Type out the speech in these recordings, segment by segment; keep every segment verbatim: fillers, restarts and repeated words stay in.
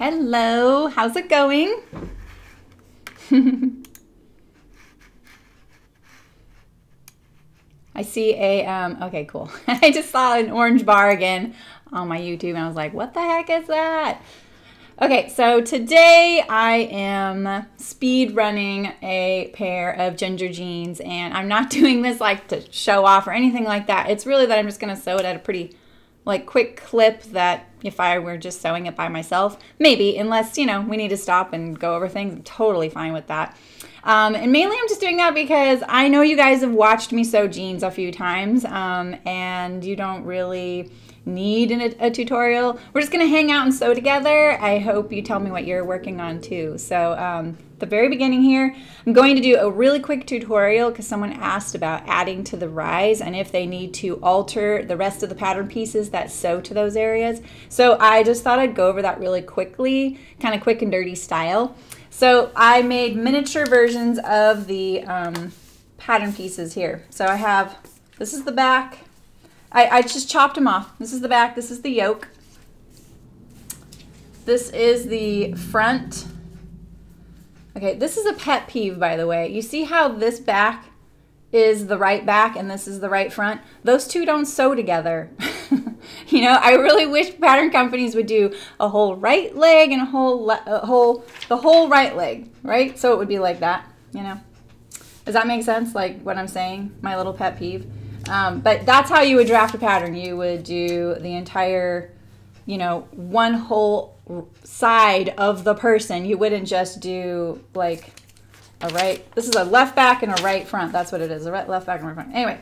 Hello, how's it going? I see a, um, okay, cool. I just saw an orange bar again on my YouTube and I was like, what the heck is that? Okay, so today I am speed running a pair of Ginger Jeans, and I'm not doing this like to show off or anything like that. It's really that I'm just gonna sew it at a pretty like quick clip that if I were just sewing it by myself, maybe, unless, you know, we need to stop and go over things, I'm totally fine with that. Um, and mainly I'm just doing that because I know you guys have watched me sew jeans a few times, um, and you don't really need an, a tutorial. We're just gonna hang out and sew together. I hope you tell me what you're working on too. So um, the very beginning here, I'm going to do a really quick tutorial because someone asked about adding to the rise and if they need to alter the rest of the pattern pieces that sew to those areas. So I just thought I'd go over that really quickly, kind of quick and dirty style. So I made miniature versions of the um, pattern pieces here. So I have, this is the back. I, I just chopped them off. This is the back, this is the yoke. This is the front. Okay, this is a pet peeve, by the way. You see how this back is the right back and this is the right front? Those two don't sew together. You know, I really wish pattern companies would do a whole right leg and a whole, le a whole, the whole right leg, right? So it would be like that, you know? Does that make sense, like what I'm saying? My little pet peeve. Um, but that's how you would draft a pattern. You would do the entire, you know, one whole side of the person. You wouldn't just do like a right, this is a left back and a right front. That's what it is, a right, left back and right front. Anyway,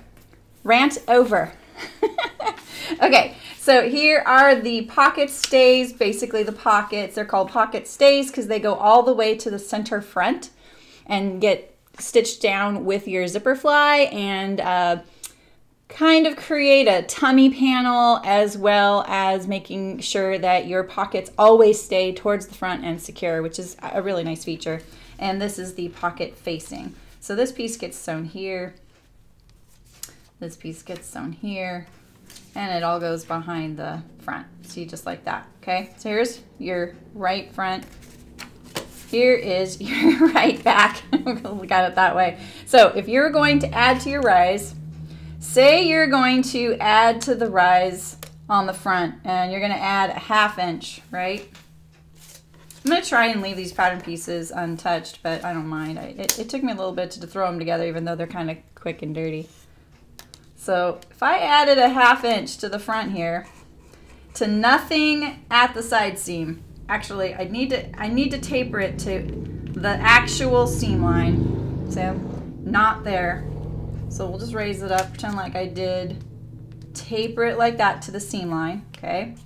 rant over. Okay, so here are the pocket stays, basically the pockets. They're called pocket stays because they go all the way to the center front and get stitched down with your zipper fly and uh, kind of create a tummy panel, as well as making sure that your pockets always stay towards the front and secure, which is a really nice feature. And this is the pocket facing. So this piece gets sewn here, this piece gets sewn here, and it all goes behind the front. See, just like that, okay? So here's your right front. Here is your right back. We got it that way. So if you're going to add to your rise, say you're going to add to the rise on the front and you're gonna add a half inch, right? I'm gonna try and leave these pattern pieces untouched, but I don't mind. I, it, it took me a little bit to, to throw them together, even though they're kind of quick and dirty. So if I added a half inch to the front here, to nothing at the side seam. Actually, I need to I need to taper it to the actual seam line. So not there. So we'll just raise it up, pretend like I did. Taper it like that to the seam line, okay?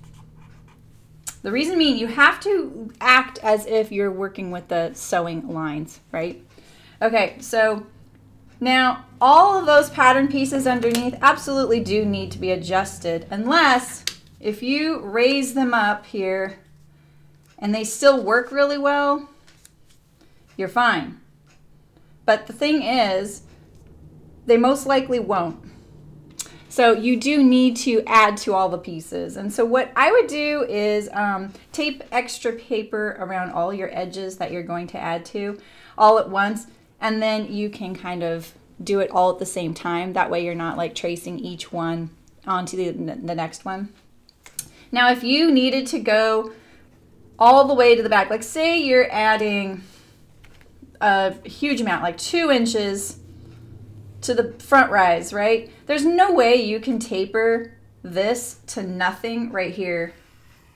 The reason being, you have to act as if you're working with the sewing lines, right? Okay, so now, all of those pattern pieces underneath absolutely do need to be adjusted, unless if you raise them up here and they still work really well, you're fine. But the thing is, they most likely won't. So you do need to add to all the pieces. And so what I would do is um, tape extra paper around all your edges that you're going to add to all at once. And then you can kind of do it all at the same time. That way you're not like tracing each one onto the, the next one. Now, if you needed to go all the way to the back, like say you're adding a huge amount, like two inches to the front rise, right? There's no way you can taper this to nothing right here.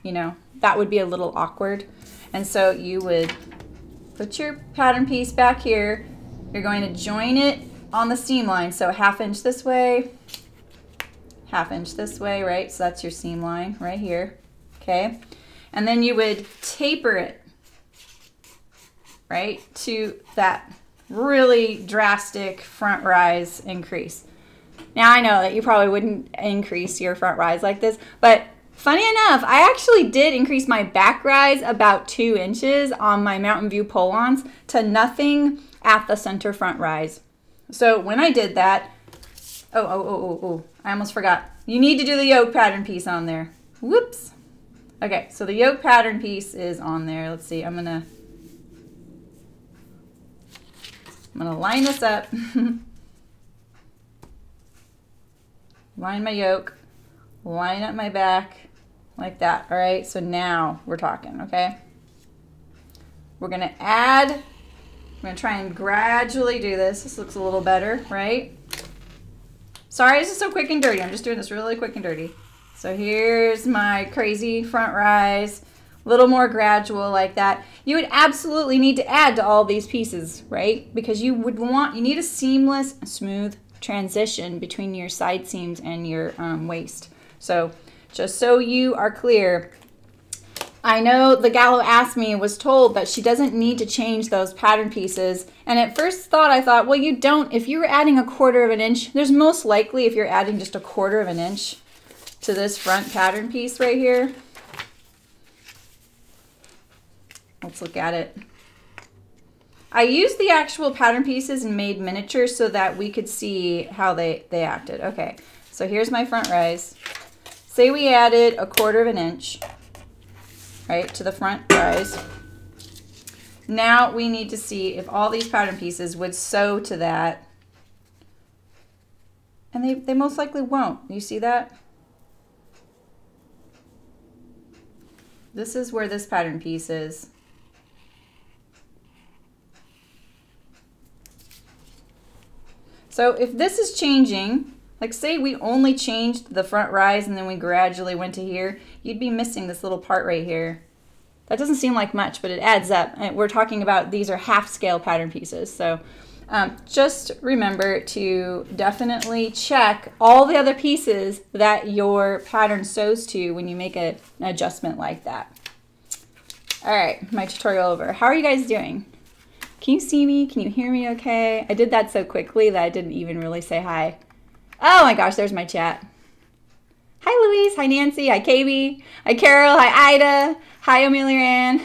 You know, that would be a little awkward. And so you would put your pattern piece back here. You're going to join it on the seam line. So half inch this way, half inch this way, right? So that's your seam line right here, okay? And then you would taper it, right, to that really drastic front rise increase. Now I know that you probably wouldn't increase your front rise like this, but funny enough, I actually did increase my back rise about two inches on my Mountain View pull-ons to nothing at the center front rise. So when I did that, oh, oh, oh, oh, oh, I almost forgot. You need to do the yoke pattern piece on there. Whoops. Okay, so the yoke pattern piece is on there. Let's see, I'm gonna, I'm gonna line this up. Line my yoke, line up my back like that, all right? So now we're talking, okay? We're gonna add, I'm gonna try and gradually do this. This looks a little better, right? Sorry, this is so quick and dirty. I'm just doing this really quick and dirty. So here's my crazy front rise, a little more gradual like that. You would absolutely need to add to all these pieces, right? Because you would want, you need a seamless, smooth transition between your side seams and your um, waist. So just so you are clear, I know the gal who asked me was told that she doesn't need to change those pattern pieces. And at first thought, I thought, well, you don't, if you were adding a quarter of an inch, there's most likely if you're adding just a quarter of an inch to this front pattern piece right here. Let's look at it. I used the actual pattern pieces and made miniatures so that we could see how they, they acted. Okay, so here's my front rise. Say we added a quarter of an inch. Right, to the front rise. Now we need to see if all these pattern pieces would sew to that. And they, they most likely won't. You see that? This is where this pattern piece is. So if this is changing, like say we only changed the front rise and then we gradually went to here, you'd be missing this little part right here. That doesn't seem like much, but it adds up. And we're talking about these are half scale pattern pieces. So um, just remember to definitely check all the other pieces that your pattern sews to when you make a, an adjustment like that. All right, my tutorial over. How are you guys doing? Can you see me? Can you hear me okay? I did that so quickly that I didn't even really say hi. Oh my gosh, there's my chat. Hi Louise, hi Nancy, hi K B, hi Carol, hi Ida, hi Amelia Ann.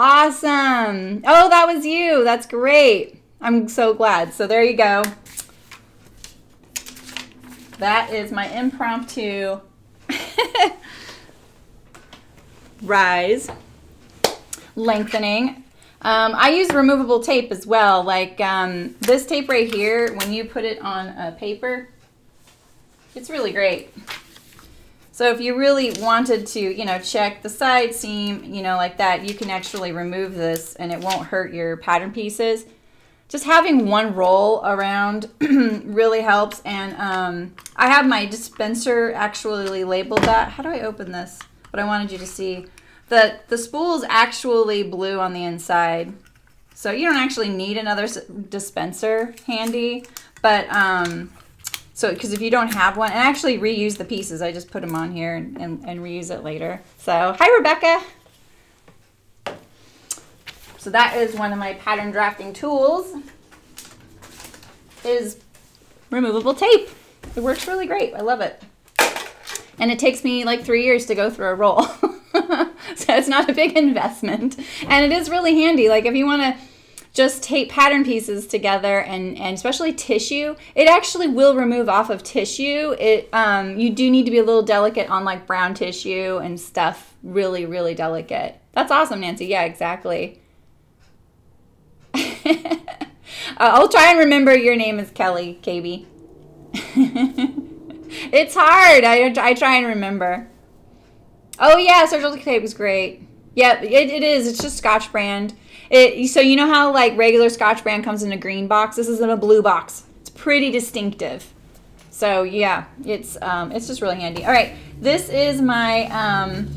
Awesome. Oh, that was you. That's great. I'm so glad. So there you go. That is my impromptu rise lengthening. Um, I use removable tape as well, like um, this tape right here, when you put it on a paper, it's really great. So if you really wanted to, you know, check the side seam, you know, like that, you can actually remove this and it won't hurt your pattern pieces. Just having one roll around really helps. And um, I have my dispenser actually labeled that. How do I open this? But I wanted you to see. The, the spool is actually blue on the inside, so you don't actually need another dispenser handy, but um, so because if you don't have one, and I actually reuse the pieces, I just put them on here and, and, and reuse it later. So hi Rebecca. So that is one of my pattern drafting tools, is removable tape. It works really great. I love it. And it takes me like three years to go through a roll. So it's not a big investment, and it is really handy. Like if you want to just tape pattern pieces together, and, and especially tissue, it actually will remove off of tissue. It um, you do need to be a little delicate on like brown tissue and stuff, really, really delicate. That's awesome, Nancy. Yeah, exactly. I'll try and remember your name is Kelly, K B. It's hard. I, I try and remember. Oh yeah, surgical tape is great. Yep, yeah, it, it is. It's just Scotch brand. It, so you know how like regular Scotch brand comes in a green box? This is in a blue box. It's pretty distinctive. So yeah, it's um, it's just really handy. All right, this is my um,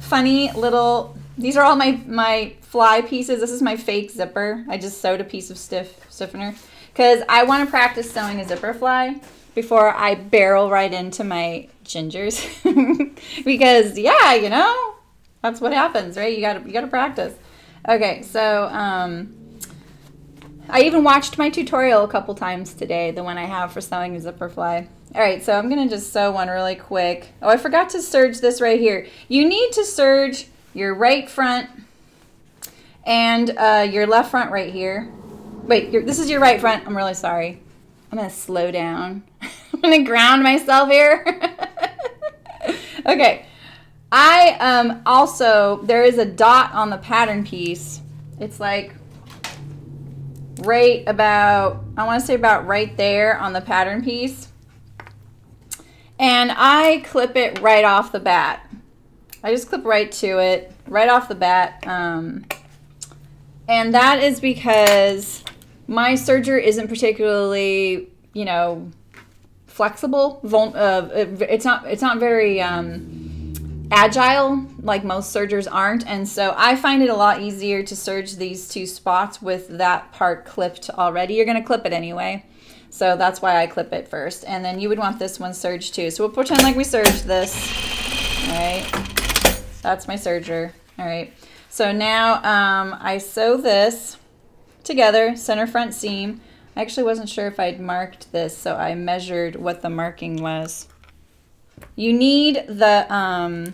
funny little. These are all my my fly pieces. This is my fake zipper. I just sewed a piece of stiff stiffener because I want to practice sewing a zipper fly before I barrel right into my gingers. Because yeah, you know, that's what happens, right? You gotta, you gotta practice. Okay, so um, I even watched my tutorial a couple times today, the one I have for sewing a zipper fly. All right, so I'm gonna just sew one really quick. Oh, I forgot to serge this right here. You need to serge your right front and uh, your left front right here. Wait, your, this is your right front, I'm really sorry. I'm gonna slow down. I'm gonna ground myself here. Okay. I um, also, there is a dot on the pattern piece. It's like right about, I want to say about right there on the pattern piece. And I clip it right off the bat. I just clip right to it, right off the bat. Um, and that is because my serger isn't particularly, you know, flexible. Vul uh, it's not, it's not very um, agile, like most sergers aren't. And so I find it a lot easier to serge these two spots with that part clipped already. You're going to clip it anyway. So that's why I clip it first. And then you would want this one serged too. So we'll pretend like we serged this. All right. That's my serger. All right. So now um, I sew this together, center front seam. I actually wasn't sure if I'd marked this, so I measured what the marking was. You need the, um,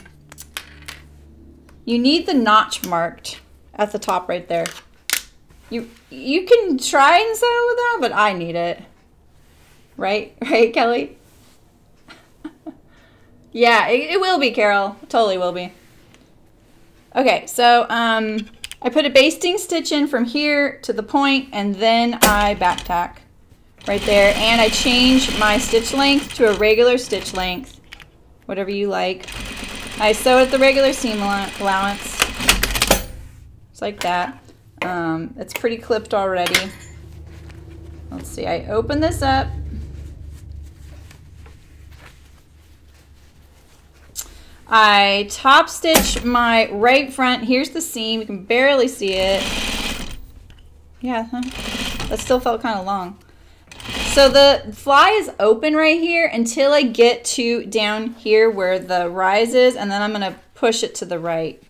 you need the notch marked at the top right there. You, you can try and sew without, but I need it. Right? Right, Kelly? Yeah, it, it will be, Carol. Totally will be. Okay, so um, I put a basting stitch in from here to the point, and then I back tack right there. And I change my stitch length to a regular stitch length, whatever you like. I sew at the regular seam allowance. Just like that. Um, it's pretty clipped already. Let's see, I open this up. I top stitch my right front. Here's the seam. You can barely see it. Yeah, huh? That still felt kind of long. So the fly is open right here until I get to down here where the rise is, and then I'm going to push it to the right.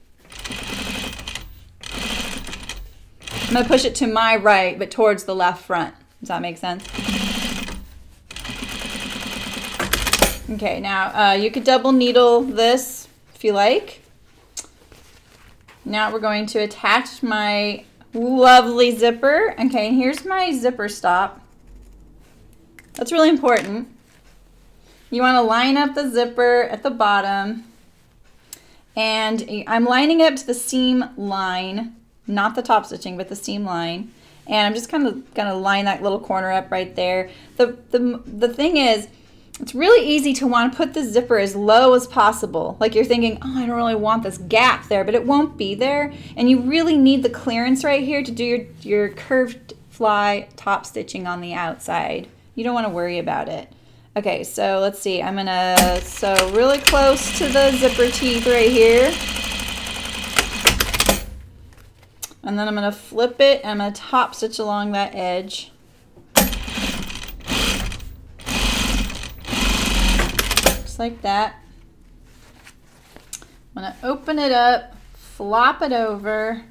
I'm going to push it to my right, but towards the left front. Does that make sense? Okay, now uh, you could double needle this if you like. Now we're going to attach my lovely zipper. Okay, here's my zipper stop. That's really important. You want to line up the zipper at the bottom. And I'm lining up to the seam line, not the top stitching, but the seam line. And I'm just kind of going to line that little corner up right there. The, the, the thing is, it's really easy to want to put the zipper as low as possible. Like you're thinking, oh, I don't really want this gap there, but it won't be there. And you really need the clearance right here to do your, your curved fly top stitching on the outside. You don't want to worry about it. Okay, so let's see. I'm going to sew really close to the zipper teeth right here. And then I'm going to flip it, and I'm going to top stitch along that edge. Like that. I'm going to open it up, flop it over.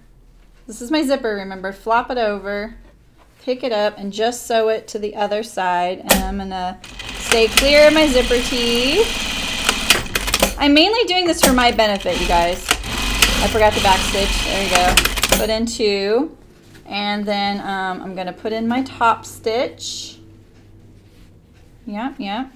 This is my zipper, remember. Flop it over, pick it up, and just sew it to the other side. And I'm going to stay clear of my zipper teeth. I'm mainly doing this for my benefit, you guys. I forgot the back stitch. There you go. Put in two. And then um, I'm going to put in my top stitch. Yep, yep.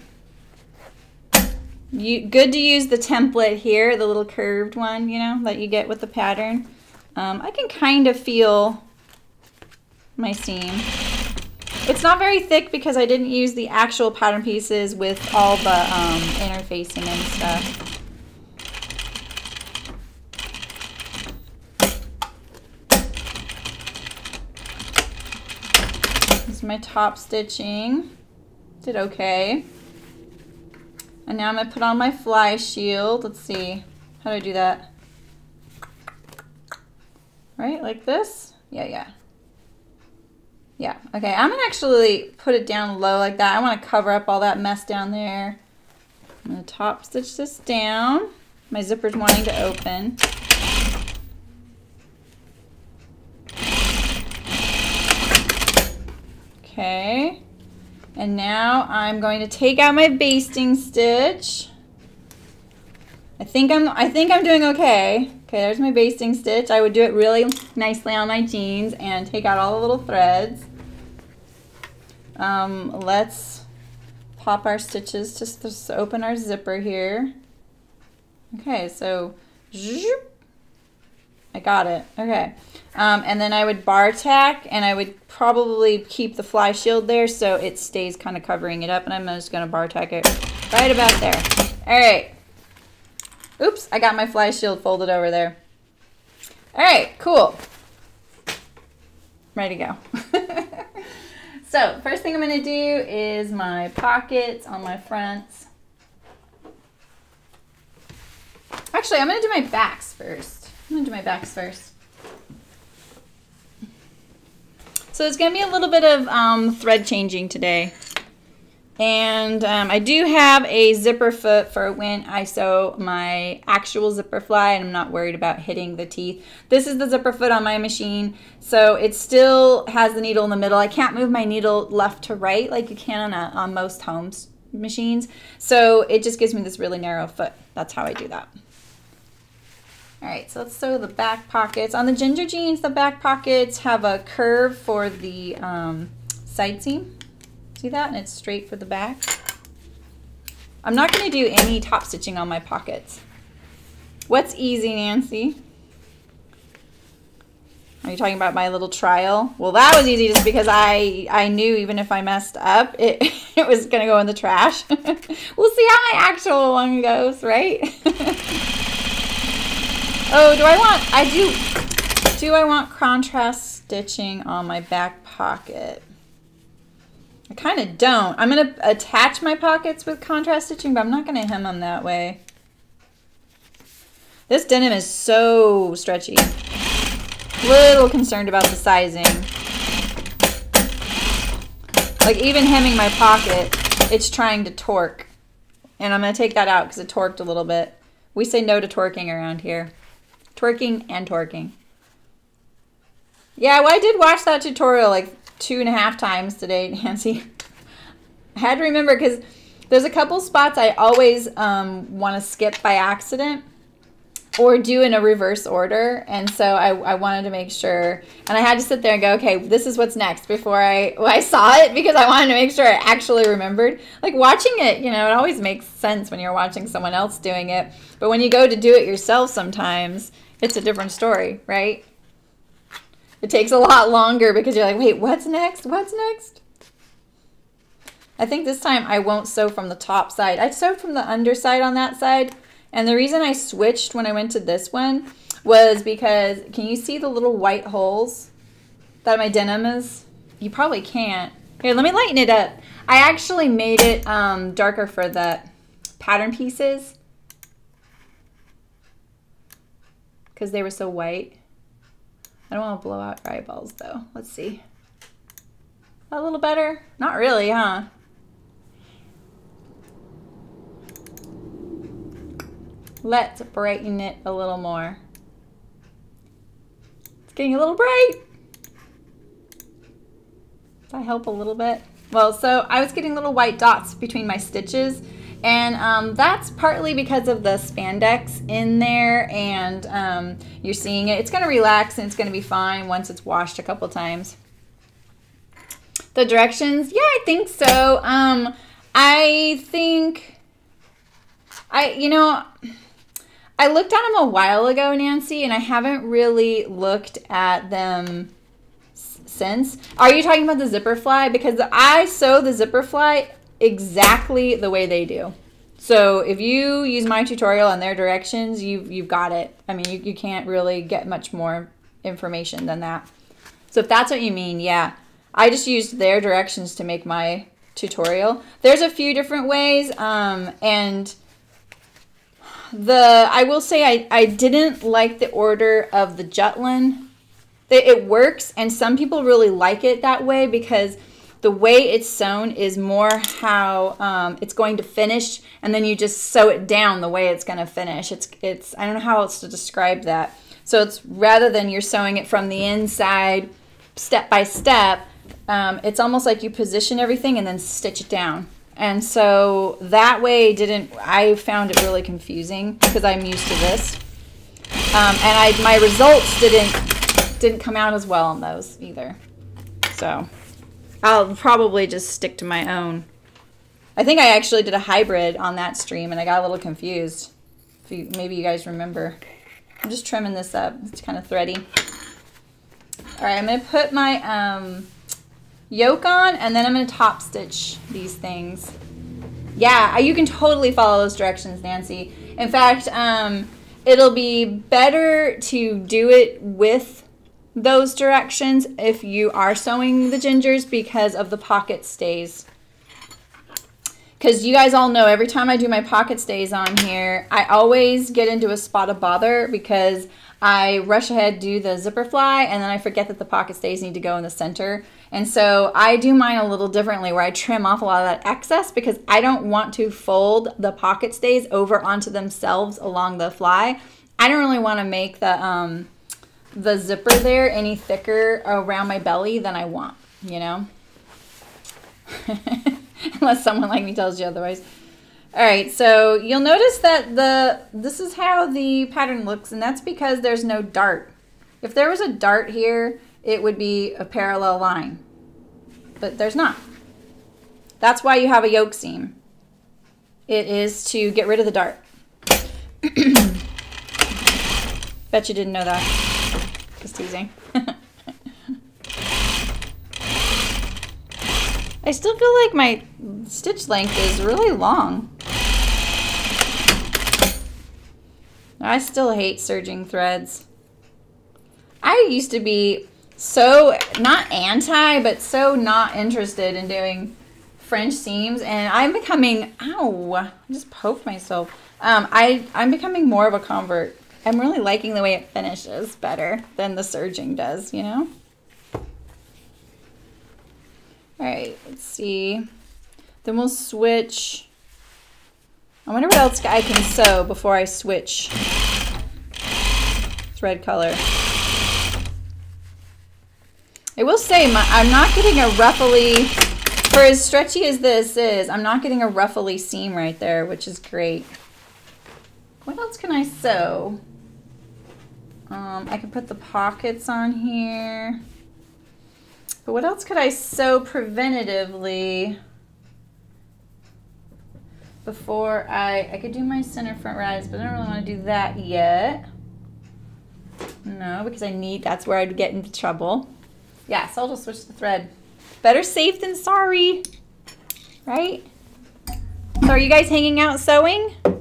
You, good to use the template here, the little curved one, you know, that you get with the pattern. Um, I can kind of feel my seam. It's not very thick because I didn't use the actual pattern pieces with all the um, interfacing and stuff. This is my top stitching. Did okay. And now I'm going to put on my fly shield. Let's see. How do I do that? Right? Like this? Yeah, yeah. Yeah. Okay. I'm going to actually put it down low like that. I want to cover up all that mess down there. I'm going to top stitch this down. My zipper's wanting to open. Okay. And now I'm going to take out my basting stitch. I think I'm I think I'm doing okay. Okay, there's my basting stitch. I would do it really nicely on my jeans and take out all the little threads. Um, let's pop our stitches just to open our zipper here. Okay, so I got it. Okay, um, and then I would bar tack, and I would probably keep the fly shield there so it stays kind of covering it up, and I'm just gonna bar tack it right about there. All right. Oops, I got my fly shield folded over there. All right, cool. Ready to go. So first thing I'm gonna do is my pockets on my fronts. Actually, I'm gonna do my backs first. I'm gonna do my backs first. So it's gonna be a little bit of um, thread changing today. And um, I do have a zipper foot for when I sew my actual zipper fly and I'm not worried about hitting the teeth. This is the zipper foot on my machine, so it still has the needle in the middle. I can't move my needle left to right like you can on, a, on most homes machines, so it just gives me this really narrow foot. That's how I do that. All right, so let's sew the back pockets. On the Ginger Jeans, the back pockets have a curve for the um, side seam. See that? And it's straight for the back. I'm not going to do any top stitching on my pockets. What's easy, Nancy? Are you talking about my little trial? Well, that was easy just because I, I knew even if I messed up, it, it was going to go in the trash. We'll see how my actual one goes, right? Oh, do I want, I do, do I want contrast stitching on my back pocket? I kind of don't. I'm going to attach my pockets with contrast stitching, but I'm not going to hem them that way. This denim is so stretchy. Little concerned about the sizing. Like even hemming my pocket, it's trying to torque. And I'm going to take that out because it torqued a little bit. We say no to torquing around here. Twerking and torquing. Yeah, well, I did watch that tutorial like two and a half times today, Nancy. I had to remember because there's a couple spots I always um, want to skip by accident or do in a reverse order. And so I, I wanted to make sure, and I had to sit there and go, okay, this is what's next before I, well, I saw it because I wanted to make sure I actually remembered. Like watching it, you know, it always makes sense when you're watching someone else doing it. But when you go to do it yourself sometimes, it's a different story, right? It takes a lot longer because you're like, wait, what's next? What's next? I think this time I won't sew from the top side. I sewed from the underside on that side. And the reason I switched when I went to this one was because, can you see the little white holes that my denim is? You probably can't. Here, let me lighten it up. I actually made it um, darker for the pattern pieces because they were so white. I don't want to blow out your eyeballs though. Let's see. A little better? Not really, huh? Let's brighten it a little more. It's getting a little bright. Does that help a little bit? Well, so I was getting little white dots between my stitches. And um, that's partly because of the spandex in there and um, you're seeing it. It's gonna relax and it's gonna be fine once it's washed a couple times. The directions, yeah, I think so. Um, I think, I, you know, I looked at them a while ago, Nancy, and I haven't really looked at them since. Are you talking about the zipper fly? Because I sew the zipper fly exactly the way they do. So if you use my tutorial and their directions, you've, you've got it. I mean, you, you can't really get much more information than that. So if that's what you mean, yeah. I just used their directions to make my tutorial. There's a few different ways, um, and the I will say I, I didn't like the order of the Jutland. It, it works, and some people really like it that way because the way it's sewn is more how um, it's going to finish, and then you just sew it down the way it's going to finish. It's, it's, I don't know how else to describe that. So it's rather than you're sewing it from the inside step by step, um, it's almost like you position everything and then stitch it down. And so that way didn't, I found it really confusing because I'm used to this. Um, and I, my results didn't, didn't come out as well on those either. So I'll probably just stick to my own. I think I actually did a hybrid on that stream and I got a little confused. If you, maybe you guys remember. I'm just trimming this up. It's kind of thready. All right, I'm going to put my um, yoke on, and then I'm going to top stitch these things. Yeah, you can totally follow those directions, Nancy. In fact, um, it'll be better to do it with those directions if you are sewing the gingers because of the pocket stays. Because you guys all know every time I do my pocket stays on here, I always get into a spot of bother because I rush ahead, do the zipper fly, and then I forget that the pocket stays need to go in the center. And so I do mine a little differently where I trim off a lot of that excess because I don't want to fold the pocket stays over onto themselves along the fly. I don't really want to make the, um, the zipper there any thicker around my belly than I want, you know? Unless someone like me tells you otherwise. All right, so you'll notice that the this is how the pattern looks, and that's because there's no dart. If there was a dart here, it would be a parallel line, but there's not. That's why you have a yoke seam. It is to get rid of the dart. Bet you didn't know that. Just teasing. I still feel like my stitch length is really long. I still hate serging threads. I used to be so, not anti, but so not interested in doing French seams, and I'm becoming, ow, I just poked myself. Um, I, I'm becoming more of a convert. I'm really liking the way it finishes better than the serging does, you know? All right, let's see. Then we'll switch. I wonder what else I can sew before I switch thread color. I will say, my, I'm not getting a ruffly, for as stretchy as this is, I'm not getting a ruffly seam right there, which is great. What else can I sew? Um, I can put the pockets on here. But what else could I sew preventatively before I, I could do my center front rise, but I don't really want to do that yet. No, because I need, that's where I'd get into trouble. Yeah, so I'll just switch the thread. Better safe than sorry, right? So are you guys hanging out sewing? What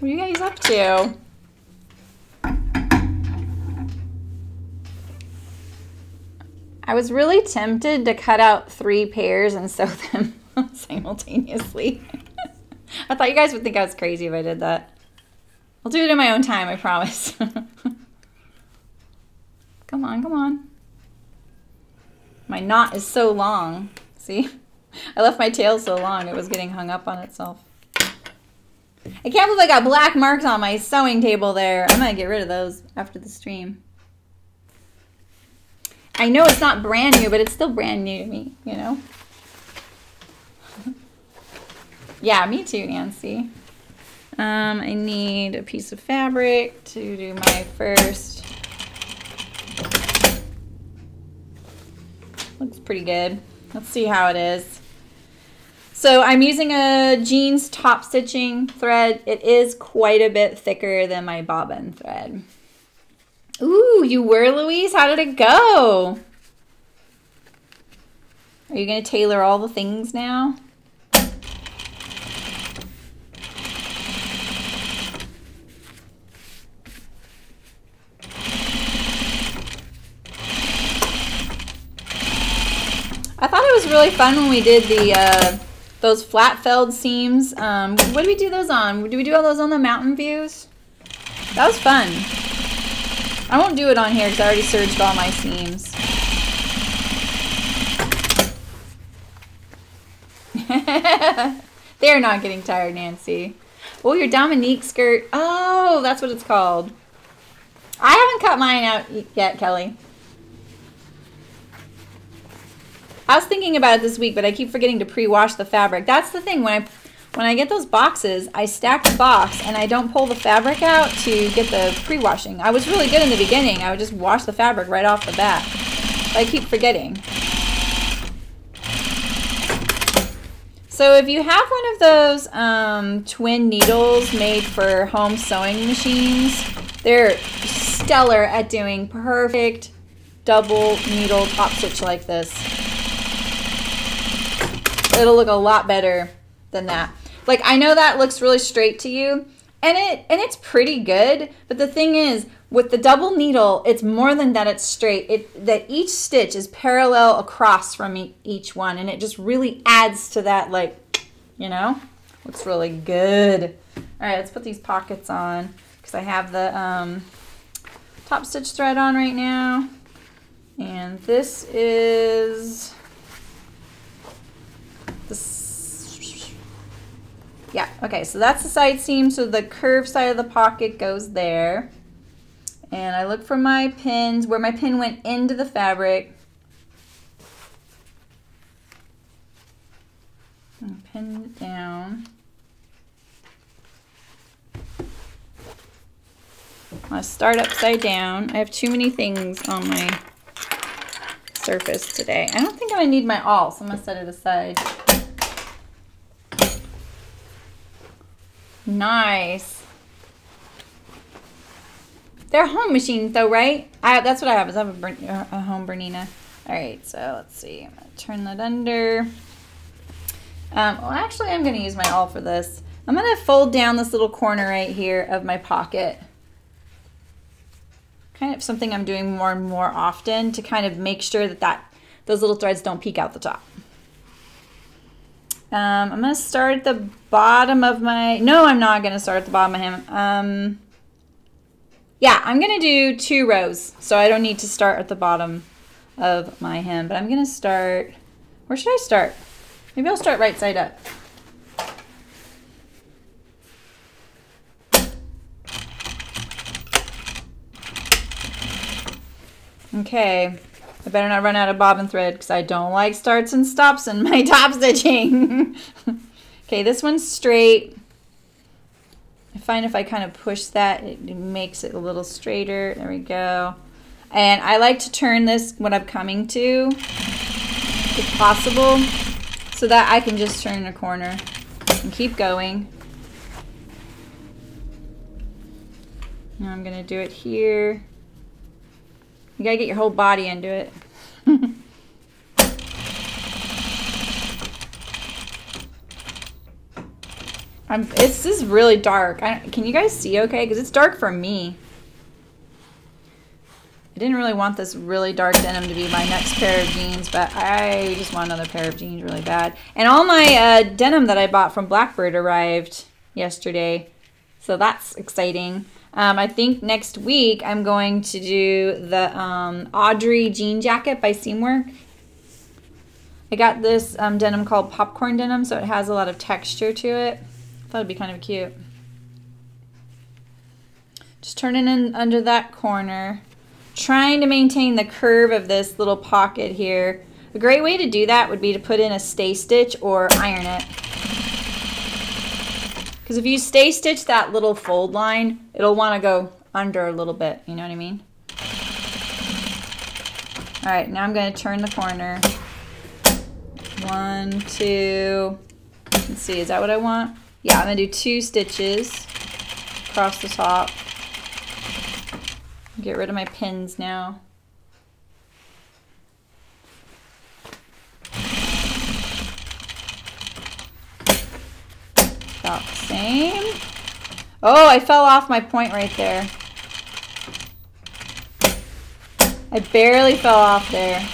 are you guys up to? I was really tempted to cut out three pairs and sew them simultaneously. I thought you guys would think I was crazy if I did that. I'll do it in my own time, I promise. Come on, come on. My knot is so long. See? I left my tail so long it was getting hung up on itself. I can't believe I got black marks on my sewing table there. I'm gonna get rid of those after the stream. I know it's not brand new, but it's still brand new to me, you know? Yeah, me too, Nancy. Um, I need a piece of fabric to do my first. Looks pretty good. Let's see how it is. So I'm using a jeans top stitching thread. It is quite a bit thicker than my bobbin thread. Ooh, you were, Louise? How did it go? Are you going to tailor all the things now? I thought it was really fun when we did the uh, those flat felled seams. Um, what did we do those on? Did we do all those on the Mountain Views? That was fun. I won't do it on here because I already serged all my seams. They're not getting tired, Nancy. Oh, your Dominique skirt. Oh, that's what it's called. I haven't cut mine out yet, Kelly. I was thinking about it this week, but I keep forgetting to pre-wash the fabric. That's the thing. When I, when I get those boxes, I stack the box and I don't pull the fabric out to get the pre-washing. I was really good in the beginning. I would just wash the fabric right off the bat. But I keep forgetting. So if you have one of those um, twin needles made for home sewing machines, they're stellar at doing perfect double needle top stitch like this. It'll look a lot better than that. Like, I know that looks really straight to you, and it and it's pretty good, but the thing is, with the double needle, it's more than that it's straight. It that each stitch is parallel across from e each one, and it just really adds to that, like, you know? Looks really good. All right, let's put these pockets on, because I have the um, top stitch thread on right now. And this is... This, yeah, okay, so that's the side seam, so the curved side of the pocket goes there. And I look for my pins, where my pin went into the fabric. And pin it down. I start upside down. I have too many things on my surface today. I don't think I'm gonna need my all, so I'm gonna set it aside. Nice. They're home machines though, right? I, that's what I have, is I have a, a home Bernina. All right, so let's see, I'm gonna turn that under. Um, well, actually I'm gonna use my awl for this. I'm gonna fold down this little corner right here of my pocket. Kind of something I'm doing more and more often to kind of make sure that, that those little threads don't peek out the top. Um, I'm gonna start at the bottom of my, no, I'm not gonna start at the bottom of him. Um, Yeah, I'm gonna do two rows, so I don't need to start at the bottom of my hem, but I'm gonna start, where should I start? Maybe I'll start right side up. Okay, I better not run out of bobbin thread because I don't like starts and stops in my top stitching. Okay, this one's straight. I find if I kind of push that, it makes it a little straighter. There we go. And I like to turn this when I'm coming to, if possible, so that I can just turn a corner and keep going. Now I'm gonna do it here. You gotta get your whole body into it. I'm, it's, this is really dark. I, can you guys see okay? Because it's dark for me. I didn't really want this really dark denim to be my next pair of jeans, but I just want another pair of jeans really bad. And all my uh, denim that I bought from Blackbird arrived yesterday, so that's exciting. Um, I think next week I'm going to do the um, Audrey jean jacket by Seamwork. I got this um, denim called Popcorn Denim, so it has a lot of texture to it. That would be kind of cute. Just turning in under that corner, trying to maintain the curve of this little pocket here. A great way to do that would be to put in a stay stitch or iron it. Because if you stay stitch that little fold line, it'll want to go under a little bit, you know what I mean? All right, now I'm going to turn the corner. One, two, let's see, is that what I want? Yeah, I'm gonna do two stitches across the top. Get rid of my pins now. About the same. Oh, I fell off my point right there. I barely fell off there.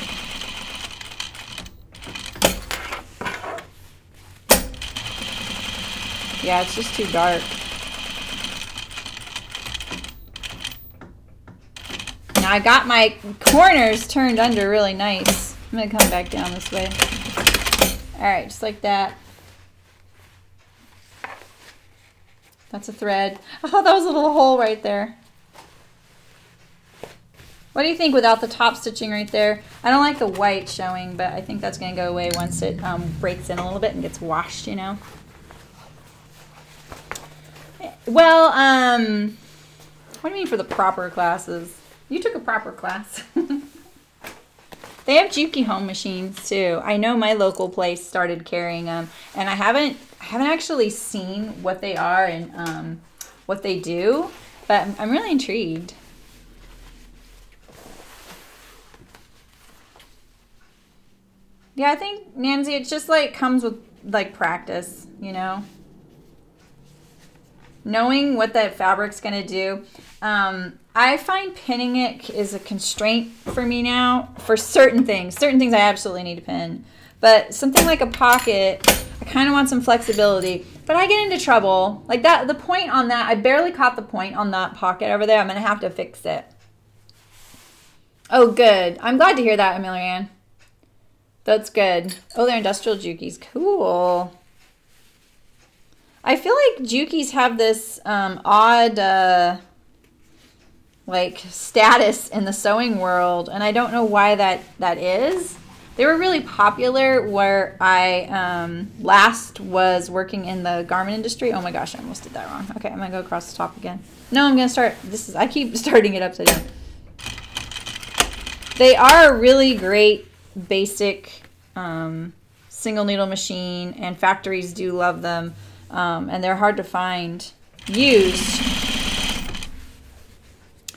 Yeah, it's just too dark. Now I got my corners turned under really nice. I'm gonna come back down this way. All right, just like that. That's a thread. Oh, that was a little hole right there. What do you think without the top stitching right there? I don't like the white showing, but I think that's gonna go away once it um, breaks in a little bit and gets washed, you know? Well, um, what do you mean for the proper classes? You took a proper class. They have Juki home machines too. I know my local place started carrying them, and I haven't I haven't actually seen what they are and um, what they do, but I'm really intrigued. Yeah, I think, Nancy, it's just like comes with like practice, you know? Knowing what that fabric's gonna do. Um, I find pinning it is a constraint for me now for certain things. Certain things I absolutely need to pin. But something like a pocket, I kind of want some flexibility. But I get into trouble. Like that, the point on that, I barely caught the point on that pocket over there. I'm gonna have to fix it. Oh, good. I'm glad to hear that, Amelia Ann. That's good. Oh, they're industrial Jukis. Cool. I feel like Jukis have this um, odd uh, like status in the sewing world, and I don't know why that, that is. They were really popular where I um, last was working in the garment industry. Oh my gosh, I almost did that wrong. Okay, I'm gonna go across the top again. No, I'm gonna start. This is I keep starting it upside down. They are really great basic um, single needle machine, and factories do love them, um, and they're hard to find used,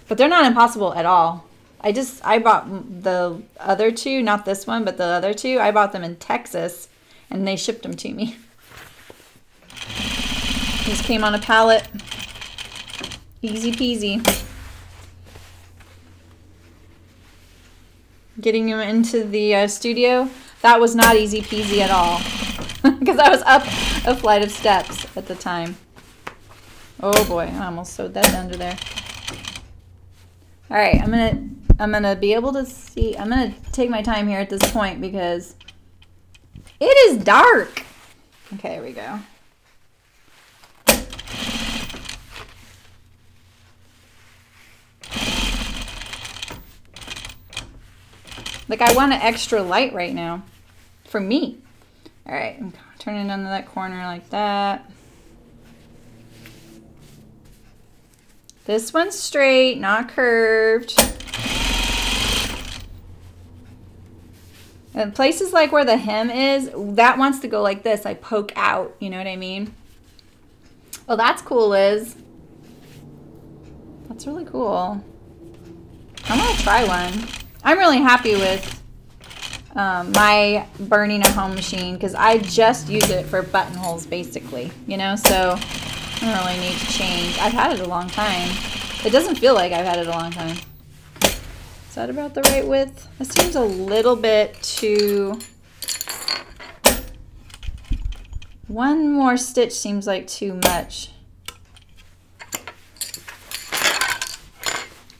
but they're not impossible at all. I just I bought the other two, not this one, but the other two. I bought them in Texas, and they shipped them to me. These came on a pallet, easy peasy. Getting him into the uh, studio, that was not easy peasy at all, because I was up a flight of steps at the time. Oh boy, I almost sewed that under there. All right, I'm gonna I'm gonna be able to see. I'm gonna take my time here at this point because it is dark. Okay, here we go. Like, I want an extra light right now for me. All right, I'm turning under that corner like that. This one's straight, not curved. And places like where the hem is, that wants to go like this. I poke out, you know what I mean? Well, that's cool, Liz. That's really cool. I'm gonna try one. I'm really happy with um, my Bernina home machine because I just use it for buttonholes basically, you know, so I don't really need to change. I've had it a long time. It doesn't feel like I've had it a long time. Is that about the right width? That seems a little bit too... One more stitch seems like too much.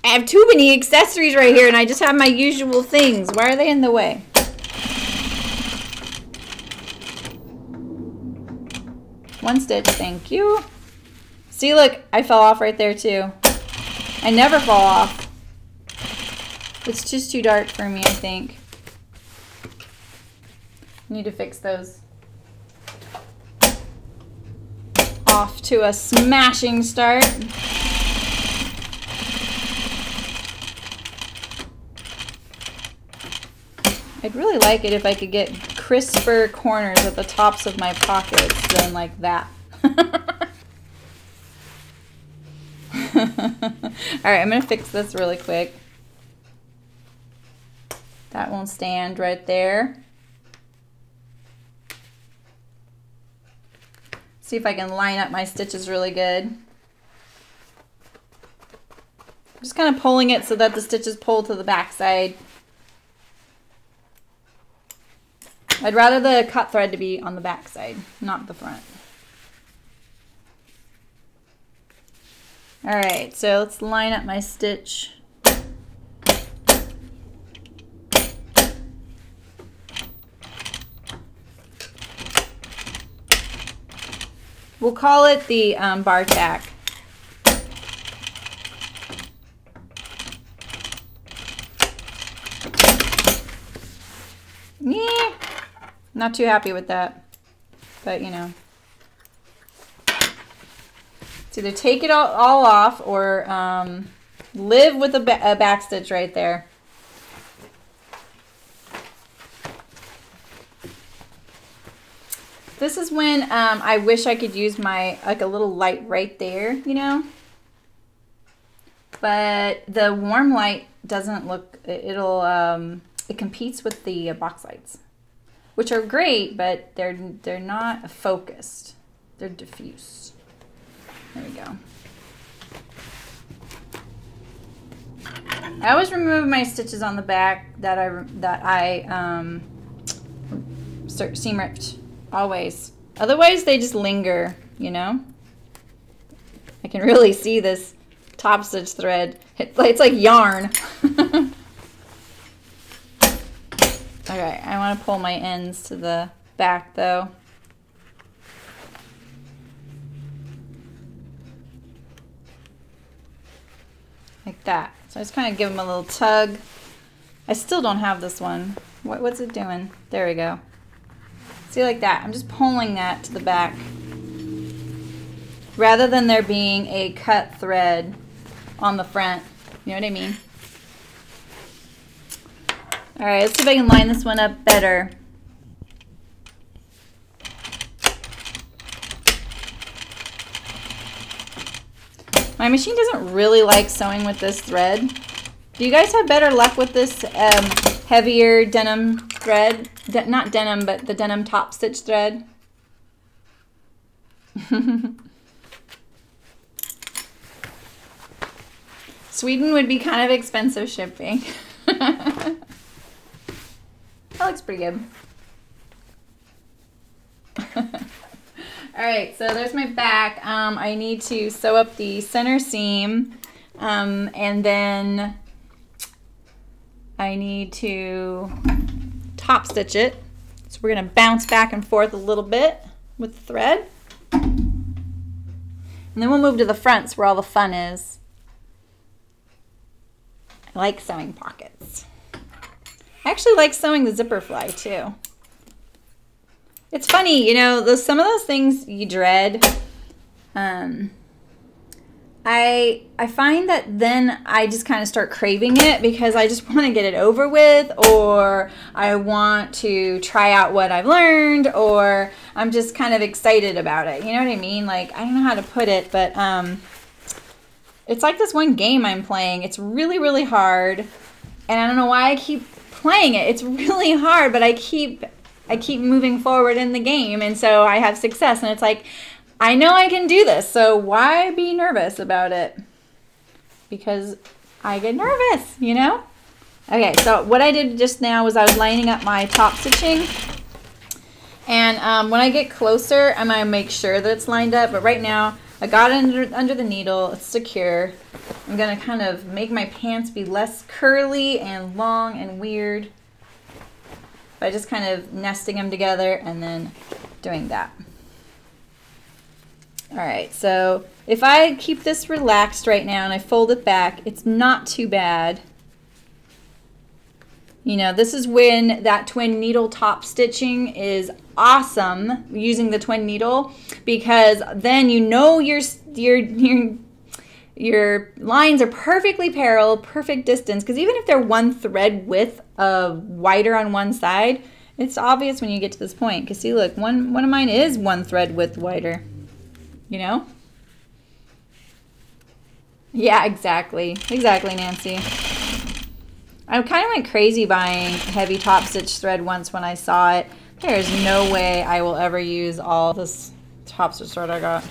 I have too many accessories right here, and I just have my usual things. Why are they in the way? One stitch, thank you. See, look, I fell off right there too. I never fall off. It's just too dark for me, I think. I need to fix those. Off to a smashing start. I'd really like it if I could get crisper corners at the tops of my pockets than like that. Alright, I'm going to fix this really quick. That won't stand right there. See if I can line up my stitches really good. I'm just kind of pulling it so that the stitches pull to the back side. I'd rather the cut thread to be on the back side, not the front. All right, so let's line up my stitch. We'll call it the um, bar tack. Yeah. Not too happy with that, but you know. It's either take it all, all off or um, live with a, ba a backstitch right there. This is when um, I wish I could use my, like a little light right there, you know? But the warm light doesn't look, it'll, um, it competes with the box lights, which are great, but they're, they're not focused. They're diffuse. There we go. I always remove my stitches on the back that I, that I um, seam ripped, always. Otherwise they just linger, you know? I can really see this top stitch thread. It's like yarn. Okay, I want to pull my ends to the back though. Like that. So I just kind of give them a little tug. I still don't have this one. What, what's it doing? There we go. See, like that. I'm just pulling that to the back. Rather than there being a cut thread on the front. You know what I mean? All right, let's see if I can line this one up better. My machine doesn't really like sewing with this thread. Do you guys have better luck with this um, heavier denim thread? De- not denim, but the denim top stitch thread. Sweden would be kind of expensive shipping. That looks pretty good. All right, so there's my back. Um, I need to sew up the center seam, um, and then I need to top stitch it. So we're gonna bounce back and forth a little bit with the thread. And then we'll move to the fronts where all the fun is. I like sewing pockets. I actually like sewing the zipper fly too. It's funny, you know, those, some of those things you dread. Um, I I find that then I just kind of start craving it because I just want to get it over with, or I want to try out what I've learned, or I'm just kind of excited about it. You know what I mean? Like, I don't know how to put it, but um, it's like this one game I'm playing. It's really, really hard, and I don't know why I keep playing it. It's really hard, but I keep... I keep moving forward in the game, and so I have success, and it's like, I know I can do this, so why be nervous about it? Because I get nervous, you know? Okay, so what I did just now was I was lining up my top stitching, and um, when I get closer, I'm gonna make sure that it's lined up, but right now, I got it under, under the needle, it's secure. I'm gonna kind of make my pants be less curly and long and weird, by just kind of nesting them together and then doing that. All right, so if I keep this relaxed right now and I fold it back, it's not too bad. You know, this is when that twin needle top stitching is awesome, using the twin needle, because then you know your, your, your, your lines are perfectly parallel, perfect distance, because even if they're one thread width uh, wider on one side, it's obvious when you get to this point, because see, look, one, one of mine is one thread width wider, you know? Yeah, exactly, exactly, Nancy. I kind of went crazy buying heavy top stitch thread once when I saw it. There is no way I will ever use all this top stitch thread I got.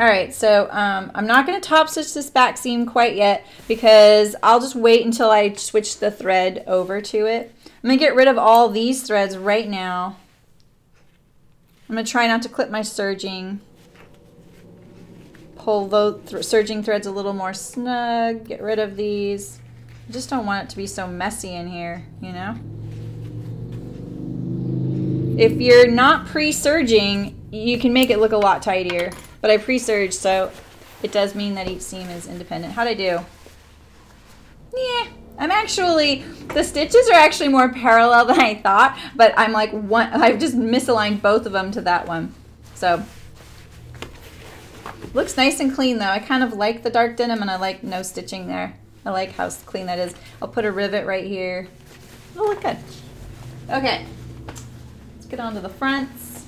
All right, so um, I'm not gonna top stitch this back seam quite yet because I'll just wait until I switch the thread over to it. I'm gonna get rid of all these threads right now. I'm gonna try not to clip my serging. Pull those th serging threads a little more snug, get rid of these. I just don't want it to be so messy in here, you know? If you're not pre-serging, you can make it look a lot tidier. But I pre-serged, so it does mean that each seam is independent. How'd I do? Yeah, I'm actually, the stitches are actually more parallel than I thought, but I'm like, one, I've just misaligned both of them to that one. So, Looks nice and clean though. I kind of like the dark denim and I like no stitching there. I like how clean that is. I'll put a rivet right here. It'll look good. Okay, let's get on to the fronts.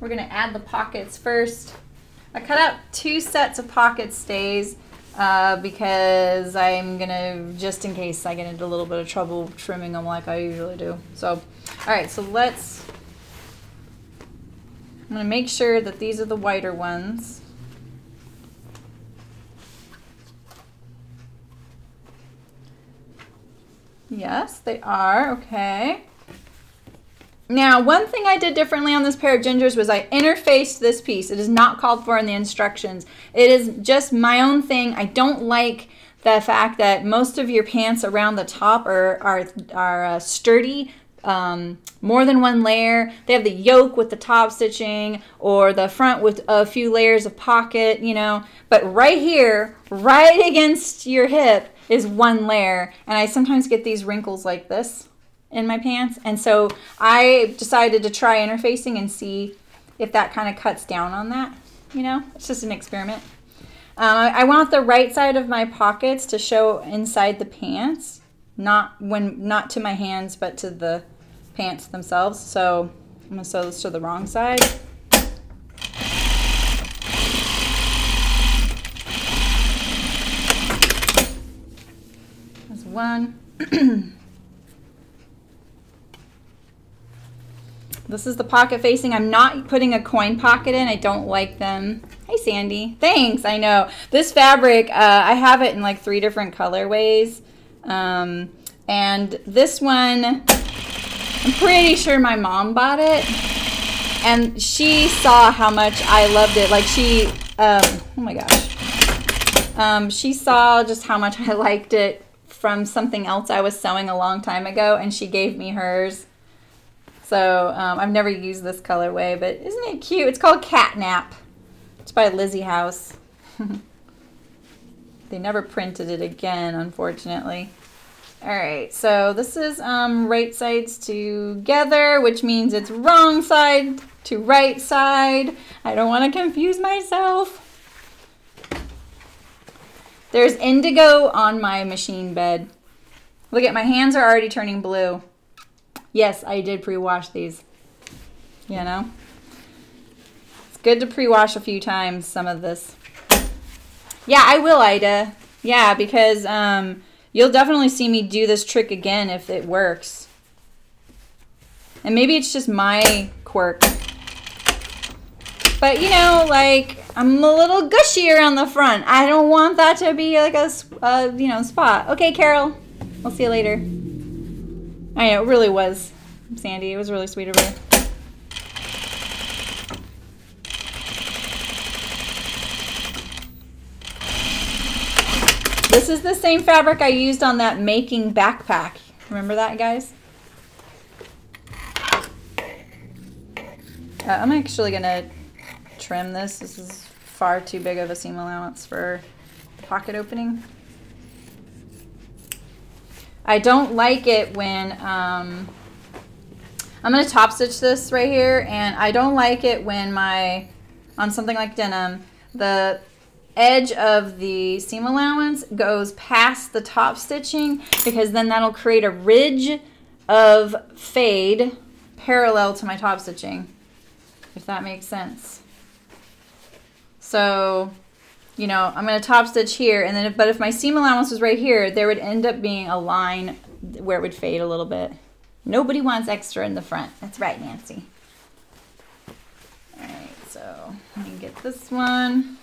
We're gonna add the pockets first. I cut out two sets of pocket stays uh, because I'm gonna, just in case I get into a little bit of trouble trimming them like I usually do. So, all right, so let's, I'm gonna make sure that these are the wider ones. Yes, they are, okay. Now, one thing I did differently on this pair of gingers was I interfaced this piece. It is not called for in the instructions. It is just my own thing. I don't like the fact that most of your pants around the top are, are, are uh, sturdy, um, more than one layer. They have the yoke with the top stitching or the front with a few layers of pocket, you know. But right here, right against your hip, is one layer, and I sometimes get these wrinkles like this in my pants, and so I decided to try interfacing and see if that kind of cuts down on that, you know. It's just an experiment. uh, I want the right side of my pockets to show inside the pants, not when not to my hands but to the pants themselves, so I'm gonna sew this to the wrong side. One. This is the pocket facing. I'm not putting a coin pocket in. I don't like them. Hey, Sandy. Thanks. I know. This fabric, uh, I have it in like three different colorways. Um, and this one, I'm pretty sure my mom bought it. And she saw how much I loved it. Like she, um, oh my gosh. Um, she saw just how much I liked it from something else I was sewing a long time ago, and she gave me hers. So um, I've never used this colorway, but isn't it cute? It's called Catnap. It's by Lizzie House. They never printed it again, unfortunately. All right, so this is um, right sides together, which means it's wrong side to right side. I don't want to confuse myself. There's indigo on my machine bed. Look at, my hands are already turning blue. Yes, I did pre-wash these, you know? It's good to pre-wash a few times some of this. Yeah, I will, Ida. Yeah, because um, you'll definitely see me do this trick again if it works. And maybe it's just my quirk. But you know, like, I'm a little gushy around the front. I don't want that to be like a, uh, you know, spot. Okay, Carol, I'll see you later. I know, it really was, Sandy. It was really sweet of her. This is the same fabric I used on that making backpack. Remember that, guys? Uh, I'm actually gonna trim this. This is far too big of a seam allowance for the pocket opening. I don't like it when, um, I'm going to top stitch this right here, and I don't like it when my, on something like denim, the edge of the seam allowance goes past the top stitching, because then that'll create a ridge of fade parallel to my top stitching, if that makes sense. So, you know, I'm going to top stitch here, and then, if, but if my seam allowance was right here, there would end up being a line where it would fade a little bit. Nobody wants extra in the front. That's right, Nancy. All right, so let me get this one.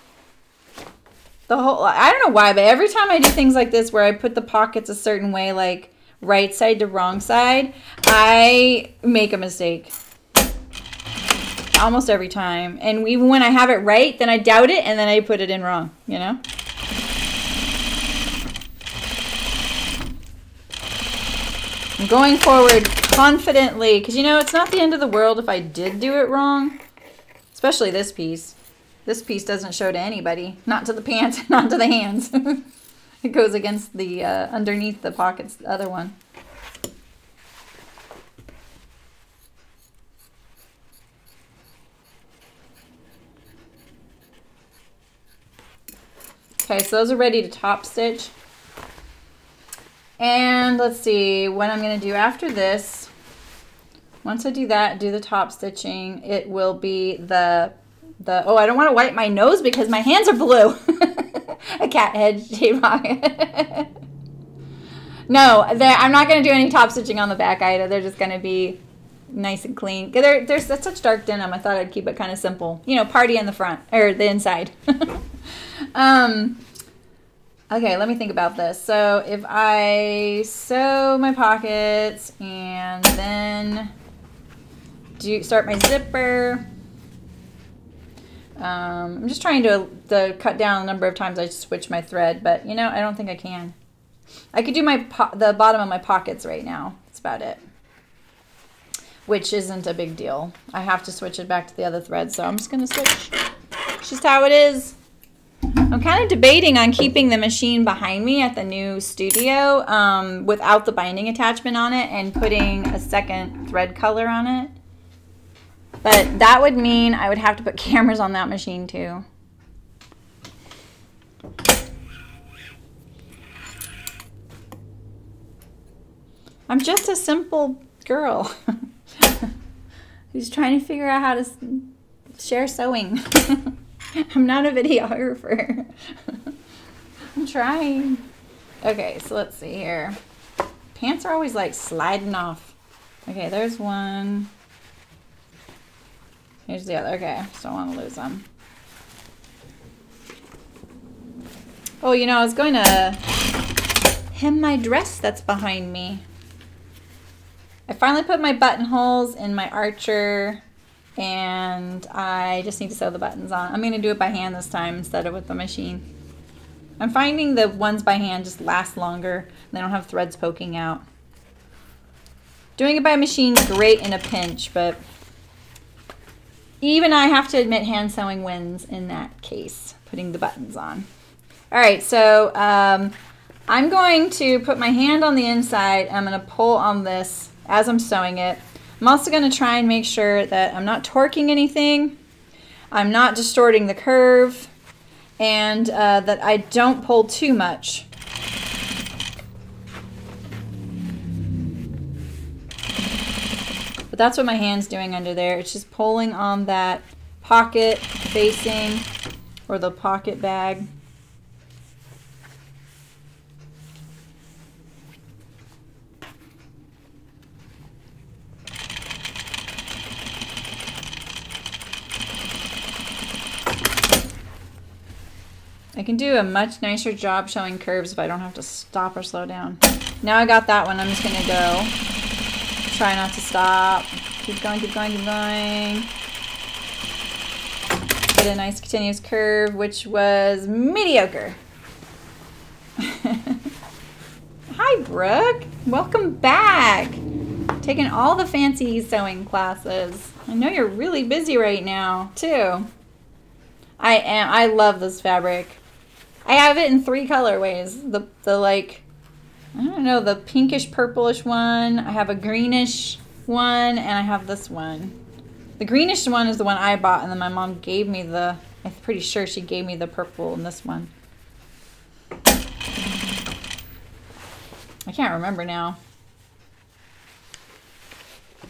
The whole, I don't know why, but every time I do things like this where I put the pockets a certain way, like right side to wrong side, I make a mistake. Almost every time, and even when I have it right, then I doubt it, and then I put it in wrong, you know? I'm going forward confidently, because you know, it's not the end of the world if I did do it wrong, especially this piece. This piece doesn't show to anybody, not to the pants, not to the hands. It goes against the, uh, underneath the pockets, the other one. Okay, so those are ready to top stitch. And let's see what I'm going to do after this. Once I do that, do the top stitching, it will be the, the oh, I don't want to wipe my nose because my hands are blue. A cat head shave on. No, I'm not going to do any top stitching on the back either. They're just going to be nice and clean. They're, they're, that's such dark denim. I thought I'd keep it kind of simple. You know, party in the front, or the inside. um, okay, let me think about this. So if I sew my pockets and then do start my zipper. Um, I'm just trying to, to cut down the number of times I switch my thread, but, you know, I don't think I can. I could do my po the bottom of my pockets right now. That's about it, which isn't a big deal. I have to switch it back to the other thread, so I'm just going to switch. It's just how it is. I'm kind of debating on keeping the machine behind me at the new studio um, without the binding attachment on it and putting a second thread color on it. But that would mean I would have to put cameras on that machine too. I'm just a simple girl who's trying to figure out how to share sewing. I'm not a videographer. I'm trying. Okay, so let's see here. Pants are always like sliding off. Okay, there's one. Here's the other. Okay, so I don't want to lose them. Oh, you know, I was going to hem my dress that's behind me. I finally put my buttonholes in my Archer, and I just need to sew the buttons on. I'm going to do it by hand this time instead of with the machine. I'm finding the ones by hand just last longer. They don't have threads poking out. Doing it by machine is great in a pinch, but even I have to admit hand sewing wins in that case, putting the buttons on. All right, so um, I'm going to put my hand on the inside. I'm going to pull on this as I'm sewing it. I'm also going to try and make sure that I'm not torquing anything, I'm not distorting the curve, and uh, that I don't pull too much. But that's what my hand's doing under there. It's just pulling on that pocket facing or the pocket bag. I can do a much nicer job showing curves if I don't have to stop or slow down. Now I got that one, I'm just gonna go. Try not to stop. Keep going, keep going, keep going. Get a nice continuous curve, which was mediocre. Hi, Brooke. Welcome back. Taking all the fancy sewing classes. I know you're really busy right now, too. I am. I love this fabric. I have it in three colorways. The, the like, I don't know, the pinkish purplish one. I have a greenish one, and I have this one. The greenish one is the one I bought, and then my mom gave me the, I'm pretty sure she gave me the purple in this one. I can't remember now.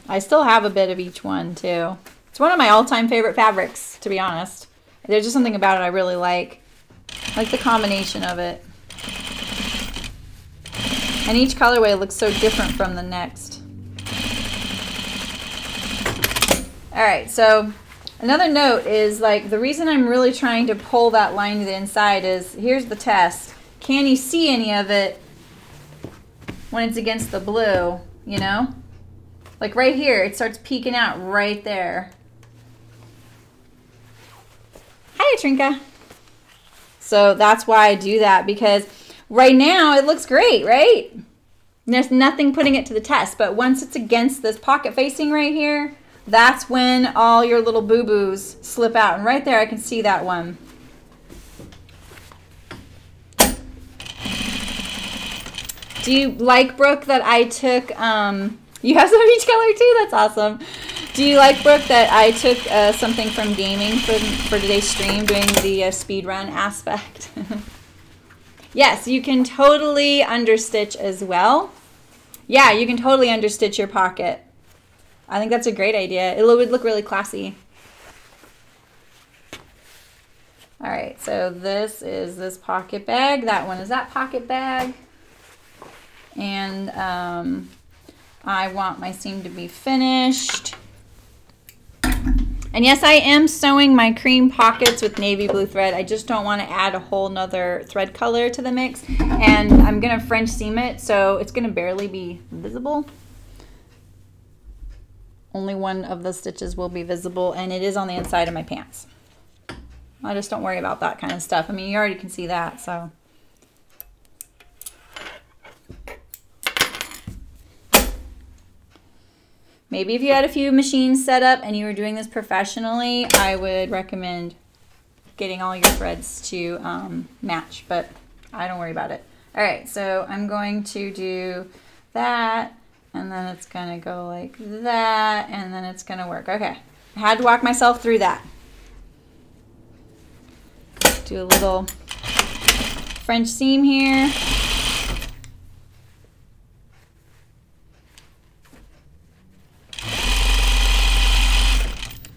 I still have a bit of each one, too. It's one of my all-time favorite fabrics, to be honest. There's just something about it I really like. I like the combination of it. And each colorway looks so different from the next. All right, so another note is like the reason I'm really trying to pull that line to the inside is here's the test. Can you see any of it when it's against the blue, you know? Like right here, it starts peeking out right there. Hi, Trinka. So that's why I do that, because right now it looks great, right? And there's nothing putting it to the test, but once it's against this pocket facing right here, that's when all your little boo-boos slip out. And right there, I can see that one. Do you like, Brooke, that I took, um, you have some of each color too? That's awesome. Do you like, Brooke, that I took uh, something from gaming for, for today's stream, doing the uh, speedrun aspect? Yes, you can totally understitch as well. Yeah, you can totally understitch your pocket. I think that's a great idea. It would look really classy. All right, so this is this pocket bag. That one is that pocket bag. And um, I want my seam to be finished. And yes, I am sewing my cream pockets with navy blue thread. I just don't want to add a whole nother thread color to the mix. And I'm going to French seam it, so it's going to barely be visible. Only one of the stitches will be visible, and it is on the inside of my pants. I just don't worry about that kind of stuff. I mean, you already can see that, so. Maybe if you had a few machines set up and you were doing this professionally, I would recommend getting all your threads to um, match, but I don't worry about it. All right, so I'm going to do that, and then it's gonna go like that, and then it's gonna work. Okay, I had to walk myself through that. Do a little French seam here.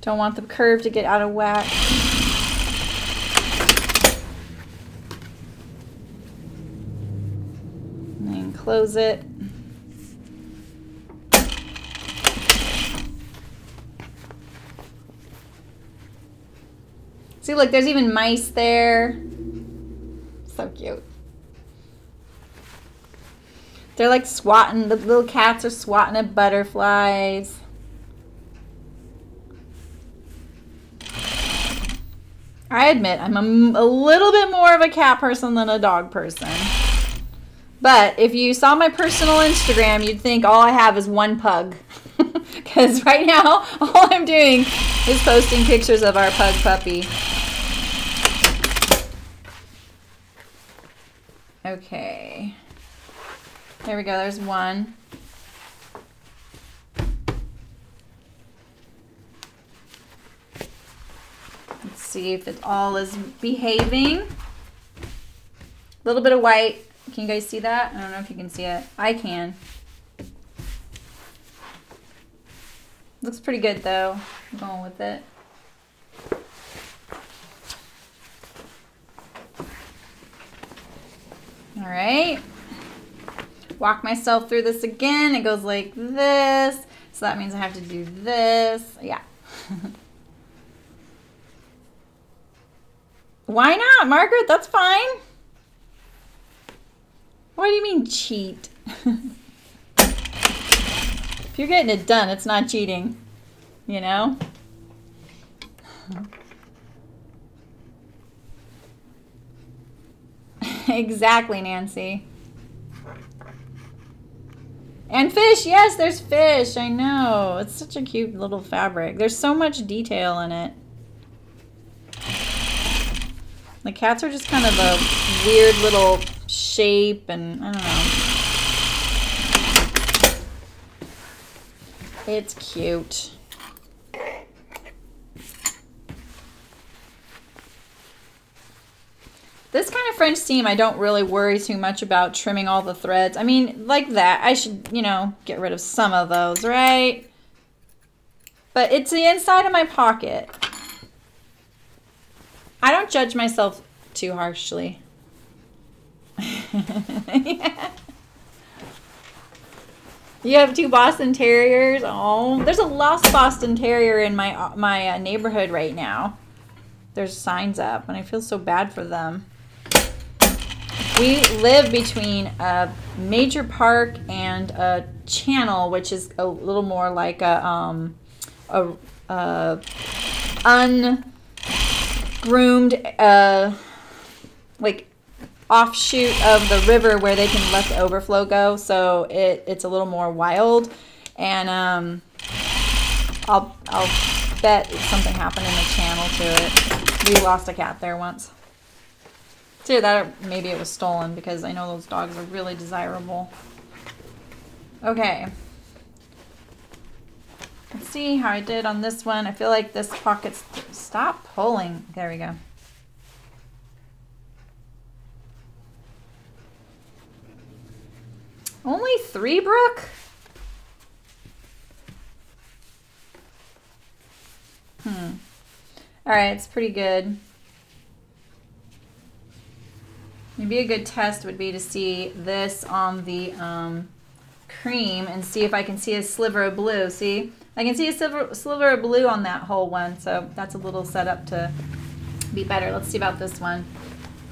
Don't want the curve to get out of whack. And then close it. See, look, there's even mice there. So cute. They're like swatting, the little cats are swatting at butterflies. I admit I'm a, a little bit more of a cat person than a dog person. But if you saw my personal Instagram, you'd think all I have is one pug. Because right now, all I'm doing is posting pictures of our pug puppy. Okay. There we go. There's one. See if it all is behaving. A little bit of white. Can you guys see that? I don't know if you can see it. I can. Looks pretty good though. I'm going with it. All right. Walk myself through this again. It goes like this. So that means I have to do this. Yeah. Why not, Margaret? That's fine. What do you mean cheat? If you're getting it done, it's not cheating, you know? Exactly, Nancy. And fish, yes, there's fish. I know. It's such a cute little fabric. There's so much detail in it. The cats are just kind of a weird little shape, and I don't know. It's cute. This kind of French seam, I don't really worry too much about trimming all the threads. I mean, like that, I should, you know, get rid of some of those, right? But it's the inside of my pocket. I don't judge myself too harshly. Yeah. You have two Boston Terriers? Oh, there's a lost Boston Terrier in my my uh, neighborhood right now. There's signs up, and I feel so bad for them. We live between a major park and a channel, which is a little more like a um a uh un. groomed uh like offshoot of the river where they can let the overflow go, so it it's a little more wild, and um I'll I'll bet something happened in the channel to it. We lost a cat there once. Either that or maybe it was stolen, because I know those dogs are really desirable. Okay. Let's see how I did on this one. I feel like this pocket's... Stop pulling. There we go. Only three, Brooke? Hmm. All right, it's pretty good. Maybe a good test would be to see this on the um, cream and see if I can see a sliver of blue. See, I can see a sliver, sliver of blue on that whole one, so that's a little setup to be better. Let's see about this one.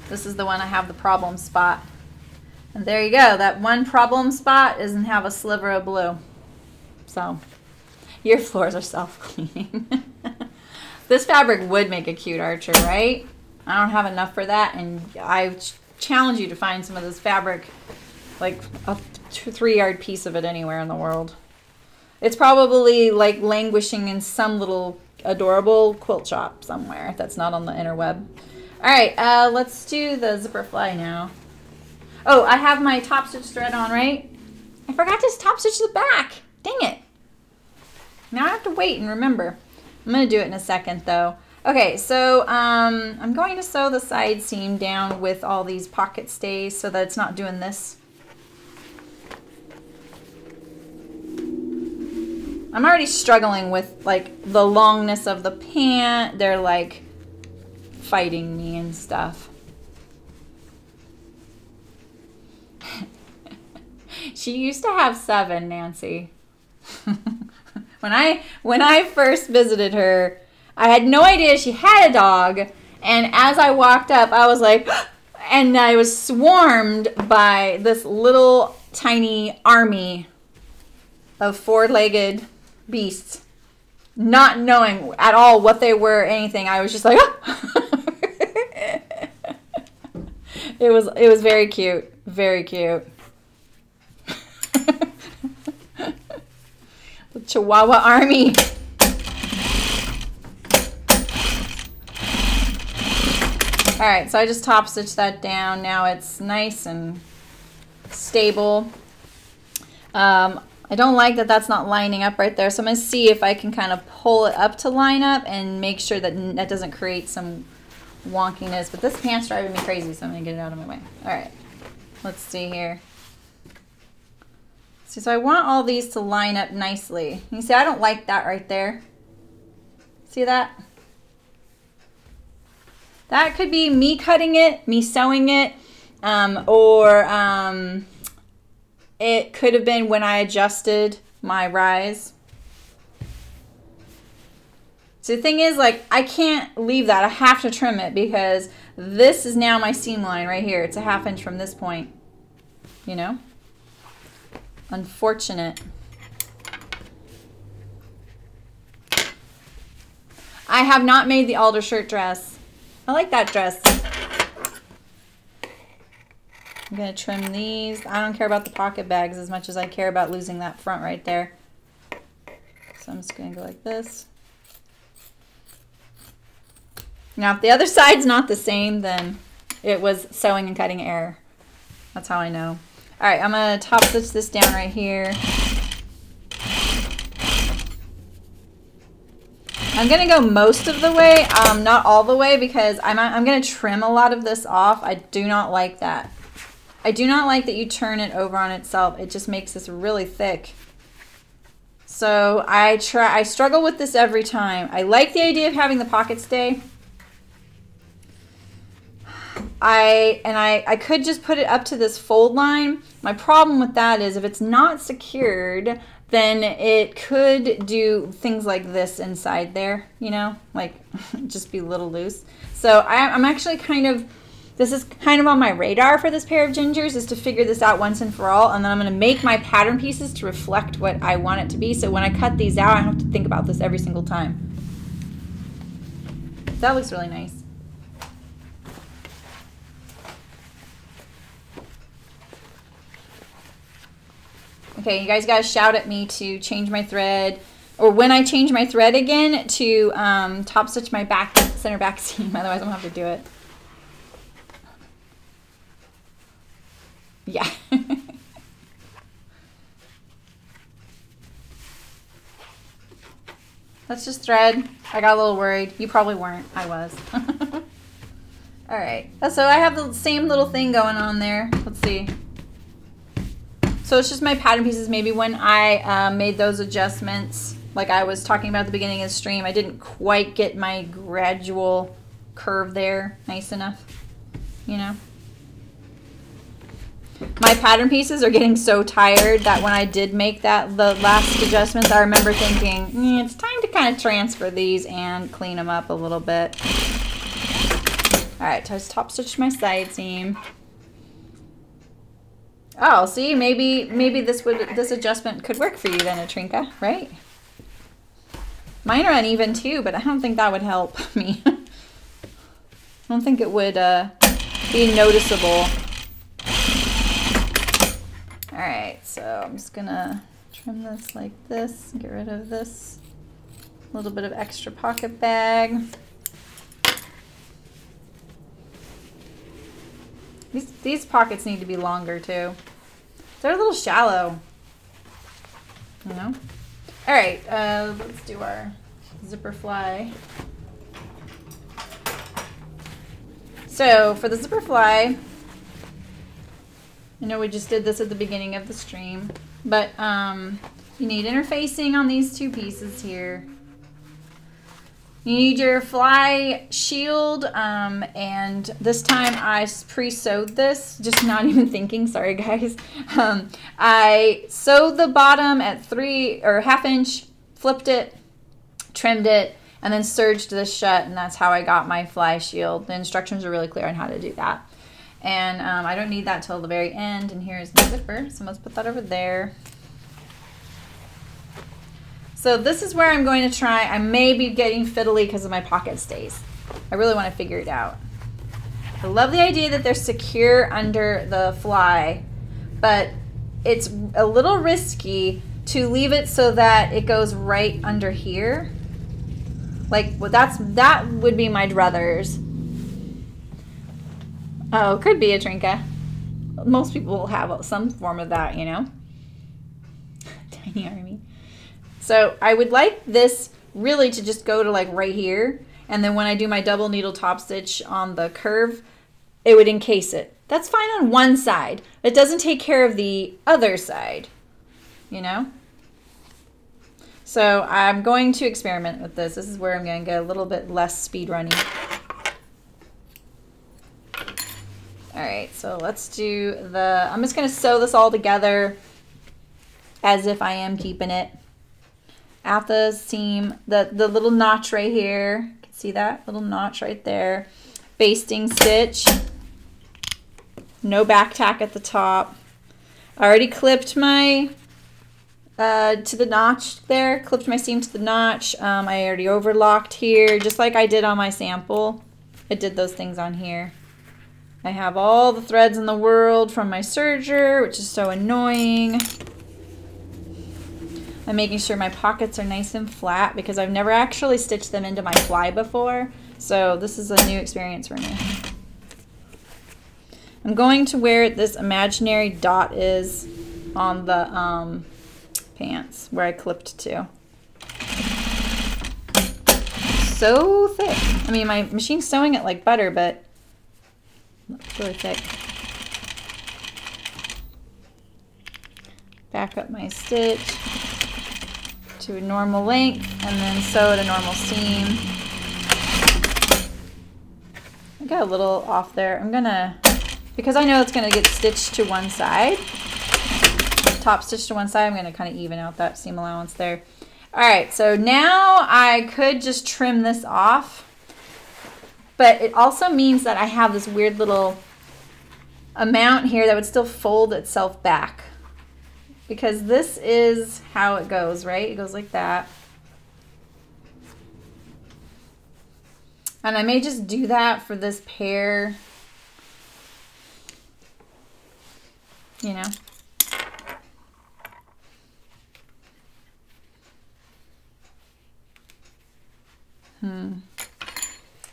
This is the one I have the problem spot. And there you go. That one problem spot doesn't have a sliver of blue. So your floors are self-cleaning. This fabric would make a cute archer, right? I don't have enough for that, and I challenge you to find some of this fabric, like a three-yard piece of it anywhere in the world. It's probably like languishing in some little adorable quilt shop somewhere that's not on the interweb. All right, uh, let's do the zipper fly now. Oh, I have my top stitch thread on, right? I forgot to top stitch the back. Dang it. Now I have to wait and remember. I'm going to do it in a second, though. Okay, so um, I'm going to sew the side seam down with all these pocket stays so that it's not doing this. I'm already struggling with, like, the longness of the pant. They're, like, fighting me and stuff. She used to have seven, Nancy. When I when I first visited her, I had no idea she had a dog, and as I walked up, I was like, and I was swarmed by this little tiny army of four-legged beasts, not knowing at all what they were or anything. I was just like, oh. it was it was very cute, very cute. The Chihuahua Army. All right, so I just top stitched that down. Now it's nice and stable. Um, I don't like that that's not lining up right there, so I'm gonna see if I can kind of pull it up to line up and make sure that that doesn't create some wonkiness. But this pant's driving me crazy, so I'm gonna get it out of my way. All right, let's see here. See, so I want all these to line up nicely. You see, I don't like that right there. See that? That could be me cutting it, me sewing it, um, or um, it could have been when I adjusted my rise. So the thing is, like, I can't leave that. I have to trim it because this is now my seam line right here. It's a half inch from this point, you know? Unfortunate. I have not made the alder shirt dress. I like that dress. I'm gonna trim these. I don't care about the pocket bags as much as I care about losing that front right there. So I'm just gonna go like this. Now if the other side's not the same, then it was sewing and cutting error. That's how I know. All right, I'm gonna top stitch this down right here. I'm gonna go most of the way, um, not all the way, because I'm, I'm gonna trim a lot of this off. I do not like that. I do not like that you turn it over on itself. It just makes this really thick. So I try, I struggle with this every time. I like the idea of having the pocket stay. I and I, I could just put it up to this fold line. My problem with that is if it's not secured, then it could do things like this inside there, you know, like just be a little loose. So I, I'm actually kind of, this is kind of on my radar for this pair of gingers, is to figure this out once and for all, and then I'm gonna make my pattern pieces to reflect what I want it to be. So when I cut these out, I have to think about this every single time. That looks really nice. Okay, you guys gotta shout at me to change my thread, or when I change my thread again, to um, top stitch my back center back seam. Otherwise, I'm gonna have to do it. Yeah. Let's just thread. I got a little worried. You probably weren't. I was. All right. So I have the same little thing going on there. Let's see. So it's just my pattern pieces. Maybe when I uh, made those adjustments, like I was talking about at the beginning of the stream, I didn't quite get my gradual curve there nice enough, you know. My pattern pieces are getting so tired that when I did make that the last adjustments, I remember thinking, mm, it's time to kind of transfer these and clean them up a little bit. All right, so I just top stitched my side seam. Oh, see, maybe maybe this would this adjustment could work for you then, Atrinka, right? Mine are uneven too, but I don't think that would help me. I don't think it would uh, be noticeable. All right, so I'm just gonna trim this like this, get rid of this little bit of extra pocket bag. These, these pockets need to be longer too. They're a little shallow, you know? All right, uh, let's do our zipper fly. So for the zipper fly, I know we just did this at the beginning of the stream, but um, you need interfacing on these two pieces here. You need your fly shield, um, and this time I pre-sewed this, just not even thinking, sorry guys. Um, I sewed the bottom at three or half inch, flipped it, trimmed it, and then serged this shut, and that's how I got my fly shield. The instructions are really clear on how to do that. And um, I don't need that till the very end, and here's the zipper, so let's put that over there. So this is where I'm going to try. I may be getting fiddly because of my pocket stays. I really want to figure it out. I love the idea that they're secure under the fly, but it's a little risky to leave it so that it goes right under here. Like, well, that's that would be my druthers. Oh, could be a Trinka. Most people will have some form of that, you know. Tiny army. So I would like this really to just go to like right here. And then when I do my double needle top stitch on the curve, it would encase it. That's fine on one side. It doesn't take care of the other side, you know. So I'm going to experiment with this. This is where I'm going to get a little bit less speedrunny. All right, so let's do the, I'm just gonna sew this all together as if I am keeping it. At the seam, the, the little notch right here, you can see that little notch right there. Basting stitch, no back tack at the top. I already clipped my, uh, to the notch there, clipped my seam to the notch. Um, I already overlocked here, just like I did on my sample. I did those things on here. I have all the threads in the world from my serger, which is so annoying. I'm making sure my pockets are nice and flat because I've never actually stitched them into my fly before. So this is a new experience for me. I'm going to where this imaginary dot is on the um, pants where I clipped to. So thick. I mean, my machine's sewing it like butter, but it's really thick. Back up my stitch to a normal length and then sew at a normal seam. I got a little off there. I'm gonna, because I know it's gonna get stitched to one side, top stitch to one side, I'm gonna kind of even out that seam allowance there. All right, so now I could just trim this off. But it also means that I have this weird little amount here that would still fold itself back. Because this is how it goes, right? It goes like that. And I may just do that for this pair. You know? Hmm.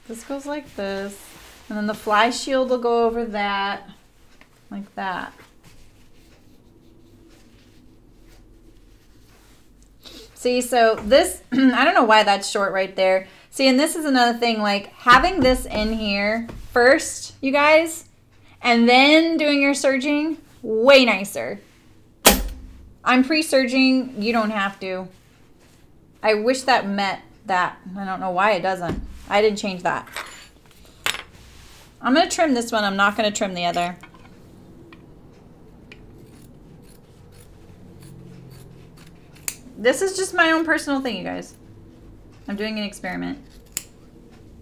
This goes like this, and then the fly shield will go over that, like that. See, so this, I don't know why that's short right there. See, and this is another thing, like having this in here first, you guys, and then doing your serging, way nicer. I'm pre-serging. You don't have to. I wish that met that. I don't know why it doesn't. I didn't change that. I'm going to trim this one. I'm not going to trim the other. This is just my own personal thing, you guys. I'm doing an experiment.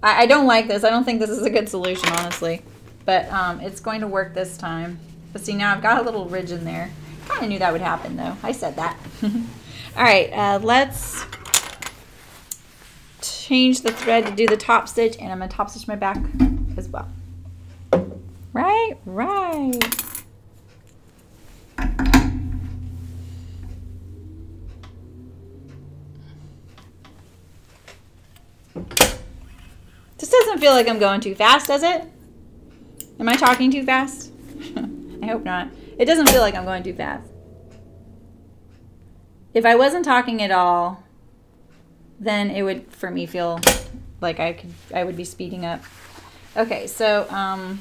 I, I don't like this. I don't think this is a good solution, honestly. But um, it's going to work this time. But see, now I've got a little ridge in there. Kind of knew that would happen, though. I said that. All right, uh, let's change the thread to do the top stitch, and I'm going to top stitch my back as well. Right, right. This doesn't feel like I'm going too fast, does it? Am I talking too fast? I hope not. It doesn't feel like I'm going too fast. If I wasn't talking at all, then it would, for me, feel like I could, I would be speeding up. Okay, so um, I'm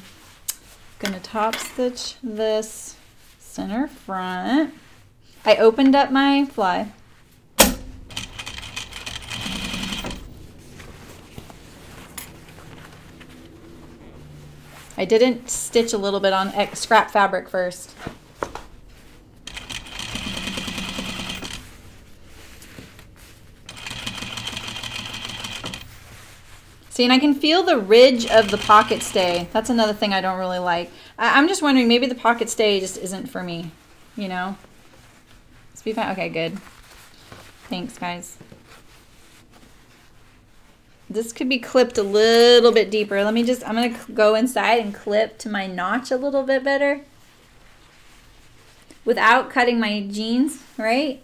gonna top stitch this center front. I opened up my fly. I didn't stitch a little bit on scrap fabric first. See, and I can feel the ridge of the pocket stay. That's another thing I don't really like. I I'm just wondering, maybe the pocket stay just isn't for me, you know? Let's be fine. Okay, good. Thanks, guys. This could be clipped a little bit deeper. Let me just, I'm going to go inside and clip to my notch a little bit better without cutting my jeans, right?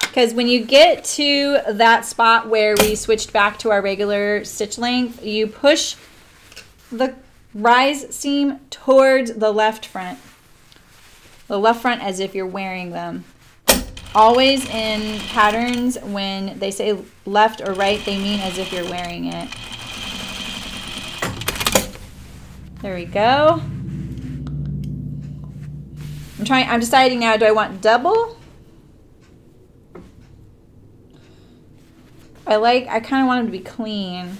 Because when you get to that spot where we switched back to our regular stitch length, you push the rise seam towards the left front. The left front as if you're wearing them. Always in patterns, when they say left or right, they mean as if you're wearing it. There we go. I'm trying, I'm deciding now, do I want double? I like, I kind of want them to be clean,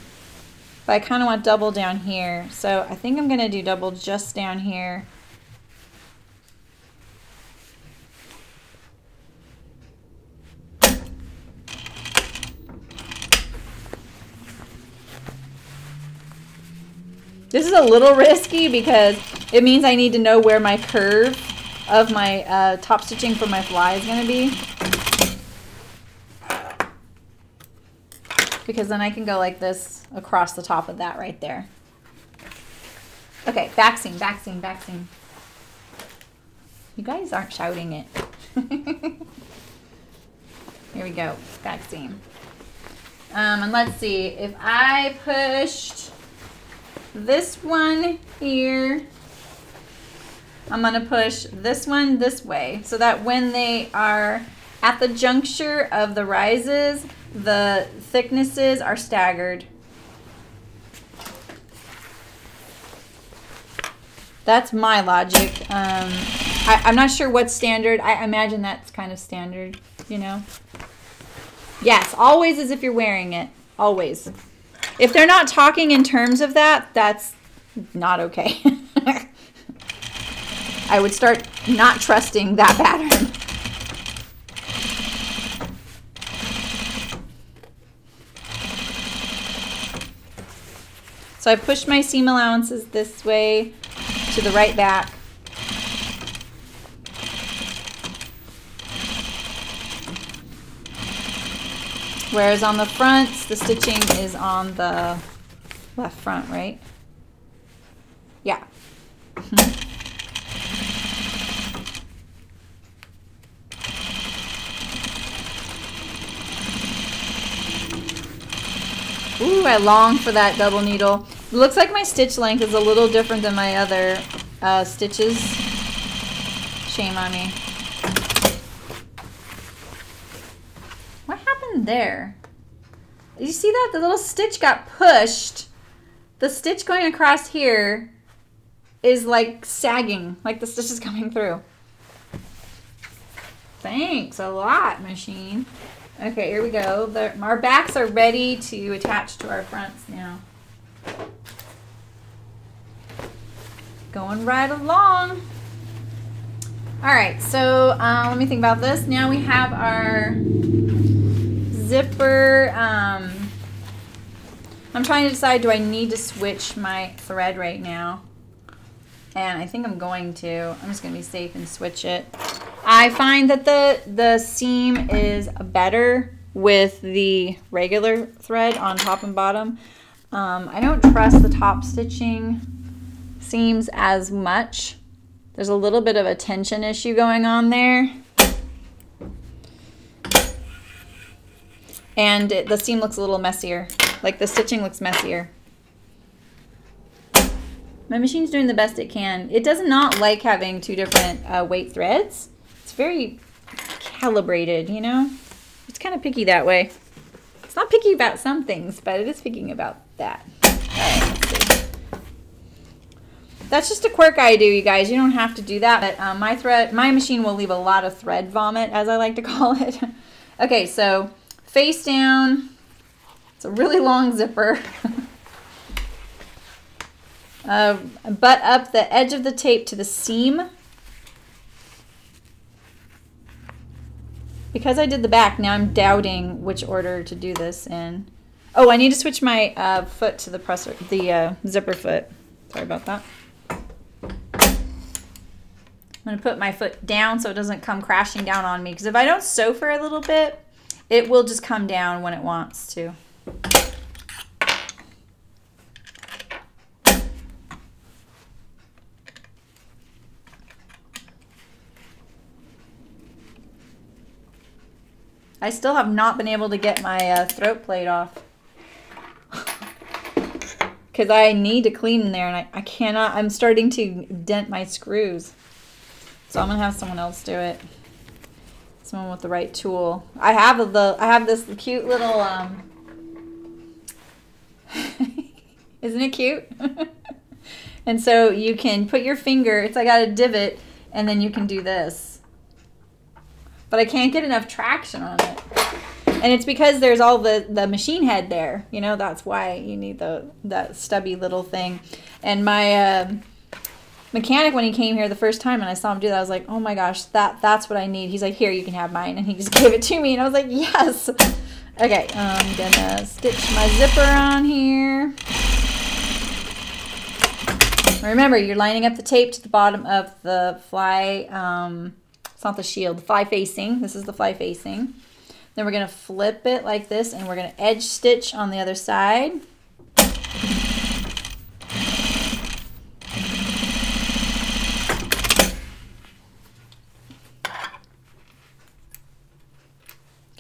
but I kind of want double down here. So I think I'm gonna do double just down here. This is a little risky because it means I need to know where my curve of my uh, top stitching for my fly is going to be. Because then I can go like this across the top of that right there. Okay, back seam, back seam, back seam. You guys aren't shouting it. Here we go, back seam. Um, and let's see, if I pushed this one here, I'm gonna push this one this way so that when they are at the juncture of the rises, the thicknesses are staggered. That's my logic. Um, I, I'm not sure what's standard. I imagine that's kind of standard, you know? Yes, always as if you're wearing it, always. If they're not talking in terms of that, that's not okay. I would start not trusting that pattern. So I pushed my seam allowances this way to the right back. Whereas on the fronts, the stitching is on the left front, right? Yeah. Ooh, I long for that double needle. It looks like my stitch length is a little different than my other uh, stitches. Shame on me. There. You see that? The little stitch got pushed. The stitch going across here is like sagging, like the stitch is coming through. Thanks a lot, machine. Okay, here we go. The, our backs are ready to attach to our fronts now. Going right along. All right, so uh, let me think about this. Now we have our zipper. Um, I'm trying to decide, do I need to switch my thread right now? And I think I'm going to. I'm just going to be safe and switch it. I find that the, the seam is better with the regular thread on top and bottom. Um, I don't trust the top stitching seams as much. There's a little bit of a tension issue going on there. And it, the seam looks a little messier. Like the stitching looks messier. My machine's doing the best it can. It does not like having two different uh, weight threads. It's very calibrated, you know? It's kind of picky that way. It's not picky about some things, but it is picky about that. All right, let's see. That's just a quirk I do, you guys. You don't have to do that, but um, my thread, my machine will leave a lot of thread vomit, as I like to call it. Okay, so face down. It's a really long zipper. uh, butt up the edge of the tape to the seam. Because I did the back, now I'm doubting which order to do this in. Oh, I need to switch my uh, foot to the presser, the uh, zipper foot. Sorry about that. I'm gonna put my foot down so it doesn't come crashing down on me, because if I don't sew for a little bit, it will just come down when it wants to. I still have not been able to get my uh, throat plate off, because I need to clean in there and I, I cannot, I'm starting to dent my screws. So I'm gonna have someone else do it. Someone with the right tool. I have the I have this cute little um isn't it cute? And so you can put your finger, it's like got a divot, and then you can do this. But I can't get enough traction on it. And it's because there's all the, the machine head there. You know, that's why you need the that stubby little thing. And my uh, mechanic, when he came here the first time and I saw him do that, I was like, oh my gosh, that that's what I need. He's like, here, you can have mine. And he just gave it to me and I was like, yes. Okay, I'm gonna stitch my zipper on here. Remember, you're lining up the tape to the bottom of the fly, um, it's not the shield, the fly facing. This is the fly facing. Then we're gonna flip it like this and we're gonna edge stitch on the other side.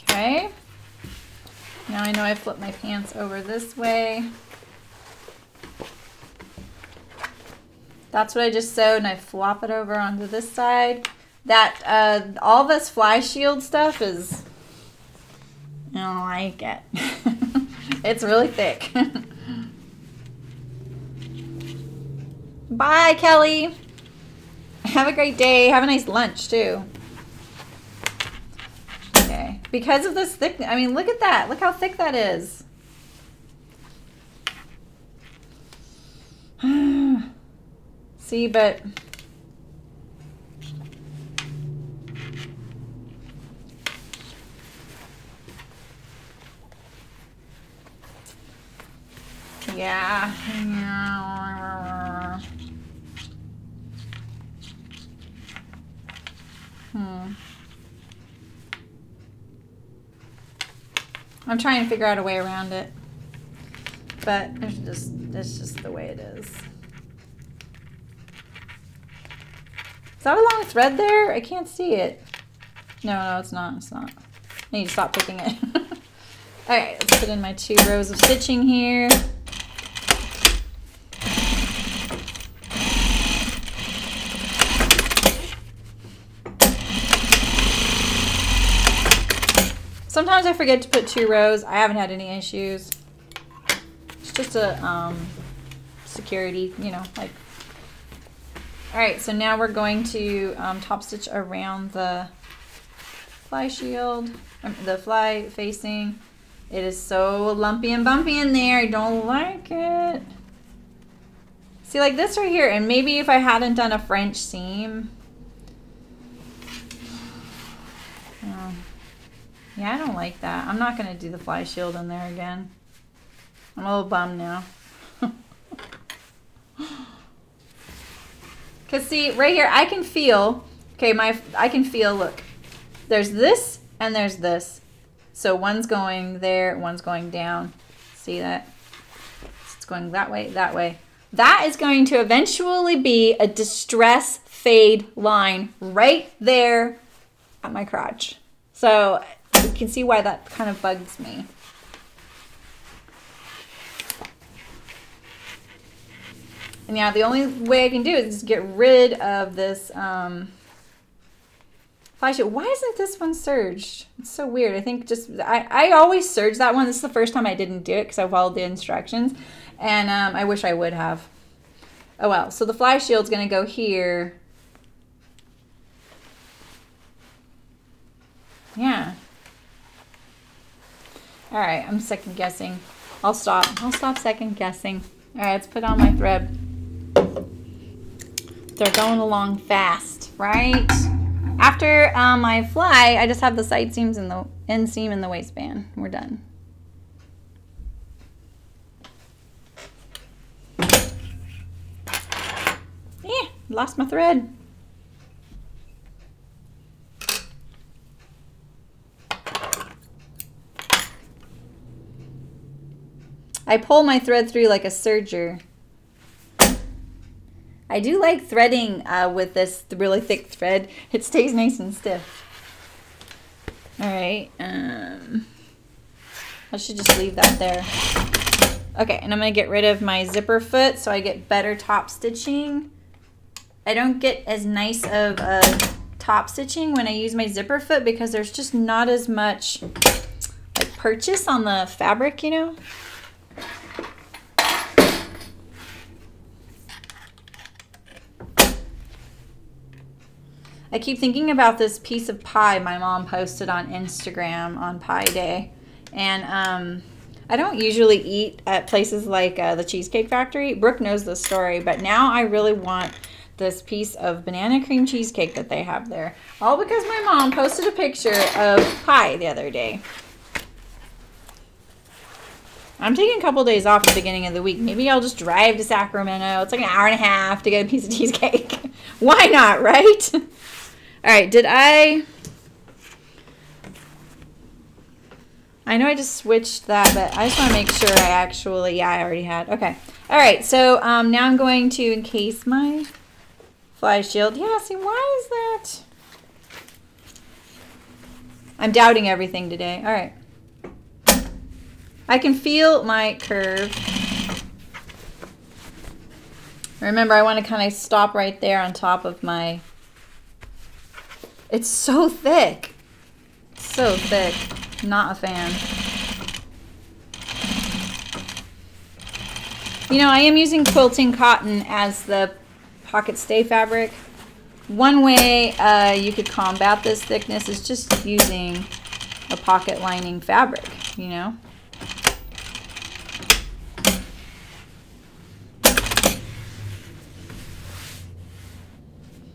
Okay, now I know I flipped my pants over this way. That's what I just sewed, and I flop it over onto this side. That, uh, all this fly shield stuff is, I don't like it. It's really thick. Bye, Kelly. Have a great day. Have a nice lunch, too. Because of this thickness, I mean, look at that. Look how thick that is. See, but yeah. Hmm. I'm trying to figure out a way around it, but it's just, it's just the way it is. Is that a long thread there? I can't see it. No, no, it's not, it's not. I need to stop picking it. All right, let's put in my two rows of stitching here. Sometimes I forget to put two rows. I haven't had any issues. It's just a um, security, you know, like All right, so now we're going to um, top stitch around the fly shield, um, the fly facing. It is so lumpy and bumpy in there. I don't like it. See, like this right here, and maybe if I hadn't done a French seam. Oh. Yeah, I don't like that. I'm not gonna do the fly shield in there again. I'm a little bummed now. Cause see, right here, I can feel, okay, my I can feel, look, there's this and there's this. So one's going there, one's going down. See that? It's going that way, that way. That is going to eventually be a distress fade line right there at my crotch. So you can see why that kind of bugs me. And now the only way I can do is just get rid of this um, fly shield. Why isn't this one surged? It's so weird. I think just, I, I always surge that one. This is the first time I didn't do it because I followed the instructions. And um, I wish I would have. Oh well, so the fly shield's gonna go here. Yeah. All right, I'm second guessing. I'll stop, I'll stop second guessing. All right, let's put on my thread. They're going along fast, right? After um, I fly, I just have the side seams and the end seam and the waistband. We're done. Yeah, lost my thread. I pull my thread through like a serger. I do like threading uh, with this really thick thread. It stays nice and stiff. All right, um, I should just leave that there. Okay, and I'm gonna get rid of my zipper foot so I get better top stitching. I don't get as nice of a top stitching when I use my zipper foot because there's just not as much like purchase on the fabric, you know? I keep thinking about this piece of pie my mom posted on Instagram on Pie Day. And um, I don't usually eat at places like uh, the Cheesecake Factory. Brooke knows this story, but now I really want this piece of banana cream cheesecake that they have there. All because my mom posted a picture of pie the other day. I'm taking a couple days off at the beginning of the week. Maybe I'll just drive to Sacramento. It's like an hour and a half to get a piece of cheesecake. Why not, right? All right, did I... I know I just switched that, but I just want to make sure I actually... Yeah, I already had. Okay. All right, so um, now I'm going to encase my fly shield. Yeah, see, why is that? I'm doubting everything today. All right. I can feel my curve. Remember, I want to kind of stop right there on top of my, it's so thick, so thick, not a fan. You know, I am using quilting cotton as the pocket stay fabric. One way uh, you could combat this thickness is just using a pocket lining fabric, you know?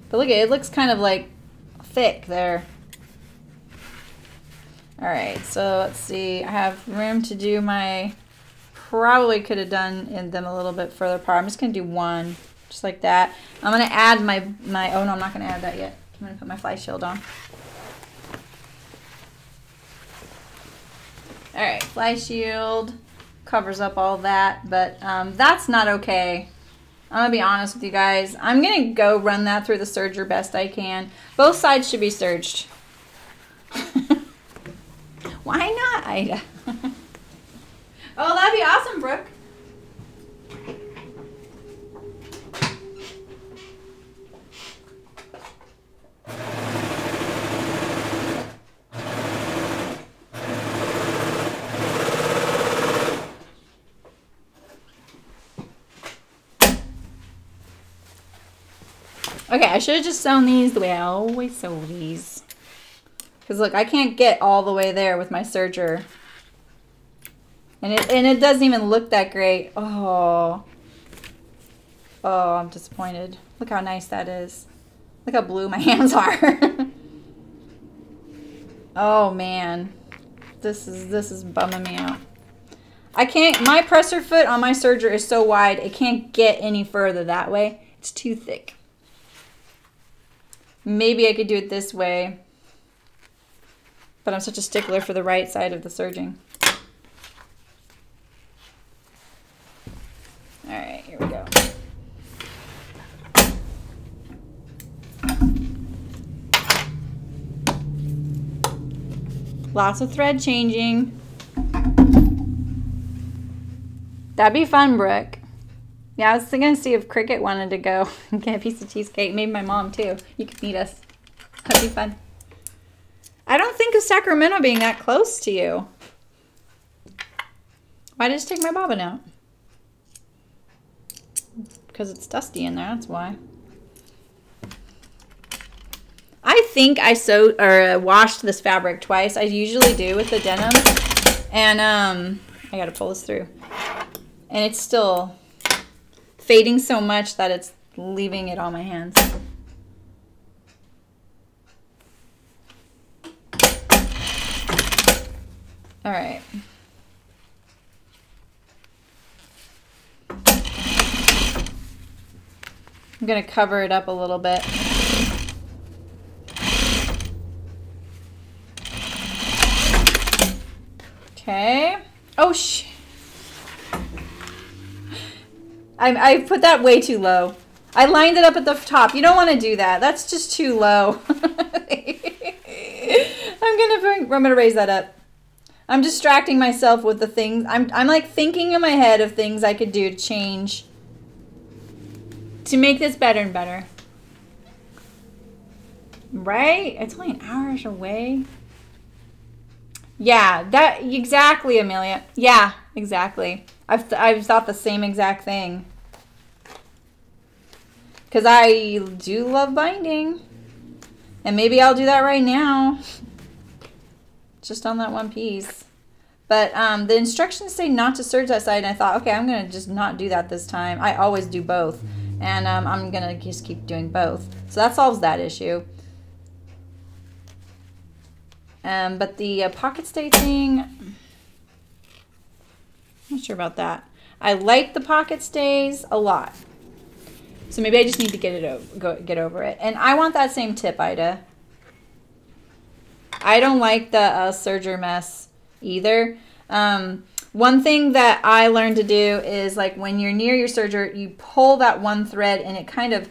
But look, it looks kind of like thick there. All right, so let's see. I have room to do my, probably could have done in them a little bit further apart. I'm just gonna do one, just like that. I'm gonna add my, my oh no, I'm not gonna add that yet. I'm gonna put my fly shield on. All right, fly shield covers up all that, but um, that's not okay. I'm gonna be honest with you guys. I'm gonna go run that through the serger best I can. Both sides should be serged. Why not, Ida? Oh, that'd be awesome, Brooke. Okay, I should have just sewn these the way I always sew these. Because look, I can't get all the way there with my serger. And it, and it doesn't even look that great. Oh. Oh, I'm disappointed. Look how nice that is. Look how blue my hands are. Oh man, this is this is bumming me out. I can't. My presser foot on my serger is so wide it can't get any further that way. It's too thick. Maybe I could do it this way, but I'm such a stickler for the right side of the serging. All right, here we go. Lots of thread changing. That'd be fun, Brooke. Yeah, I was thinking to see if Cricket wanted to go and get a piece of cheesecake. Maybe my mom, too. You could meet us. That'd be fun. I don't think of Sacramento being that close to you. Why did I just take my bobbin out? Because it's dusty in there, that's why. I think I sewed or washed this fabric twice. I usually do with the denim, and um, I gotta pull this through. And it's still fading so much that it's leaving it on my hands. All right. I'm gonna cover it up a little bit. Okay. Oh, sh. I, I put that way too low. I lined it up at the top. You don't want to do that. That's just too low. I'm gonna I'm gonna raise that up. I'm distracting myself with the things. I'm I'm like thinking in my head of things I could do to change to make this better and better. Right? It's only an hour-ish away. Yeah, that exactly, Amelia. Yeah, exactly. I've th I've thought the same exact thing. Cause I do love binding, and maybe I'll do that right now, just on that one piece. But um, the instructions say not to serge that side, and I thought, okay, I'm gonna just not do that this time. I always do both, and um, I'm gonna just keep doing both. So that solves that issue. Um, but the uh, pocket stay thing, I'm not sure about that. I like the pocket stays a lot. So maybe I just need to get it over, go, get over it. And I want that same tip, Ida. I don't like the uh, serger mess either. Um, one thing that I learned to do is, like, when you're near your serger, you pull that one thread and it kind of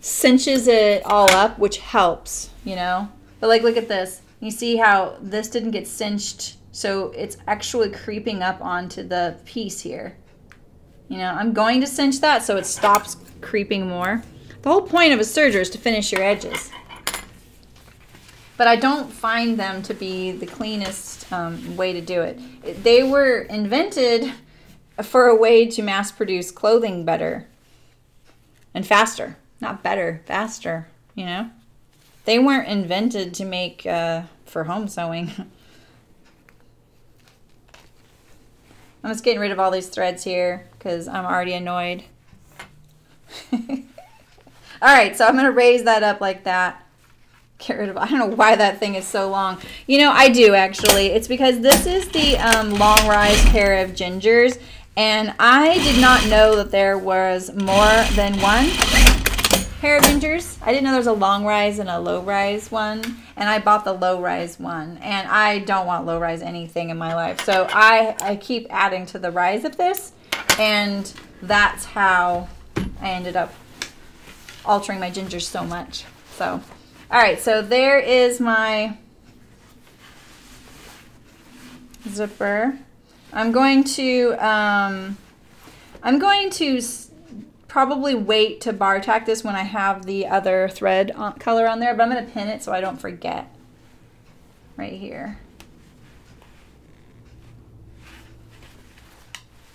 cinches it all up, which helps, you know? But, like, look at this. You see how this didn't get cinched, so it's actually creeping up onto the piece here. You know, I'm going to cinch that so it stops creeping more. The whole point of a serger is to finish your edges. But I don't find them to be the cleanest um, way to do it. They were invented for a way to mass produce clothing better and faster. Not better, faster, you know? They weren't invented to make uh, for home sewing. I'm just getting rid of all these threads here because I'm already annoyed. All right, so I'm going to raise that up like that. Get rid of, I don't know why that thing is so long. You know, I do actually. It's because this is the um, long rise pair of Gingers, and I did not know that there was more than one pair of Gingers. I didn't know there was a long rise and a low rise one, and I bought the low rise one, and I don't want low rise anything in my life, so I, I keep adding to the rise of this, and that's how I ended up altering my Gingers so much. So, all right, so there is my zipper. I'm going to, um, I'm going to probably wait to bar tack this when I have the other thread on, color on there, but I'm going to pin it so I don't forget right here.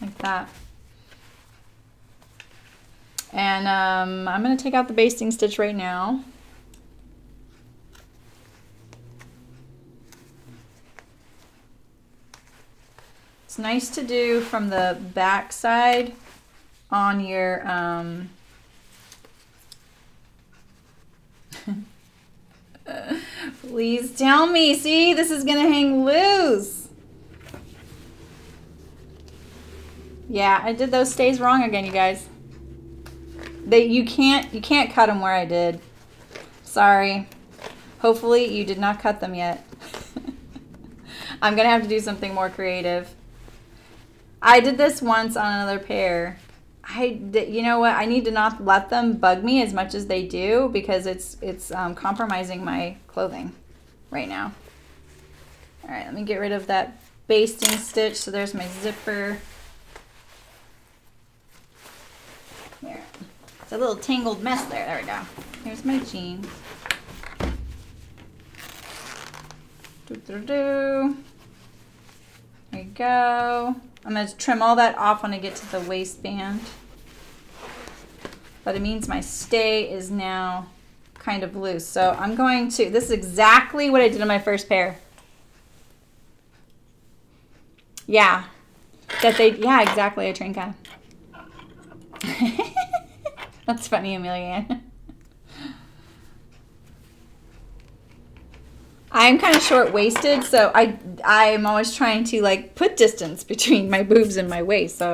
Like that. And um, I'm going to take out the basting stitch right now. It's nice to do from the back side on your um, please tell me. See, this is gonna hang loose. Yeah, I did those stays wrong again, you guys. They you can't you can't cut them where I did. Sorry. Hopefully you did not cut them yet. I'm gonna have to do something more creative. I did this once on another pair. I, you know what? I need to not let them bug me as much as they do, because it's it's um, compromising my clothing right now. All right, let me get rid of that basting stitch. So there's my zipper. There, it's a little tangled mess there. There we go. Here's my jeans. Do do do. There you go. I'm going to trim all that off when I get to the waistband. But it means my stay is now kind of loose. So I'm going to, this is exactly what I did in my first pair. Yeah. That they, yeah, exactly, a train con. That's funny, Amelia. I'm kind of short-waisted, so I, I'm always trying to, like, put distance between my boobs and my waist. So,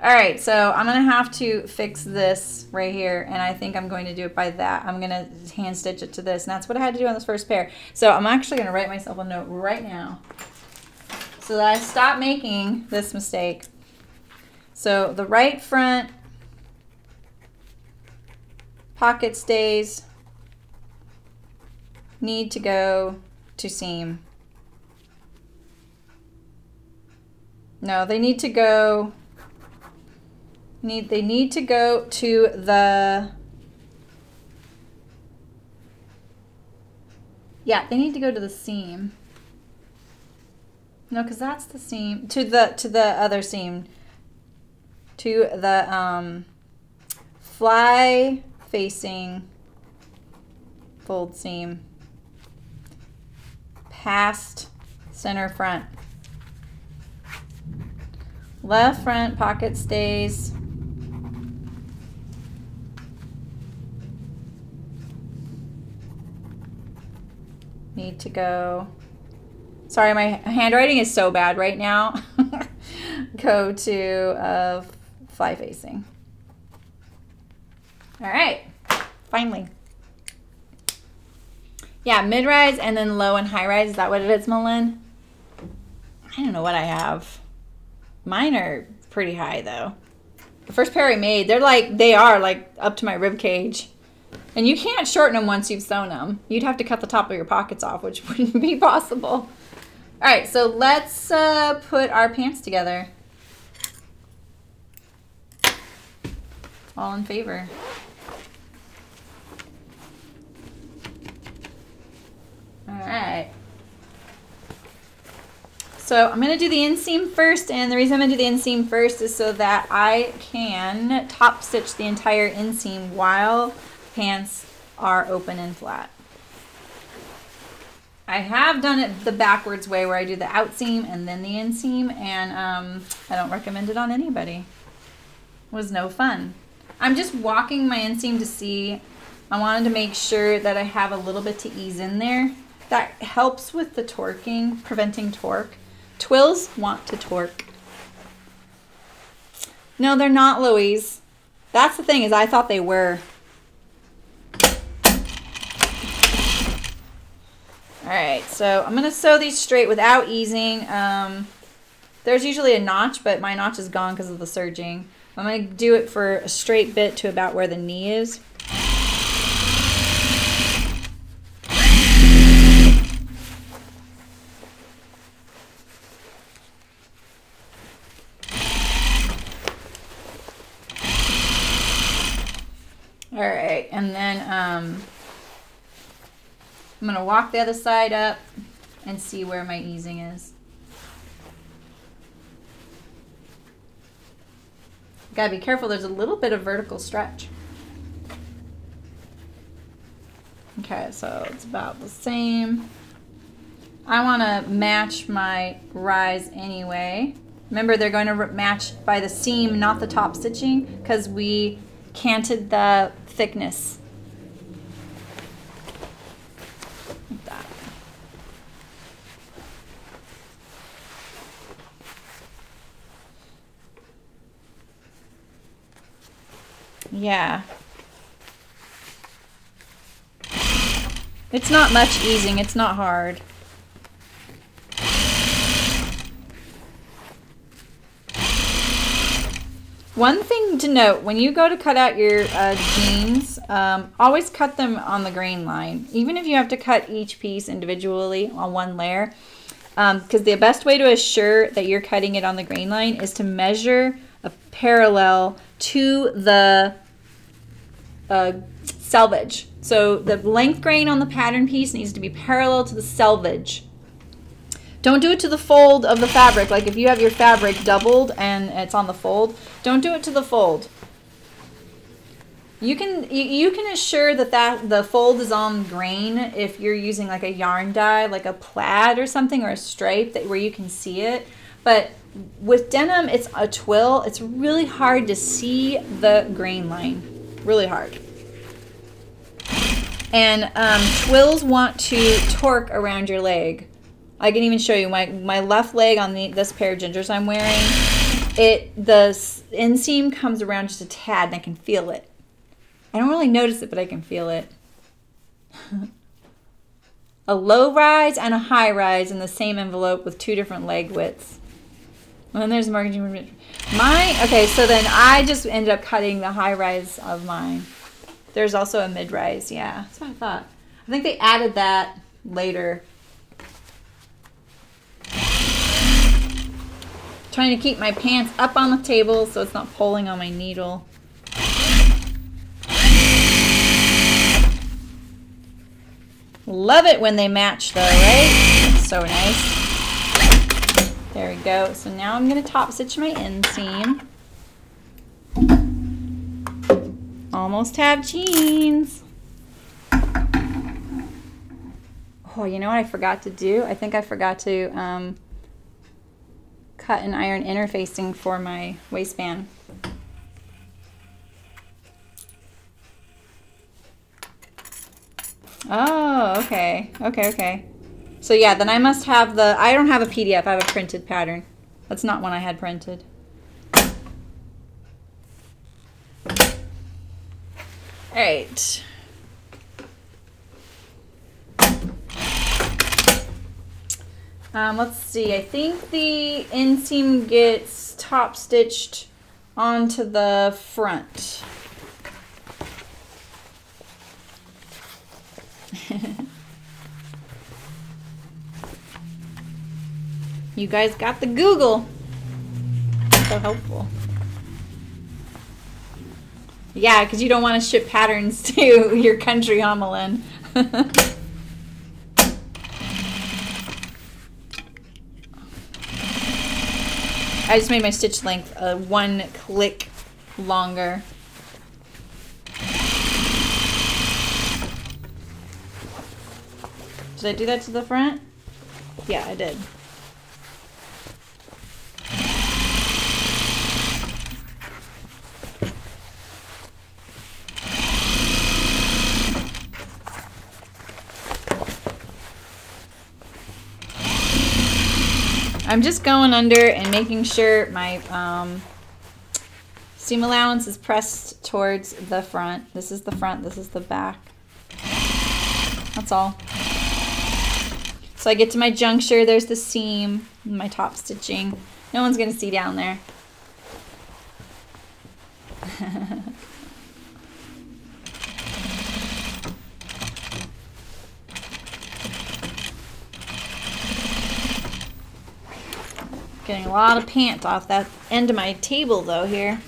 all right, so I'm going to have to fix this right here, and I think I'm going to do it by that. I'm going to hand stitch it to this, and that's what I had to do on this first pair. So I'm actually going to write myself a note right now so that I stop making this mistake. So the right front pocket stays need to go to seam. No, they need to go need they need to go to the yeah, they need to go to the seam. No, because that's the seam to the to the other seam. To the um fly facing fold seam. Past center front. Left front pocket stays. Need to go. Sorry, my handwriting is so bad right now. Go to uh, fly facing. All right, finally. Yeah, mid-rise and then low and high-rise. Is that what it is, Malin? I don't know what I have. Mine are pretty high, though. The first pair I made, they're like, they are like up to my rib cage. And you can't shorten them once you've sewn them. You'd have to cut the top of your pockets off, which wouldn't be possible. All right, so let's uh, put our pants together. All in favor. All right, so I'm going to do the inseam first, and the reason I'm going to do the inseam first is so that I can top stitch the entire inseam while pants are open and flat. I have done it the backwards way where I do the outseam and then the inseam, and um, I don't recommend it on anybody. It was no fun. I'm just walking my inseam to see. I wanted to make sure that I have a little bit to ease in there. That helps with the torquing, preventing torque. Twills want to torque. No, they're not, Louise. That's the thing, is I thought they were. All right, so I'm gonna sew these straight without easing. Um, there's usually a notch, but my notch is gone because of the serging. I'm gonna do it for a straight bit to about where the knee is. All right, and then um, I'm gonna walk the other side up and see where my easing is. You gotta be careful, there's a little bit of vertical stretch. Okay, so it's about the same. I wanna match my rise anyway. Remember, they're going to match by the seam, not the top stitching, because we canted the thickness. Like that. Yeah. It's not much easing, it's not hard. One thing to note, when you go to cut out your uh, jeans, um, always cut them on the grain line. Even if you have to cut each piece individually on one layer, because um, the best way to assure that you're cutting it on the grain line is to measure a parallel to the uh, selvage. So the length grain on the pattern piece needs to be parallel to the selvage. Don't do it to the fold of the fabric. Like if you have your fabric doubled and it's on the fold, don't do it to the fold. You can you can assure that, that the fold is on grain if you're using like a yarn dye, like a plaid or something, or a stripe that where you can see it. But with denim, it's a twill. It's really hard to see the grain line. Really hard. And um, twills want to torque around your leg. I can even show you my, my left leg on the, this pair of gingers I'm wearing. It the inseam comes around just a tad and I can feel it. I don't really notice it, but I can feel it. A low rise and a high rise in the same envelope with two different leg widths. And then there's marking. My okay, so then I just ended up cutting the high rise of mine. There's also a mid rise, yeah. That's what I thought. I think they added that later. Trying to keep my pants up on the table so it's not pulling on my needle. Love it when they match though, right? It's so nice. There we go. So now I'm going to top stitch my inseam. Almost have jeans. Oh, you know what I forgot to do? I think I forgot to... Um, cut and iron interfacing for my waistband. Oh, okay, okay, okay. So yeah, then I must have the, I don't have a P D F, I have a printed pattern. That's not one I had printed. All right. Um, let's see, I think the inseam gets top stitched onto the front. You guys got the Google. So helpful. Yeah, because you don't want to ship patterns to your country, Amelin. I just made my stitch length uh, one click longer. Did I do that to the front? Yeah, I did. I'm just going under and making sure my um, seam allowance is pressed towards the front. This is the front, this is the back. That's all. So I get to my juncture, there's the seam, my top stitching. No one's gonna see down there. Getting a lot of pant off that end of my table though here.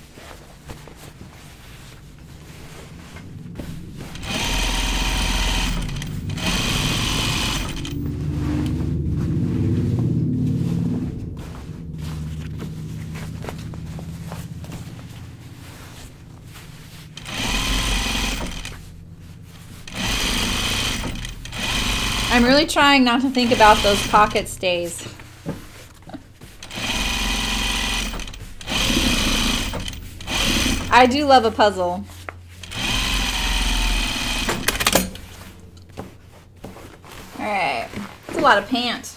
really trying not to think about those pocket stays. I do love a puzzle. All right, it's a lot of pant.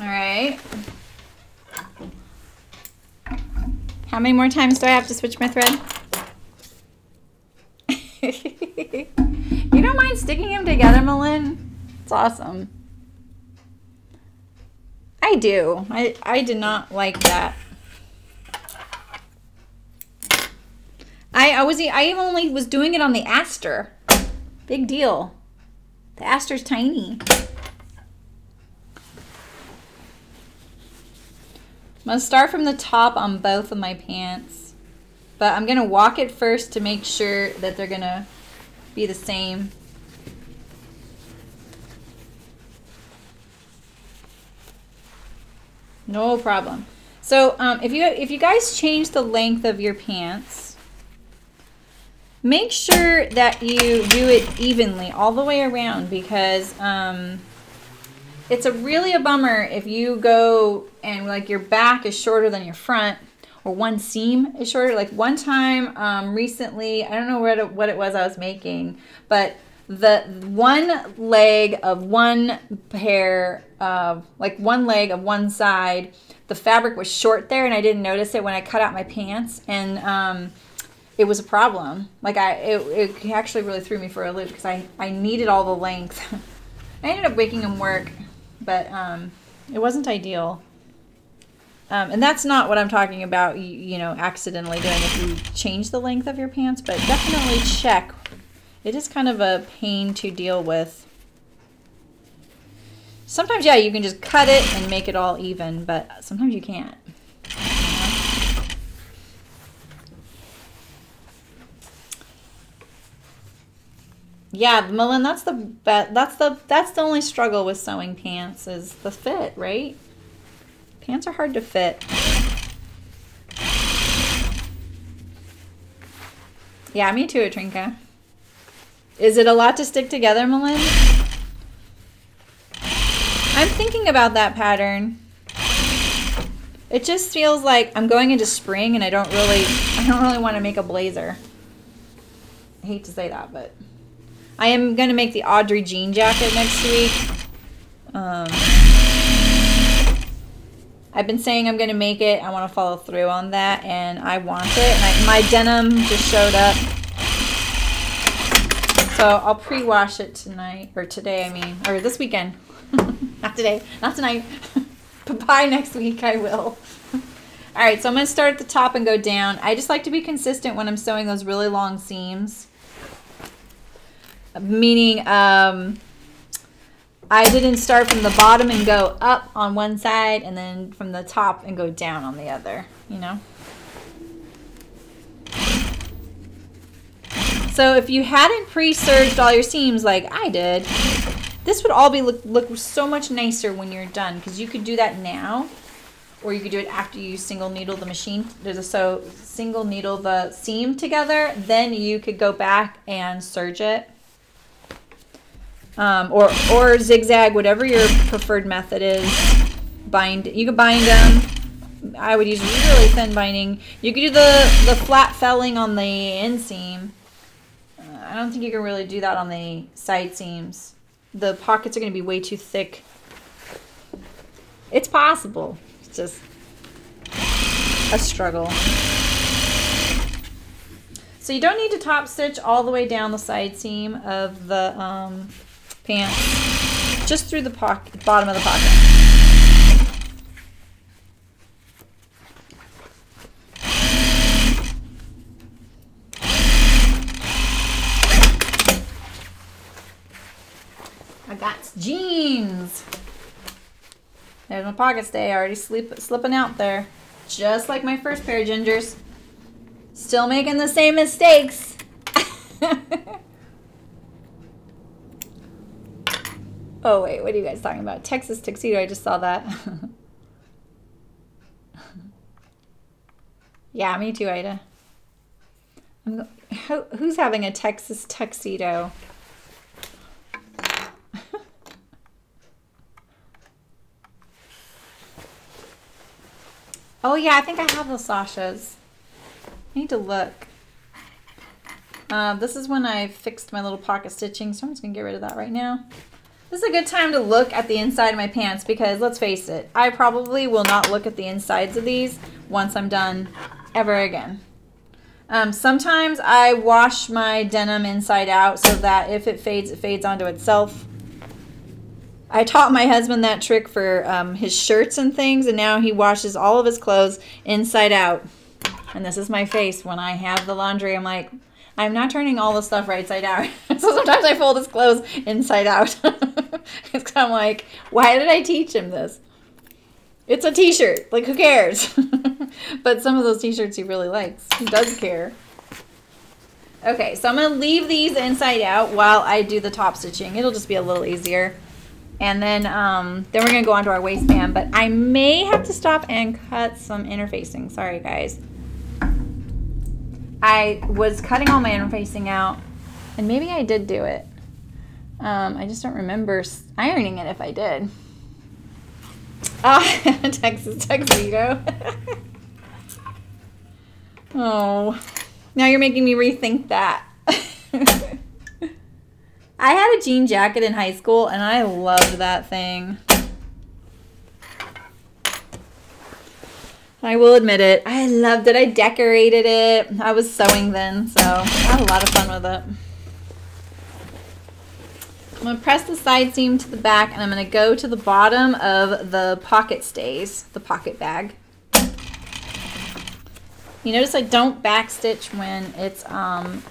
All right. How many more times do I have to switch my thread? You don't mind sticking them together, Malin? It's awesome. I do. I, I did not like that. I, I was I only was doing it on the aster. Big deal. The aster's tiny. I'm going to start from the top on both of my pants, but I'm going to walk it first to make sure that they're going to be the same. No problem. So um, if you if you guys change the length of your pants, make sure that you do it evenly all the way around, because um, it's a really a bummer if you go and like your back is shorter than your front, or one seam is shorter. Like one time um, recently, I don't know what it, what it was I was making, but the one leg of one pair of, like one leg of one side, the fabric was short there and I didn't notice it when I cut out my pants, and um, it was a problem. Like I, it, it actually really threw me for a loop because I, I needed all the length. I ended up making them work, but um, it wasn't ideal. Um, and that's not what I'm talking about, you, you know, accidentally doing if you change the length of your pants, but definitely check. It is kind of a pain to deal with. Sometimes, yeah, you can just cut it and make it all even, but sometimes you can't. Yeah, Malin, that's the that's the that's the only struggle with sewing pants is the fit, right? Pants are hard to fit. Yeah, me too, Atrinka. Is it a lot to stick together, Malin? I'm thinking about that pattern. It just feels like I'm going into spring and I don't really I don't really want to make a blazer. I hate to say that, but I am going to make the Audrey jean jacket next week. Um, I've been saying I'm going to make it. I want to follow through on that, and I want it. And I, my denim just showed up. So I'll pre-wash it tonight, or today, I mean, or this weekend. Not today, not tonight. Bye, next week I will. All right, so I'm going to start at the top and go down. I just like to be consistent when I'm sewing those really long seams. Meaning um, I didn't start from the bottom and go up on one side and then from the top and go down on the other, you know? So if you hadn't pre-serged all your seams like I did, this would all be look, look so much nicer when you're done, because you could do that now, or you could do it after you single needle the machine, so single needle the seam together, then you could go back and serge it. Um, or, or zigzag, whatever your preferred method is. Bind, you can bind them. I would use really thin binding. You could do the, the flat felling on the inseam. Uh, I don't think you can really do that on the side seams. The pockets are going to be way too thick. It's possible. It's just a struggle. So you don't need to top stitch all the way down the side seam of the um, pants, just through the pocket, bottom of the pocket. I got jeans. There's my pocket stay already sleep, slipping out there, just like my first pair of Gingers. Still making the same mistakes. Oh wait, what are you guys talking about? Texas tuxedo, I just saw that. Yeah, me too, Ida. I'm, who, who's having a Texas tuxedo? Oh yeah, I think I have those Sashas. I need to look. Uh, this is when I fixed my little pocket stitching, so I'm just gonna get rid of that right now. This is a good time to look at the inside of my pants because let's face it, I probably will not look at the insides of these once I'm done ever again. Um, sometimes I wash my denim inside out so that if it fades, it fades onto itself. I taught my husband that trick for um, his shirts and things, and now he washes all of his clothes inside out. And this is my face when I have the laundry. I'm like, I'm not turning all the stuff right side out. So sometimes I fold his clothes inside out. It's kind of like, why did I teach him this? It's a t-shirt. Like, who cares? But some of those t-shirts he really likes. He does care. Okay, so I'm going to leave these inside out while I do the top stitching. It'll just be a little easier. And then, um, then we're going to go on to our waistband. But I may have to stop and cut some interfacing. Sorry, guys. I was cutting all my interfacing out, and maybe I did do it. Um, I just don't remember ironing it if I did. Oh, Texas tuxedo. Oh, now you're making me rethink that. I had a jean jacket in high school, and I loved that thing. I will admit it. I loved it. I decorated it. I was sewing then, so I had a lot of fun with it. I'm going to press the side seam to the back, and I'm going to go to the bottom of the pocket stays, the pocket bag. You notice I don't backstitch when it's um,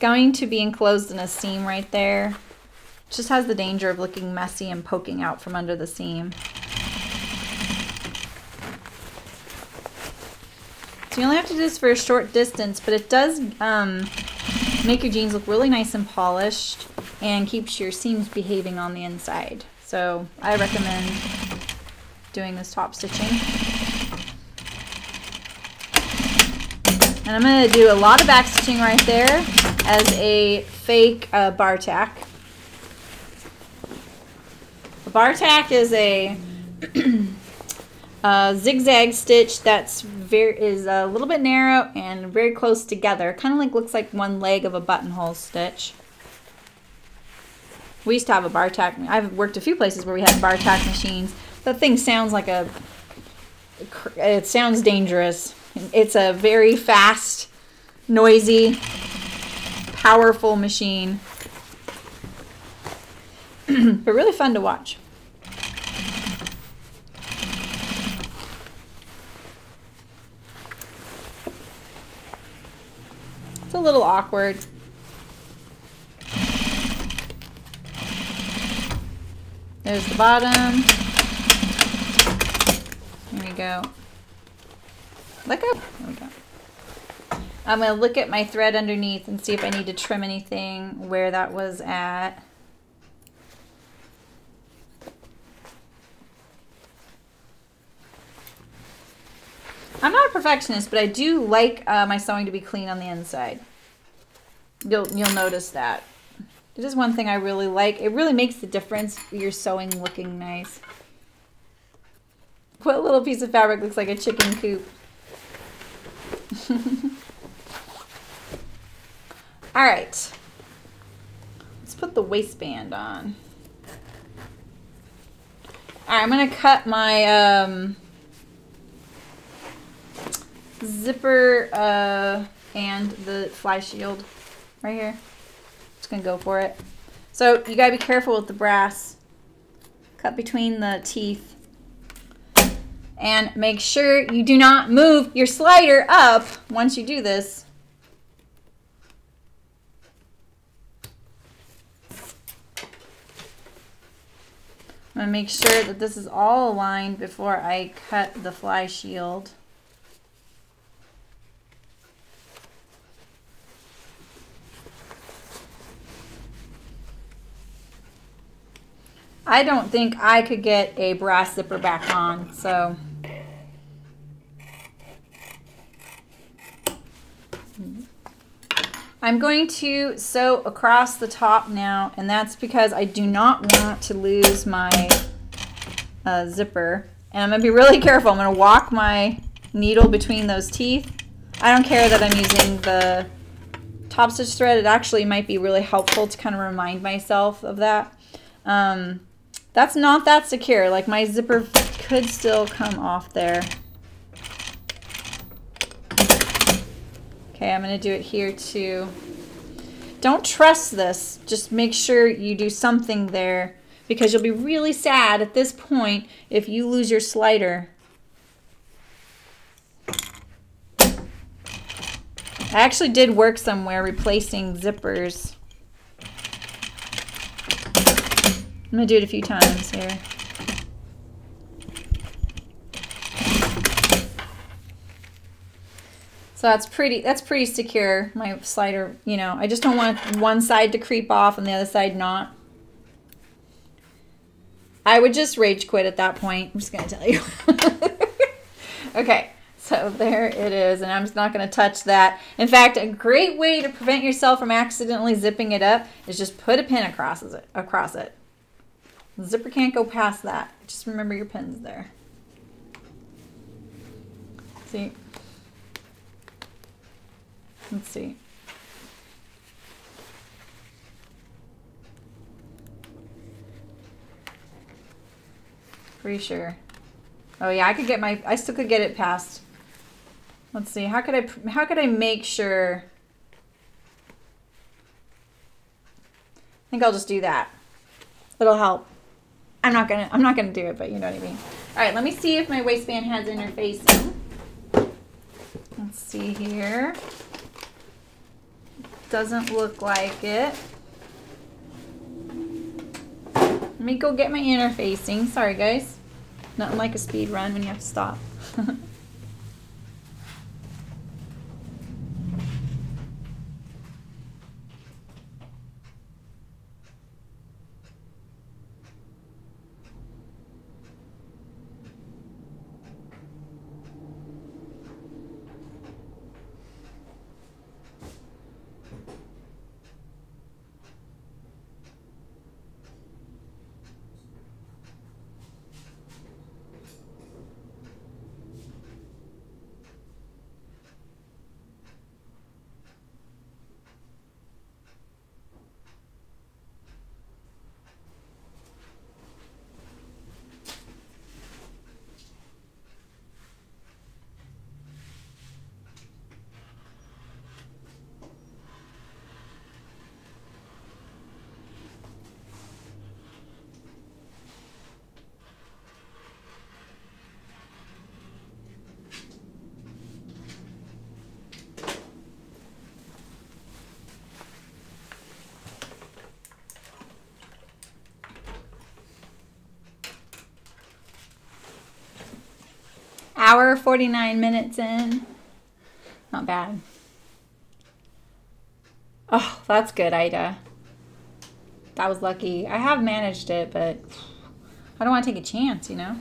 going to be enclosed in a seam right there. It just has the danger of looking messy and poking out from under the seam. So you only have to do this for a short distance, but it does um, make your jeans look really nice and polished and keeps your seams behaving on the inside. So I recommend doing this top stitching. And I'm going to do a lot of back stitching right there as a fake uh, bar tack. A bar tack is a Uh, zigzag stitch that's very is a little bit narrow and very close together, kind of like looks like one leg of a buttonhole stitch. We used to have a bar tack. I've worked a few places where we had bar tack machines. That thing sounds like a it sounds dangerous. It's a very fast, noisy, powerful machine, but really fun to watch. It's a little awkward. There's the bottom. Here we go. Look up. There we go. I'm going to look at my thread underneath and see if I need to trim anything where that was at. I'm not a perfectionist, but I do like uh, my sewing to be clean on the inside. You'll, you'll notice that. It is one thing I really like. It really makes the difference, your sewing looking nice. What little piece of fabric looks like a chicken coop? All right. Let's put the waistband on. All right, I'm going to cut my... Um, zipper uh, and the fly shield right here. Just gonna go for it. So you gotta be careful with the brass. Cut between the teeth. And make sure you do not move your slider up once you do this. I'm gonna make sure that this is all aligned before I cut the fly shield. I don't think I could get a brass zipper back on, so I'm going to sew across the top now, and that's because I do not want to lose my uh, zipper. And I'm going to be really careful. I'm going to walk my needle between those teeth. I don't care that I'm using the top stitch thread. It actually might be really helpful to kind of remind myself of that. Um, that's not that secure. Like, my zipper could still come off there. Okay, I'm going to do it here too. Don't trust this. Just make sure you do something there, because you'll be really sad at this point if you lose your slider. I actually did work somewhere replacing zippers. I'm going to do it a few times here. So that's pretty, that's pretty secure, my slider, you know. I just don't want one side to creep off and the other side not. I would just rage quit at that point. I'm just going to tell you. Okay, so there it is, and I'm just not going to touch that. In fact, a great way to prevent yourself from accidentally zipping it up is just put a pin across it. Across it. The zipper can't go past that. Just remember your pin's there. See? Let's see. Pretty sure. Oh yeah, I could get my, I still could get it past. Let's see, how could I, how could I make sure? I think I'll just do that. It'll help. I'm not gonna, I'm not gonna do it, but you know what I mean. All right, let me see if my waistband has interfacing. Let's see here. Doesn't look like it. Let me go get my interfacing. Sorry guys, nothing like a speed run when you have to stop. Hour forty-nine minutes in. Not bad. Oh, that's good, Ida. That was lucky. I have managed it, but I don't want to take a chance, you know?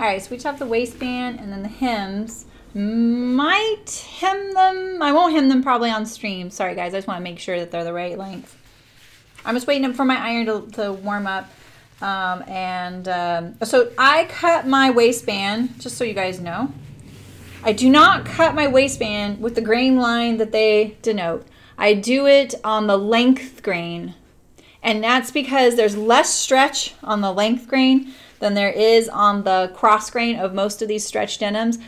All right, so we have the waistband and then the hems. Might hem them. I won't hem them probably on stream. Sorry, guys. I just want to make sure that they're the right length. I'm just waiting for my iron to, to warm up. Um, and um, so I cut my waistband, just so you guys know. I do not cut my waistband with the grain line that they denote. I do it on the length grain. And that's because there's less stretch on the length grain than there is on the cross grain of most of these stretch denims.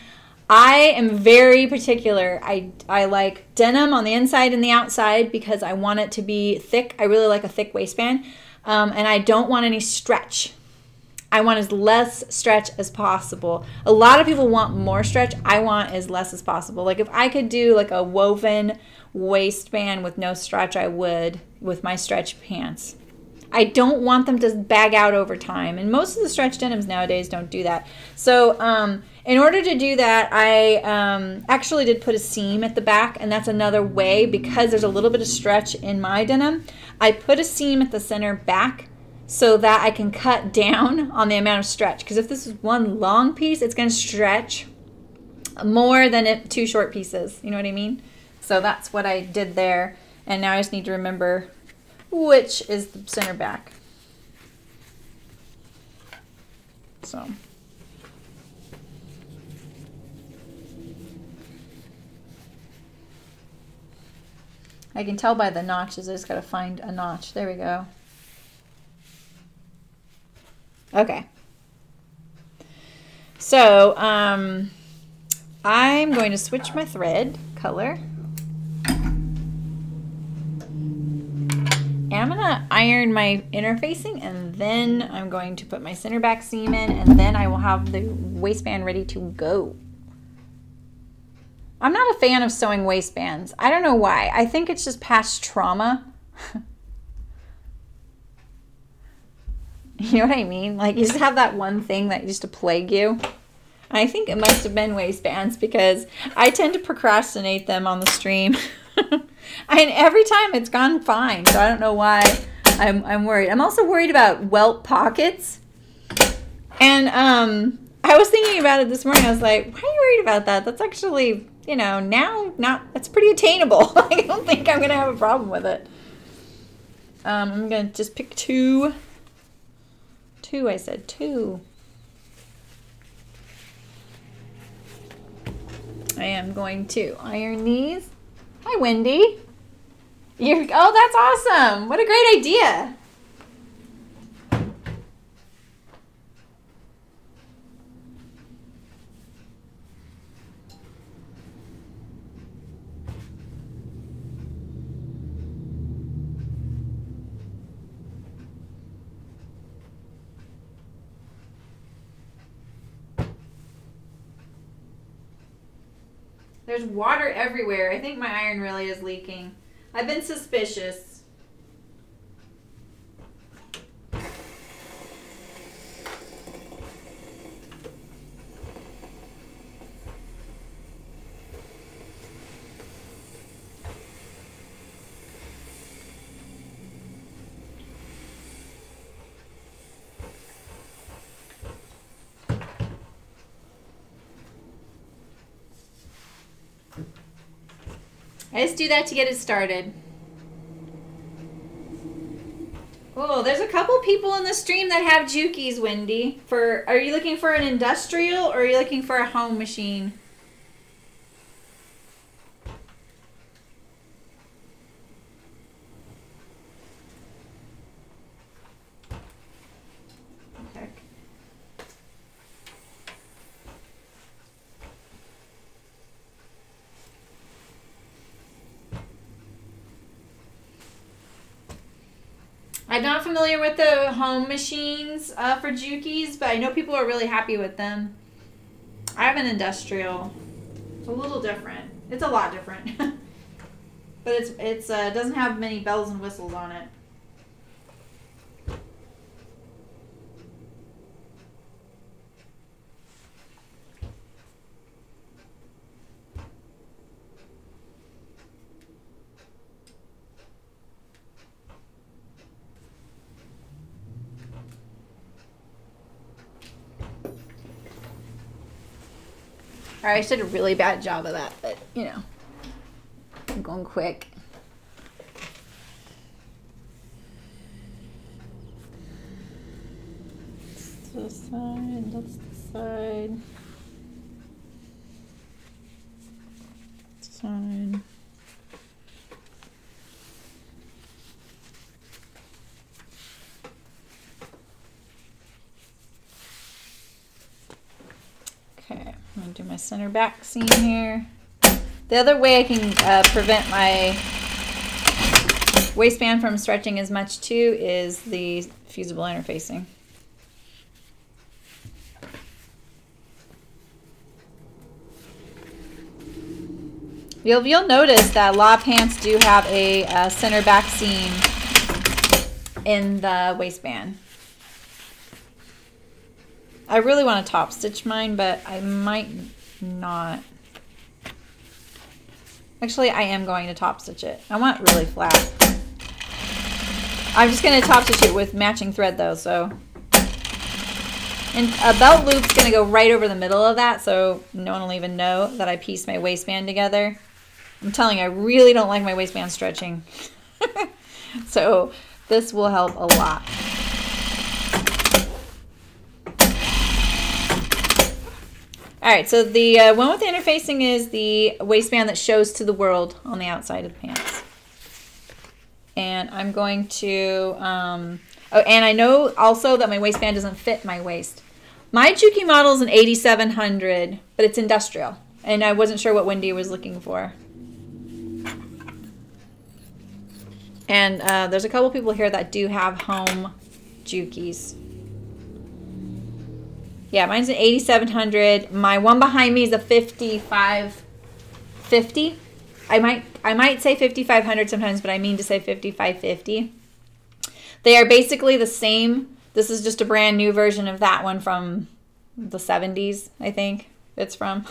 I am very particular. I, I like denim on the inside and the outside because I want it to be thick. I really like a thick waistband. Um, and I don't want any stretch. I want as less stretch as possible. A lot of people want more stretch. I want as less as possible. Like if I could do like a woven waistband with no stretch, I would with my stretch pants. I don't want them to bag out over time. And most of the stretch denims nowadays don't do that. So um, in order to do that, I um, actually did put a seam at the back, and that's another way because there's a little bit of stretch in my denim. I put a seam at the center back so that I can cut down on the amount of stretch. Because if this is one long piece, it's going to stretch more than if two short pieces. You know what I mean? So that's what I did there. And now I just need to remember which is the center back. So. I can tell by the notches. I just got to find a notch. There we go. Okay. So um, I'm going to switch my thread color. And I'm going to iron my interfacing, and then I'm going to put my center back seam in, and then I will have the waistband ready to go. I'm not a fan of sewing waistbands. I don't know why. I think it's just past trauma. You know what I mean? Like, you just have that one thing that used to plague you. I think it must have been waistbands, because I tend to procrastinate them on the stream. And every time it's gone fine, so I don't know why I'm, I'm worried. I'm also worried about welt pockets. And um, I was thinking about it this morning. I was like, why are you worried about that? That's actually... you know, now, not, it's pretty attainable. I don't think I'm going to have a problem with it. Um, I'm going to just pick two. Two, I said two. I am going to iron these. Hi, Wendy. You're, oh, that's awesome. What a great idea. There's water everywhere. I think my iron really is leaking. I've been suspicious. I just do that to get it started. Oh, there's a couple people in the stream that have Jukis, Wendy. For, are you looking for an industrial, or are you looking for a home machine? I'm not familiar with the home machines uh, for Jukis, but I know people are really happy with them. I have an industrial. It's a little different. It's a lot different. But it's it's uh, doesn't have many bells and whistles on it. I did a really bad job of that, but, you know, I'm going quick. That's the side, that's the side. Side. I'm going to do my center back seam here. The other way I can uh, prevent my waistband from stretching as much too is the fusible interfacing. You'll, you'll notice that law pants do have a uh, center back seam in the waistband. I really want to top stitch mine, but I might not. Actually, I am going to top stitch it. I want really flat. I'm just going to top stitch it with matching thread though, so. And a belt loop's going to go right over the middle of that, so no one will even know that I pieced my waistband together. I'm telling you, I really don't like my waistband stretching. So this will help a lot. All right, so the uh, one with the interfacing is the waistband that shows to the world on the outside of the pants. And I'm going to, um, oh, and I know also that my waistband doesn't fit my waist. My Juki model is an eighty-seven hundred, but it's industrial. And I wasn't sure what Wendy was looking for. And uh, there's a couple people here that do have home Jukis. Yeah, mine's an eighty-seven hundred. My one behind me is a fifty-five fifty. I might I might say fifty-five hundred sometimes, but I mean to say fifty-five fifty. They are basically the same. This is just a brand new version of that one from the seventies, I think it's from.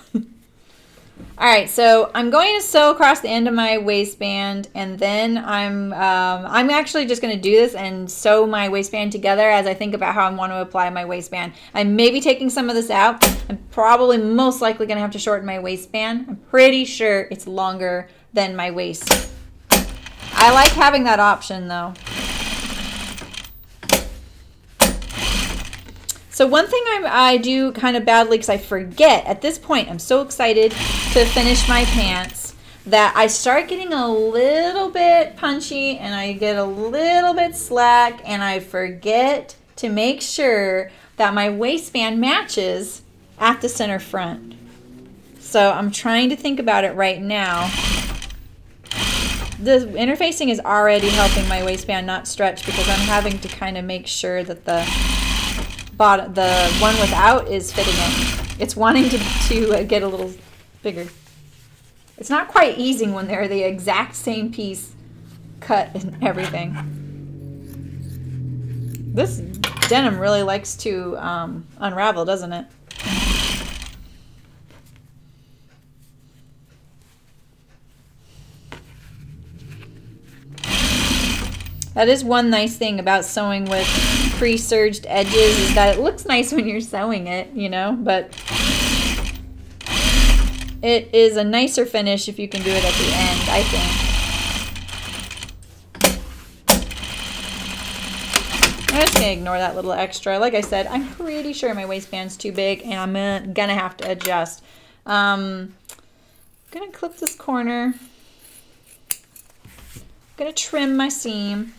All right, so I'm going to sew across the end of my waistband, and then I'm um, I'm actually just going to do this and sew my waistband together as I think about how I want to apply my waistband. I may be taking some of this out. I'm probably most likely going to have to shorten my waistband. I'm pretty sure it's longer than my waist. I like having that option though. So one thing I'm, I do kind of badly, because I forget at this point, I'm so excited to finish my pants that I start getting a little bit punchy and I get a little bit slack, and I forget to make sure that my waistband matches at the center front. So I'm trying to think about it right now. The interfacing is already helping my waistband not stretch, because I'm having to kind of make sure that the bottom, the one without, is fitting it. It's wanting to, to get a little bigger. It's not quite easing when they're the exact same piece cut and everything. This denim really likes to um, unravel, doesn't it? That is one nice thing about sewing with pre-serged edges, is that it looks nice when you're sewing it, you know, but it is a nicer finish if you can do it at the end, I think. I'm just gonna ignore that little extra. Like I said, I'm pretty sure my waistband's too big and I'm gonna have to adjust. Um, I'm gonna clip this corner. I'm gonna trim my seam.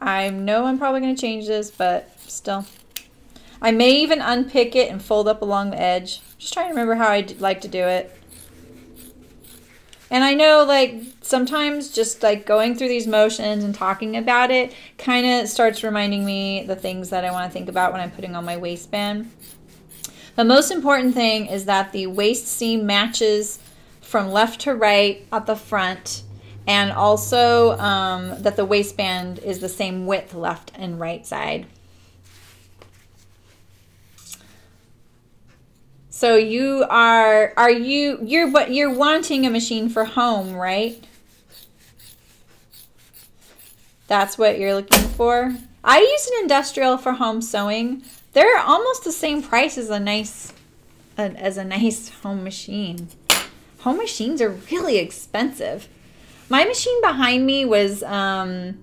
I know I'm probably going to change this, but still. I may even unpick it and fold up along the edge. Just trying to remember how I like to do it. And I know, like, sometimes just like going through these motions and talking about it kind of starts reminding me the things that I want to think about when I'm putting on my waistband. The most important thing is that the waist seam matches from left to right at the front. And also um, that the waistband is the same width left and right side. So you are, are you, you're, but you're wanting a machine for home, right? That's what you're looking for. I use an industrial for home sewing. They're almost the same price as a nice, as a nice home machine. Home machines are really expensive. My machine behind me was, um,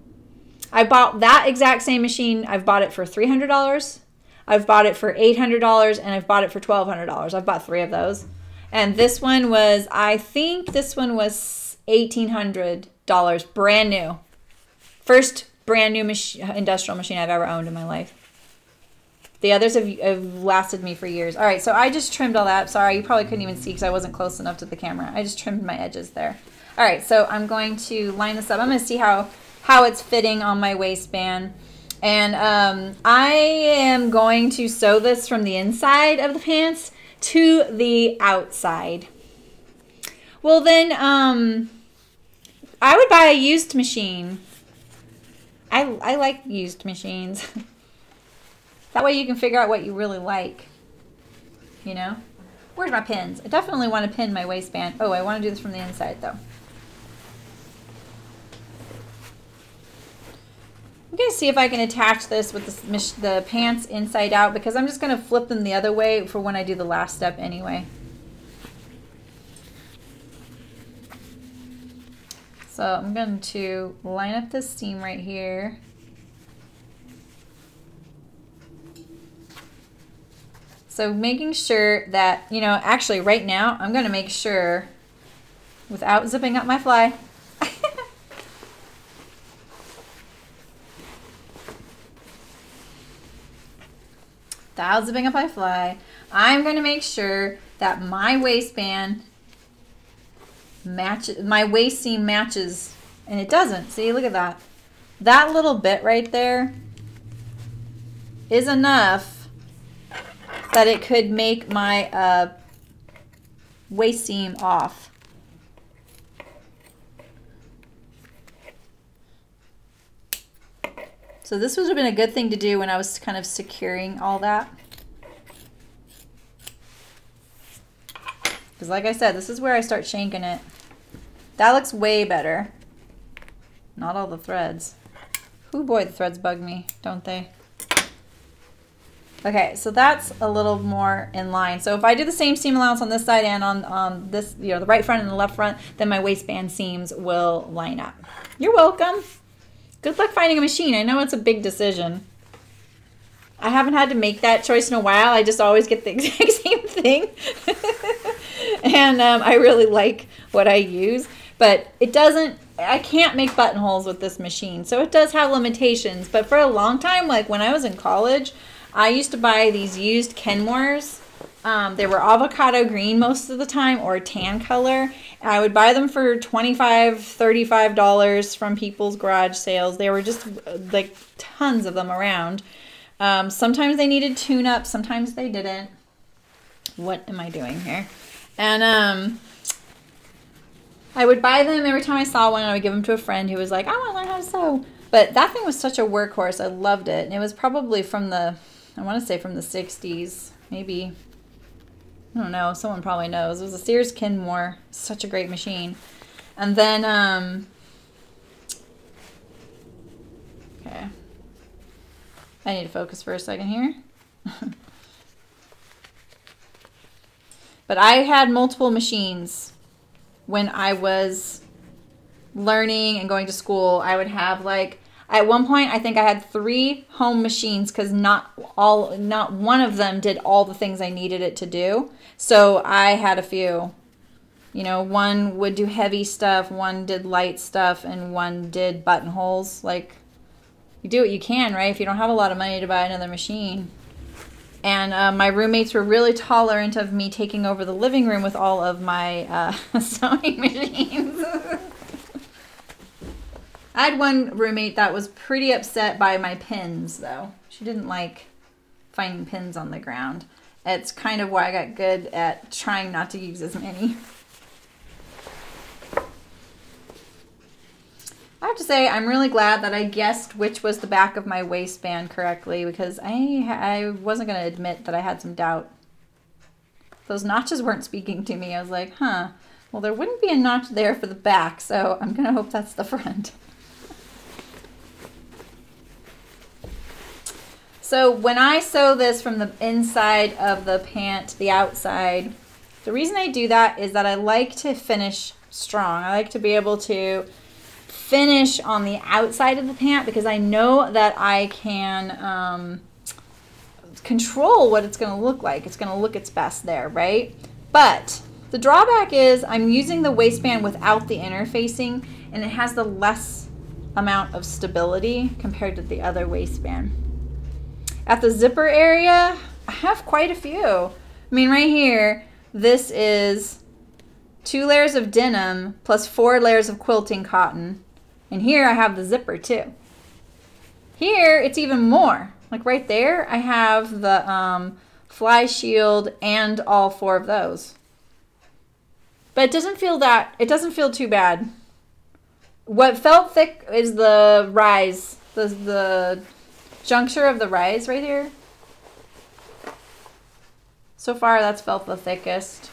I bought that exact same machine. I've bought it for three hundred dollars. I've bought it for eight hundred dollars, and I've bought it for twelve hundred dollars. I've bought three of those. And this one was, I think this one was eighteen hundred dollars, brand new. First brand new mach- industrial machine I've ever owned in my life. The others have, have lasted me for years. All right, so I just trimmed all that up. Sorry, you probably couldn't even see because I wasn't close enough to the camera. I just trimmed my edges there. All right, so I'm going to line this up. I'm gonna see how, how it's fitting on my waistband. And um, I am going to sew this from the inside of the pants to the outside. Well then, um, I would buy a used machine. I, I like used machines. That way you can figure out what you really like, you know? Where's my pins? I definitely want to pin my waistband. Oh, I want to do this from the inside though. I'm going to see if I can attach this with the, the pants inside out, because I'm just going to flip them the other way for when I do the last step anyway. So I'm going to line up this seam right here. So making sure that, you know, actually right now I'm going to make sure, without zipping up my fly, without zipping up my fly, I'm going to make sure that my waistband matches, my waist seam matches, and it doesn't. See, look at that. That little bit right there is enough that it could make my uh, waist seam off. So this would have been a good thing to do when I was kind of securing all that. Because like I said, this is where I start shanking it. That looks way better. Not all the threads. Oh boy, the threads bug me, don't they? Okay, so that's a little more in line. So if I do the same seam allowance on this side and on, on this, you know, the right front and the left front, then my waistband seams will line up. You're welcome. Good luck finding a machine. I know it's a big decision. I haven't had to make that choice in a while. I just always get the exact same thing. And um, I really like what I use, but it doesn't, I can't make buttonholes with this machine. So it does have limitations, but for a long time, like when I was in college, I used to buy these used Kenmores. Um, they were avocado green most of the time, or a tan color. And I would buy them for twenty-five dollars, thirty-five dollars from people's garage sales. They were just like tons of them around. Um, sometimes they needed tune up, sometimes they didn't. What am I doing here? And um, I would buy them every time I saw one, and I would give them to a friend who was like, I want to learn how to sew. But that thing was such a workhorse, I loved it. And it was probably from the, I want to say from the sixties, maybe, I don't know, someone probably knows. It was a Sears Kenmore, such a great machine. And then, um, okay, I need to focus for a second here. But I had multiple machines when I was learning and going to school. I would have like, at one point, I think I had three home machines because not all, not one of them did all the things I needed it to do. So I had a few. You know, one would do heavy stuff, one did light stuff, and one did buttonholes. Like, you do what you can, right? If you don't have a lot of money to buy another machine. And uh, my roommates were really tolerant of me taking over the living room with all of my uh, sewing machines. I had one roommate that was pretty upset by my pins, though. She didn't like finding pins on the ground. It's kind of why I got good at trying not to use as many. I have to say, I'm really glad that I guessed which was the back of my waistband correctly, because I, I wasn't going to admit that I had some doubt. Those notches weren't speaking to me. I was like, huh, well, there wouldn't be a notch there for the back, so I'm going to hope that's the front. So when I sew this from the inside of the pant to the outside, the reason I do that is that I like to finish strong. I like to be able to finish on the outside of the pant because I know that I can um, control what it's going to look like. It's going to look its best there, right? But the drawback is I'm using the waistband without the interfacing, and it has the less amount of stability compared to the other waistband. At the zipper area, I have quite a few. I mean, right here, this is two layers of denim plus four layers of quilting cotton. And here I have the zipper too. Here, it's even more. Like right there, I have the um, fly shield and all four of those. But it doesn't feel that, it doesn't feel too bad. What felt thick is the rise, the, the, juncture of the rise right here. So far that's felt the thickest,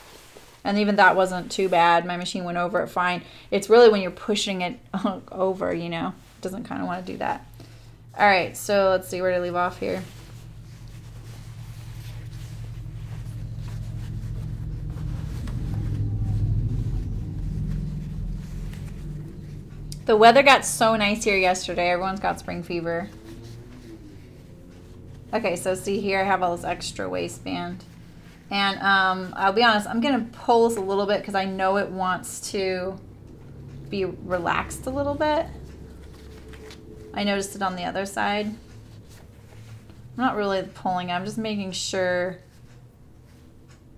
and even that wasn't too bad. My machine went over it fine. It's really when you're pushing it over, you know, it doesn't kind of want to do that. All right, so let's see where to leave off here. The weather got so nice here yesterday. Everyone's got spring fever. Okay, so see here, I have all this extra waistband. And um, I'll be honest, I'm gonna pull this a little bit because I know it wants to be relaxed a little bit. I noticed it on the other side. I'm not really pulling, I'm just making sure.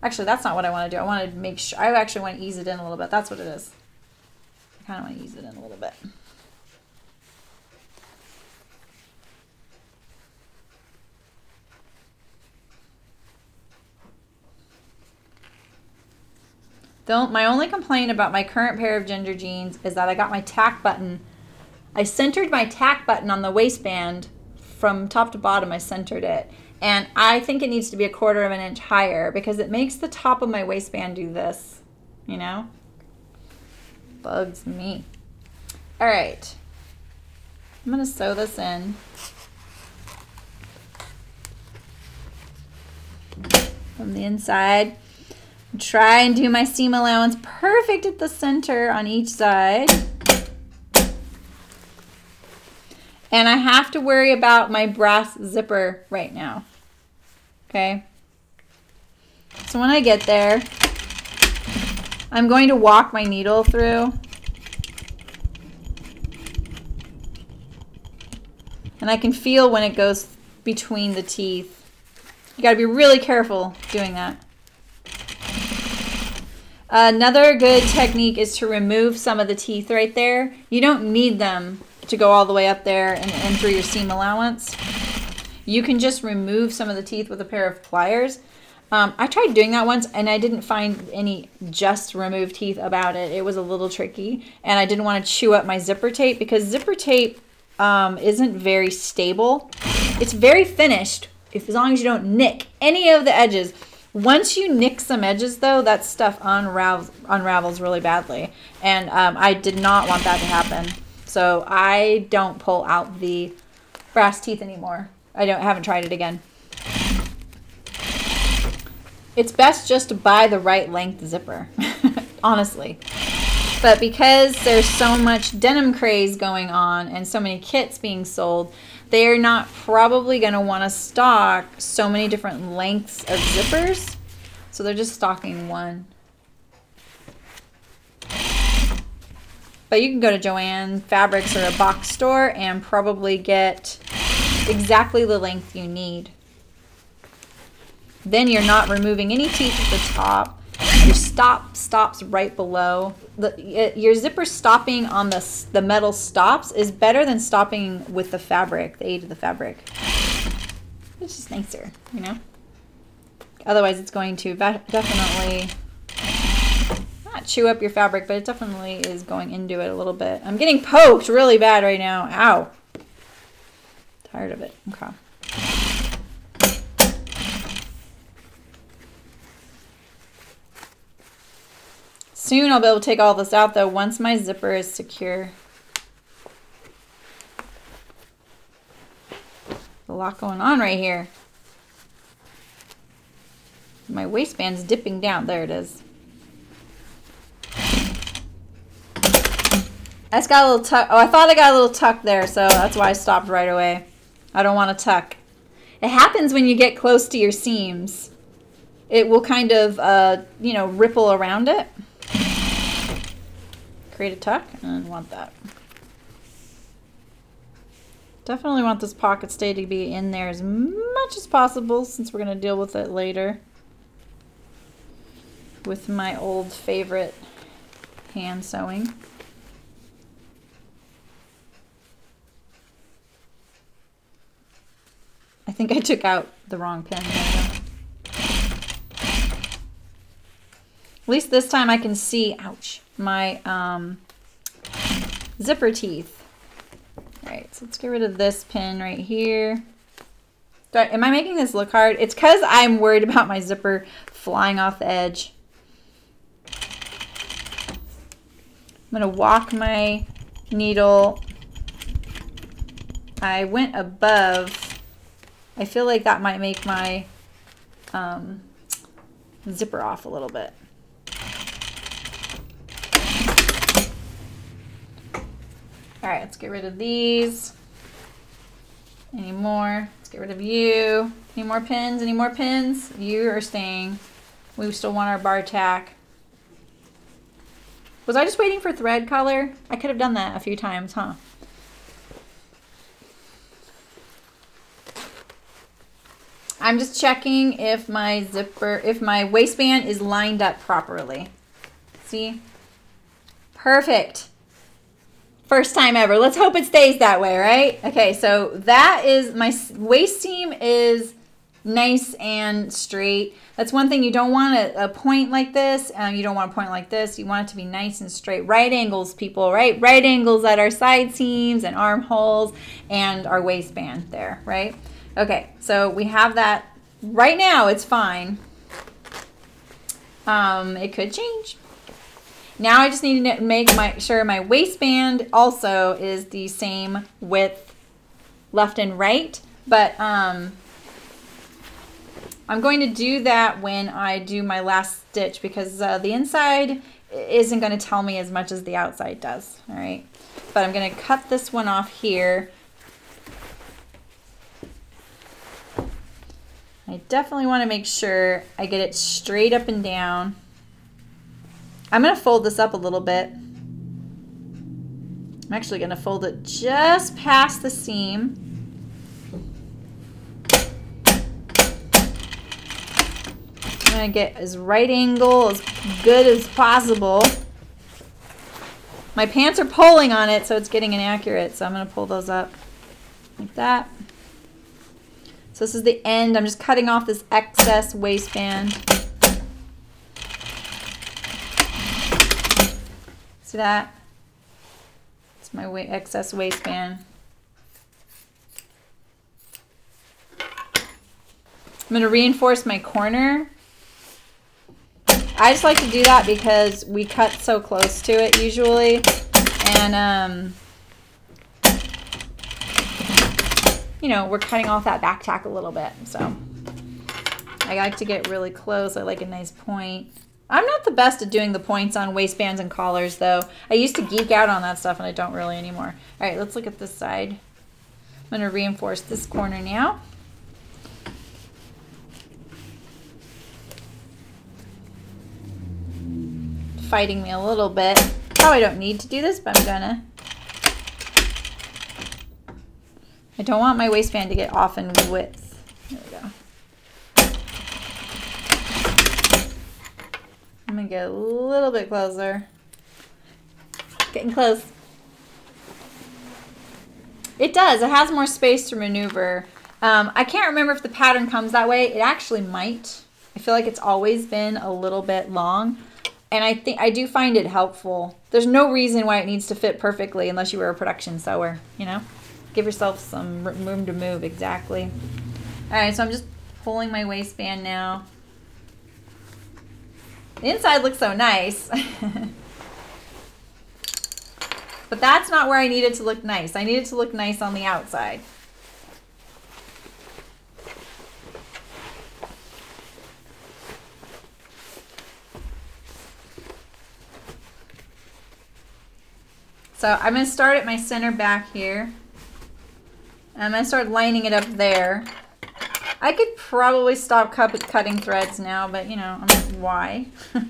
Actually, that's not what I wanna do. I wanna make sure, I actually wanna ease it in a little bit. That's what it is. I kinda wanna ease it in a little bit. Though my only complaint about my current pair of Ginger Jeans is that I got my tack button. I centered my tack button on the waistband from top to bottom. I centered it. And I think it needs to be a quarter of an inch higher because it makes the top of my waistband do this, you know? Bugs me. All right. I'm gonna sew this in. From the inside. Try and do my seam allowance perfect at the center on each side. And I have to worry about my brass zipper right now, okay? So when I get there, I'm going to walk my needle through. And I can feel when it goes between the teeth. You gotta be really careful doing that. Another good technique is to remove some of the teeth right there. You don't need them to go all the way up there and, and through your seam allowance. You can just remove some of the teeth with a pair of pliers. Um, I tried doing that once and I didn't find any just remove teeth about it. It was a little tricky and I didn't want to chew up my zipper tape because zipper tape um, isn't very stable. It's very finished if as long as you don't nick any of the edges. Once you nick some edges, though, that stuff unravels, unravels really badly. And um, I did not want that to happen. So I don't pull out the brass teeth anymore. I don't, haven't tried it again. It's best just to buy the right length zipper, honestly. But because there's so much denim craze going on and so many kits being sold, they're not probably gonna wanna stock so many different lengths of zippers. So they're just stocking one. But you can go to Joann Fabrics or a box store and probably get exactly the length you need. Then you're not removing any teeth at the top. Your stop stops right below. The, your zipper stopping on the, the metal stops is better than stopping with the fabric, the aid of the fabric. It's just nicer, you know? Otherwise it's going to definitely, not chew up your fabric, but it definitely is going into it a little bit. I'm getting poked really bad right now. Ow. Tired of it. Okay. Soon I'll be able to take all this out though once my zipper is secure. A lot going on right here. My waistband's dipping down. There it is. I just got a little tuck. Oh, I thought I got a little tuck there, so that's why I stopped right away. I don't want to tuck. It happens when you get close to your seams. It will kind of, uh, you know, ripple around it. Create a tuck and want that. Definitely want this pocket stay to be in there as much as possible since we're going to deal with it later with my old favorite hand sewing. I think I took out the wrong pin. At least this time I can see, ouch, my um, zipper teeth. All right, so let's get rid of this pin right here. Do I, am I making this look hard? It's because I'm worried about my zipper flying off the edge. I'm gonna walk my needle I went above. I feel like that might make my um, zipper off a little bit. All right, let's get rid of these. Any more? Let's get rid of you. Any more pins? Any more pins? You are staying. We still want our bar tack. Was I just waiting for thread color? I could have done that a few times, huh? I'm just checking if my zipper, if my waistband is lined up properly. See? Perfect. First time ever. Let's hope it stays that way, right? Okay, so that is, my waist seam is nice and straight. That's one thing, you don't want a, a point like this. Um, you don't want a point like this. You want it to be nice and straight. Right angles, people, right? Right angles at our side seams and armholes and our waistband there, right? Okay, so we have that. Right now, it's fine. Um, it could change. Now I just need to make my, sure my waistband also is the same width left and right, but um, I'm going to do that when I do my last stitch because uh, the inside isn't going to tell me as much as the outside does, all right? But I'm going to cut this one off here. I definitely want to make sure I get it straight up and down. I'm going to fold this up a little bit. I'm actually going to fold it just past the seam. I'm going to get as right angle as good as possible. My pants are pulling on it, so it's getting inaccurate. So I'm going to pull those up like that. So this is the end. I'm just cutting off this excess waistband. That it's my way excess waistband. I'm going to reinforce my corner. I just like to do that because we cut so close to it usually, and um you know, we're cutting off that back tack a little bit, so I like to get really close. I like a nice point. I'm not the best at doing the points on waistbands and collars, though. I used to geek out on that stuff, and I don't really anymore. All right, let's look at this side. I'm going to reinforce this corner now. Fighting me a little bit. Probably don't need to do this, but I'm going to. I don't want my waistband to get off in width. There we go. I'm gonna get a little bit closer. Getting close. It does. It has more space to maneuver. Um, I can't remember if the pattern comes that way. It actually might. I feel like it's always been a little bit long, and I think I do find it helpful. There's no reason why it needs to fit perfectly unless you were a production sewer. You know, give yourself some room to move. Exactly. All right. So I'm just pulling my waistband now. The inside looks so nice. But that's not where I need it to look nice. I need it to look nice on the outside. So I'm going to start at my center back here. I'm going to start lining it up there. I could probably stop cut cutting threads now, but you know, I'm like, why? It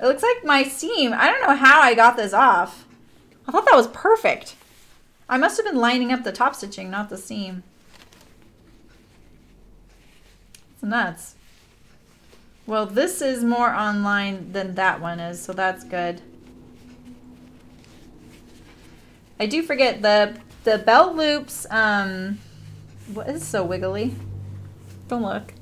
looks like my seam. I don't know how I got this off. I thought that was perfect. I must have been lining up the top stitching, not the seam. It's nuts. Well, this is more on line than that one is, so that's good. I do forget the the belt loops. Um, What is so wiggly? Don't look.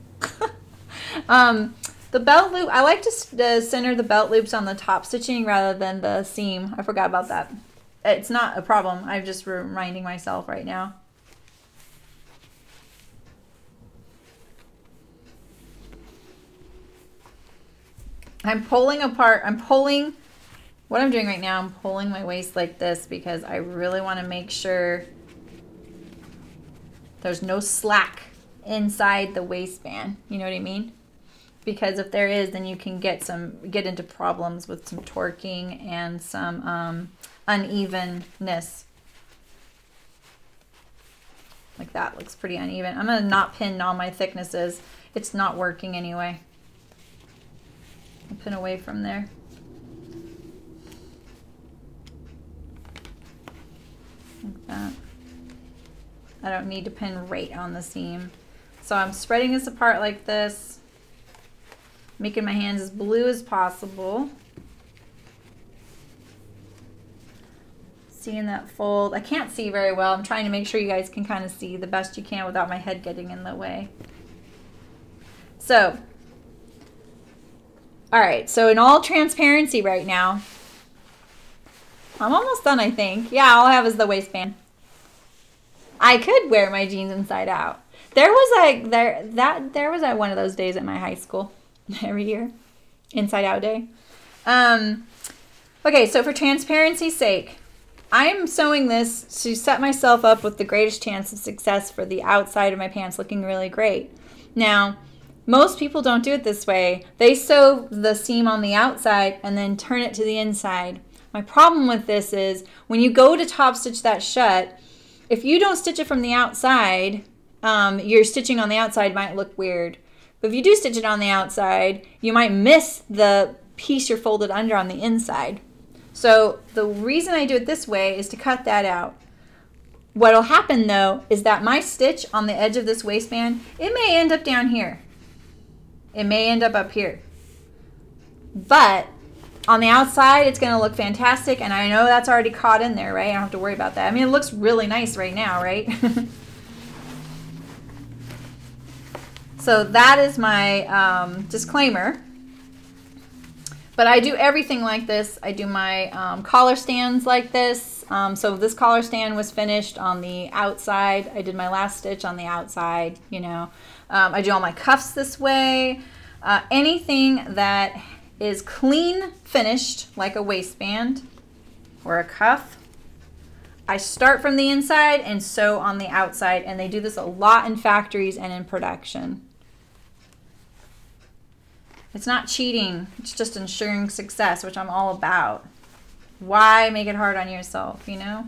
um, the belt loop, I like to uh, center the belt loops on the top stitching rather than the seam. I forgot about that. It's not a problem. I'm just reminding myself right now. I'm pulling apart. I'm pulling what I'm doing right now, I'm pulling my waist like this because I really want to make sure there's no slack inside the waistband. You know what I mean? Because if there is, then you can get some get into problems with some torquing and some um, unevenness. Like that looks pretty uneven. I'm gonna not pin all my thicknesses. It's not working anyway. I'll pin away from there. Like that. I don't need to pin right on the seam. So I'm spreading this apart like this, making my hands as blue as possible. Seeing that fold. I can't see very well. I'm trying to make sure you guys can kind of see the best you can without my head getting in the way. So, all right, so in all transparency right now, I'm almost done, I think. Yeah, all I have is the waistband. I could wear my jeans inside out. There was like there that there was a, one of those days at my high school every year, inside out day. Um, okay, so for transparency's sake, I am sewing this to set myself up with the greatest chance of success for the outside of my pants looking really great. Now, most people don't do it this way. They sew the seam on the outside and then turn it to the inside. My problem with this is when you go to top stitch that shut, if you don't stitch it from the outside, um, your stitching on the outside might look weird. But if you do stitch it on the outside, you might miss the piece you're folded under on the inside. So the reason I do it this way is to cut that out. What'll happen though is that my stitch on the edge of this waistband, it may end up down here. It may end up up here. But on the outside, it's gonna look fantastic, and I know that's already caught in there, right? I don't have to worry about that. I mean, it looks really nice right now, right? So that is my um, disclaimer. But I do everything like this. I do my um, collar stands like this. Um, so this collar stand was finished on the outside. I did my last stitch on the outside, you know. Um, I do all my cuffs this way. Uh, anything that is clean finished, like a waistband or a cuff, I start from the inside and sew on the outside, and they do this a lot in factories and in production. It's not cheating, it's just ensuring success, which I'm all about. Why make it hard on yourself, you know?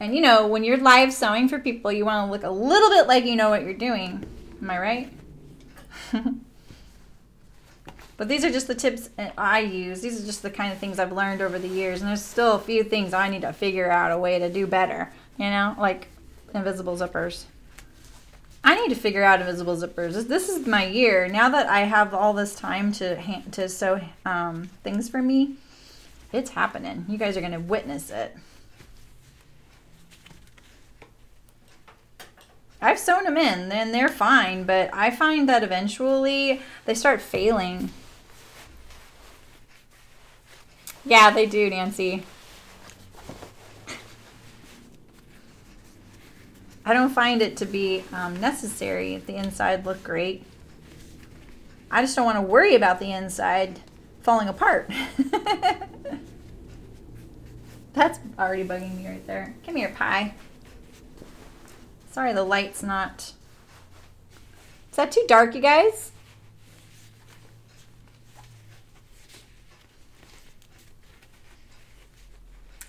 And you know, when you're live sewing for people, you want to look a little bit like you know what you're doing. Am I right? But these are just the tips I use. These are just the kind of things I've learned over the years, and there's still a few things I need to figure out a way to do better, you know, like invisible zippers. I need to figure out invisible zippers. This, this is my year. Now that I have all this time to to sew um, things for me, it's happening. You guys are going to witness it. I've sewn them in, and they're fine, but I find that eventually they start failing. Yeah, they do, Nancy. I don't find it to be um, necessary if the inside look great. I just don't want to worry about the inside falling apart. That's already bugging me right there. Give me your pie. Sorry, the light's not. Is that too dark, you guys?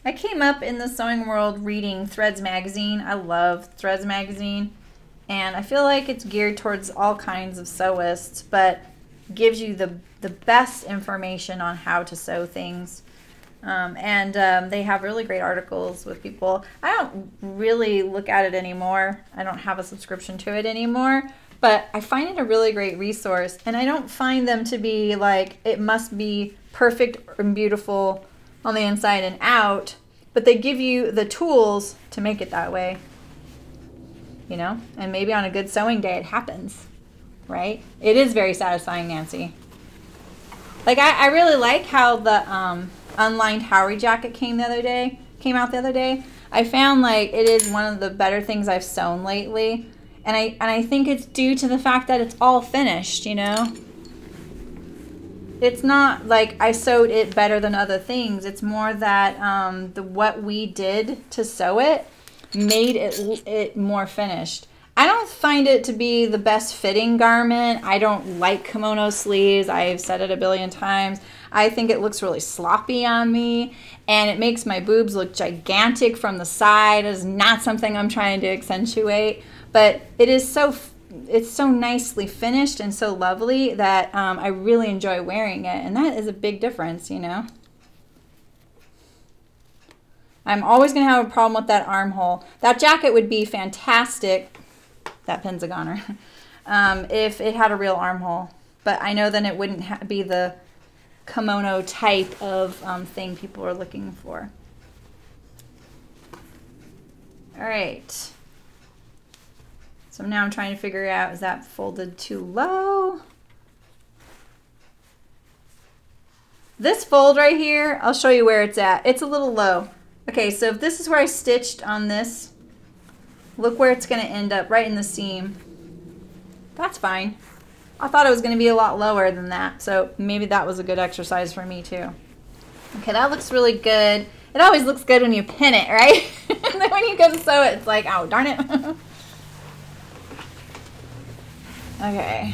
I came up in the sewing world reading Threads Magazine. I love Threads Magazine. And I feel like it's geared towards all kinds of sewists, but gives you the, the best information on how to sew things. Um, and um, they have really great articles with people. I don't really look at it anymore. I don't have a subscription to it anymore. But I find it a really great resource. And I don't find them to be like, it must be perfect and beautiful on the inside and out, but they give you the tools to make it that way, you know? And maybe on a good sewing day it happens, right? It is very satisfying, Nancy. Like I, I really like how the um, unlined Howery jacket came the other day, came out the other day. I found like it is one of the better things I've sewn lately. And I, and I think it's due to the fact that it's all finished, you know? it's not like I sewed it better than other things. It's more that um, the what we did to sew it made it, it more finished. I don't find it to be the best fitting garment. I don't like kimono sleeves. I've said it a billion times. I think it looks really sloppy on me, and it makes my boobs look gigantic from the side. It's not something I'm trying to accentuate, but it is so, it's so nicely finished and so lovely that um, I really enjoy wearing it, and that is a big difference, you know? I'm always gonna have a problem with that armhole. That jacket would be fantastic, that pin's a goner, um, if it had a real armhole. But I know then it wouldn't ha be the kimono type of um, thing people are looking for. All right. So now I'm trying to figure out, is that folded too low? This fold right here, I'll show you where it's at. It's a little low. Okay, so if this is where I stitched on this, look where it's gonna end up, right in the seam. That's fine. I thought it was gonna be a lot lower than that, so maybe that was a good exercise for me too. Okay, that looks really good. It always looks good when you pin it, right? And then when you go to sew it, it's like, oh, darn it. Okay.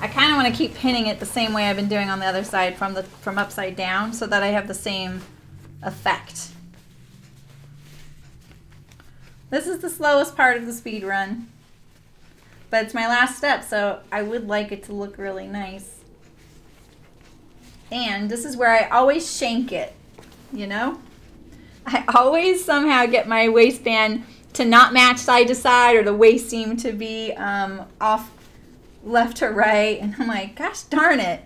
I kinda wanna keep pinning it the same way I've been doing on the other side, from the from upside down, so that I have the same effect. This is the slowest part of the speed run, but it's my last step, so I would like it to look really nice. And this is where I always shank it, you know? I always somehow get my waistband to not match side to side, or the waist seam to be um, off left to right, and I'm like, gosh darn it.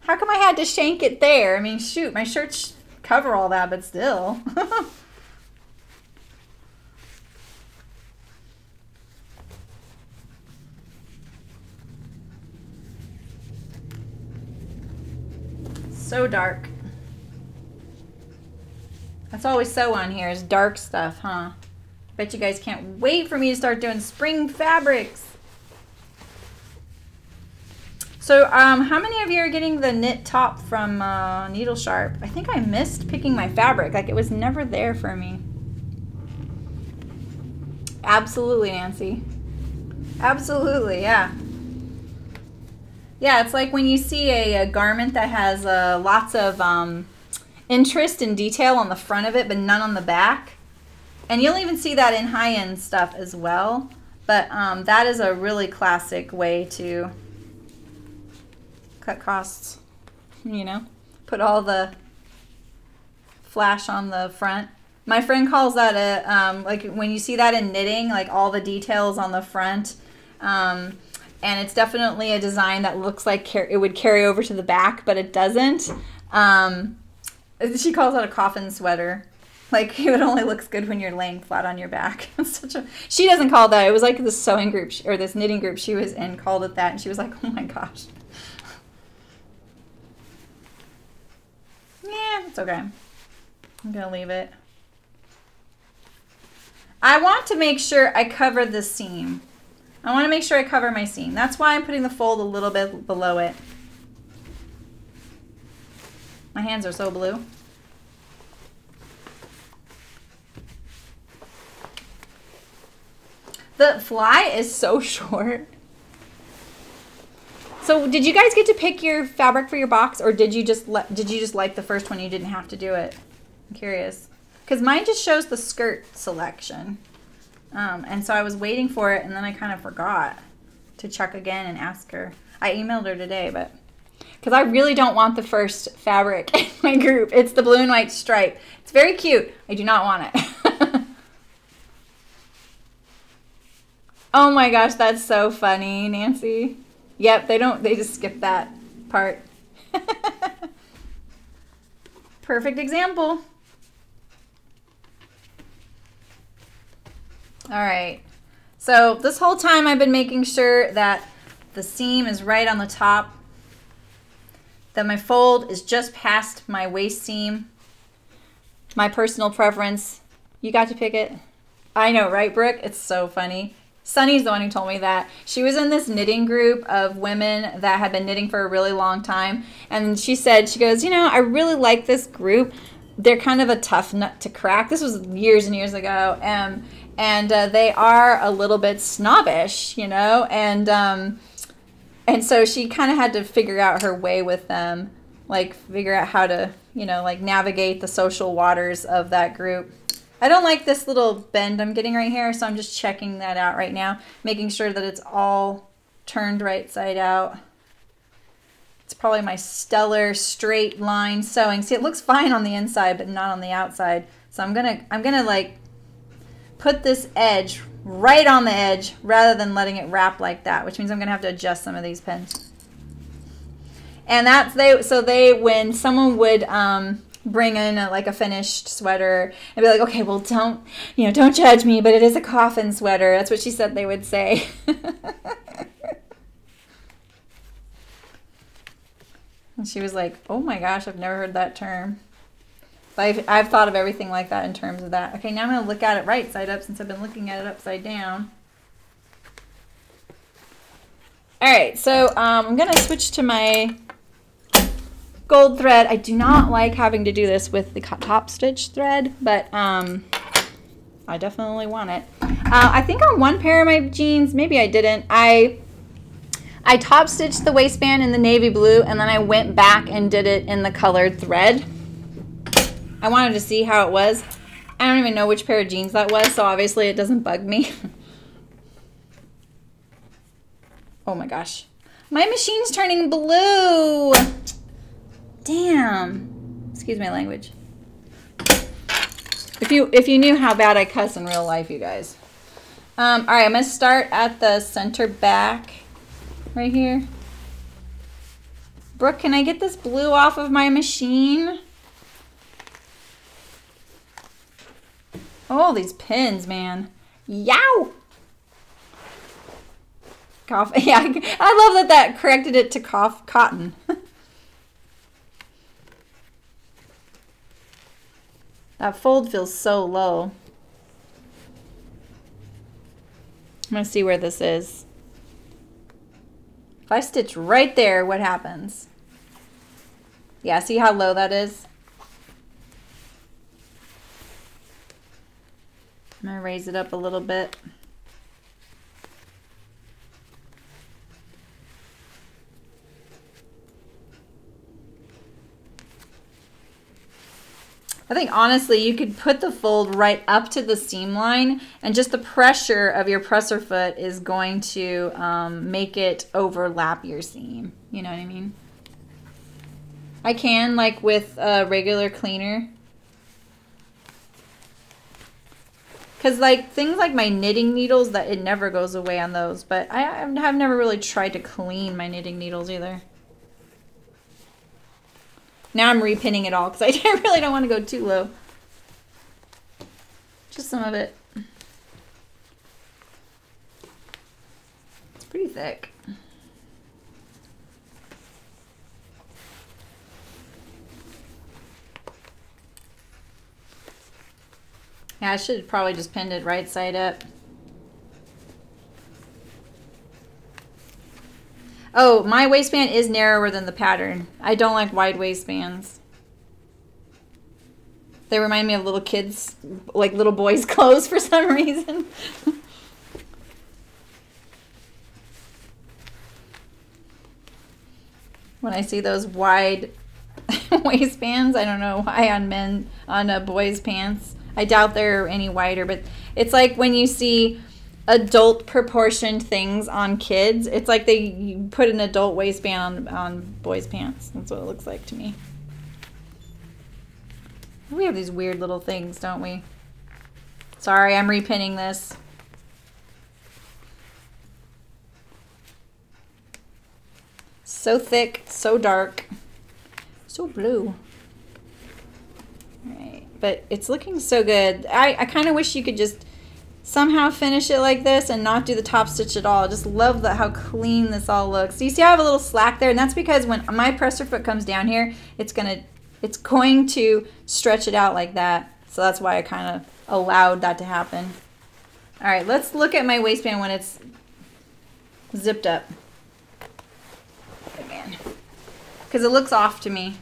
How come I had to shank it there? I mean, shoot, my shirts cover all that, but still. So dark. That's always so on here, is dark stuff, huh? Bet you guys can't wait for me to start doing spring fabrics. So um, how many of you are getting the knit top from uh, Needle Sharp? I think I missed picking my fabric. Like, it was never there for me. Absolutely, Nancy. Absolutely, yeah. Yeah, it's like when you see a, a garment that has uh, lots of um, interest and detail on the front of it, but none on the back. And you'll even see that in high-end stuff as well. But um, that is a really classic way to cut costs, you know? Put all the flash on the front. My friend calls that a, um, like when you see that in knitting, like all the details on the front, um, and it's definitely a design that looks like it would carry over to the back, but it doesn't. Um, she calls it a coffin sweater. Like, it only looks good when you're laying flat on your back. It's such a, she doesn't call that. It was like this sewing group, or this knitting group she was in, called it that, and she was like, oh my gosh. Yeah, it's okay. I'm gonna leave it. I want to make sure I cover the seam. I want to make sure I cover my seam. That's why I'm putting the fold a little bit below it. My hands are so blue. The fly is so short. So did you guys get to pick your fabric for your box, or did you just did you just like the first one, you didn't have to do it? I'm curious. Because mine just shows the skirt selection. Um, and so I was waiting for it, and then I kind of forgot to check again and ask her. I emailed her today, but because I really don't want the first fabric in my group. It's the blue and white stripe. It's very cute. I do not want it. Oh my gosh, that's so funny, Nancy. Yep, they don't, they just skip that part. Perfect example. All right, so this whole time I've been making sure that the seam is right on the top, that my fold is just past my waist seam. My personal preference. You got to pick it. I know, right, Brooke? It's so funny. Sunny's the one who told me that. She was in this knitting group of women that had been knitting for a really long time. And she said, she goes, you know, I really like this group. They're kind of a tough nut to crack. This was years and years ago. Um, and uh, they are a little bit snobbish, you know. And, um, and so she kind of had to figure out her way with them. Like, figure out how to, you know, like, navigate the social waters of that group. I don't like this little bend I'm getting right here, so I'm just checking that out right now, making sure that it's all turned right side out. It's probably my stellar straight line sewing. See, it looks fine on the inside, but not on the outside. So I'm gonna, I'm gonna like put this edge right on the edge rather than letting it wrap like that, which means I'm gonna have to adjust some of these pins. And that's they. So they, when someone would. Um, bring in a, like a finished sweater and be like, okay, well don't, you know, don't judge me, but it is a coffin sweater. That's what she said they would say. And she was like, oh my gosh, I've never heard that term. But I've, I've thought of everything like that in terms of that. Okay, now I'm going to look at it right side up since I've been looking at it upside down. All right, so um, I'm going to switch to my gold thread. I do not like having to do this with the top stitch thread, but um, I definitely want it. Uh, I think on one pair of my jeans, maybe I didn't, I I top stitched the waistband in the navy blue, and then I went back and did it in the colored thread. I wanted to see how it was. I don't even know which pair of jeans that was, so obviously it doesn't bug me. Oh my gosh. My machine's turning blue! Damn. Excuse my language. If you if you knew how bad I cuss in real life, you guys. Um, all right, I'm going to start at the center back right here. Brooke, can I get this blue off of my machine? Oh, these pins, man. Yow! Cough. Yeah, I love that that corrected it to cough cotton. That fold feels so low. I'm gonna see where this is. If I stitch right there, what happens? Yeah, see how low that is? I'm gonna raise it up a little bit. I think honestly you could put the fold right up to the seam line, and just the pressure of your presser foot is going to um, make it overlap your seam. You know what I mean? I can, like with a regular cleaner. Because like things like my knitting needles, that it never goes away on those, but I have never really tried to clean my knitting needles either. Now I'm repinning it all because I really don't want to go too low. Just some of it. It's pretty thick. Yeah, I should have probably just pinned it right side up. Oh, my waistband is narrower than the pattern. I don't like wide waistbands. They remind me of little kids, like little boys' clothes for some reason. When I see those wide waistbands, I don't know why on men, on a boy's pants. I doubt they're any wider, but it's like when you see adult proportioned things on kids. It's like they you put an adult waistband on, on boys' pants. That's what it looks like to me. We have these weird little things, don't we? Sorry, I'm repinning this. So thick, so dark, so blue. All right, but it's looking so good. I, I kind of wish you could just somehow finish it like this and not do the top stitch at all. Just love the, how clean this all looks. So you see I have a little slack there, and that's because when my presser foot comes down here, it's gonna, it's going to stretch it out like that. So that's why I kind of allowed that to happen. All right, let's look at my waistband when it's zipped up. Man, because it looks off to me.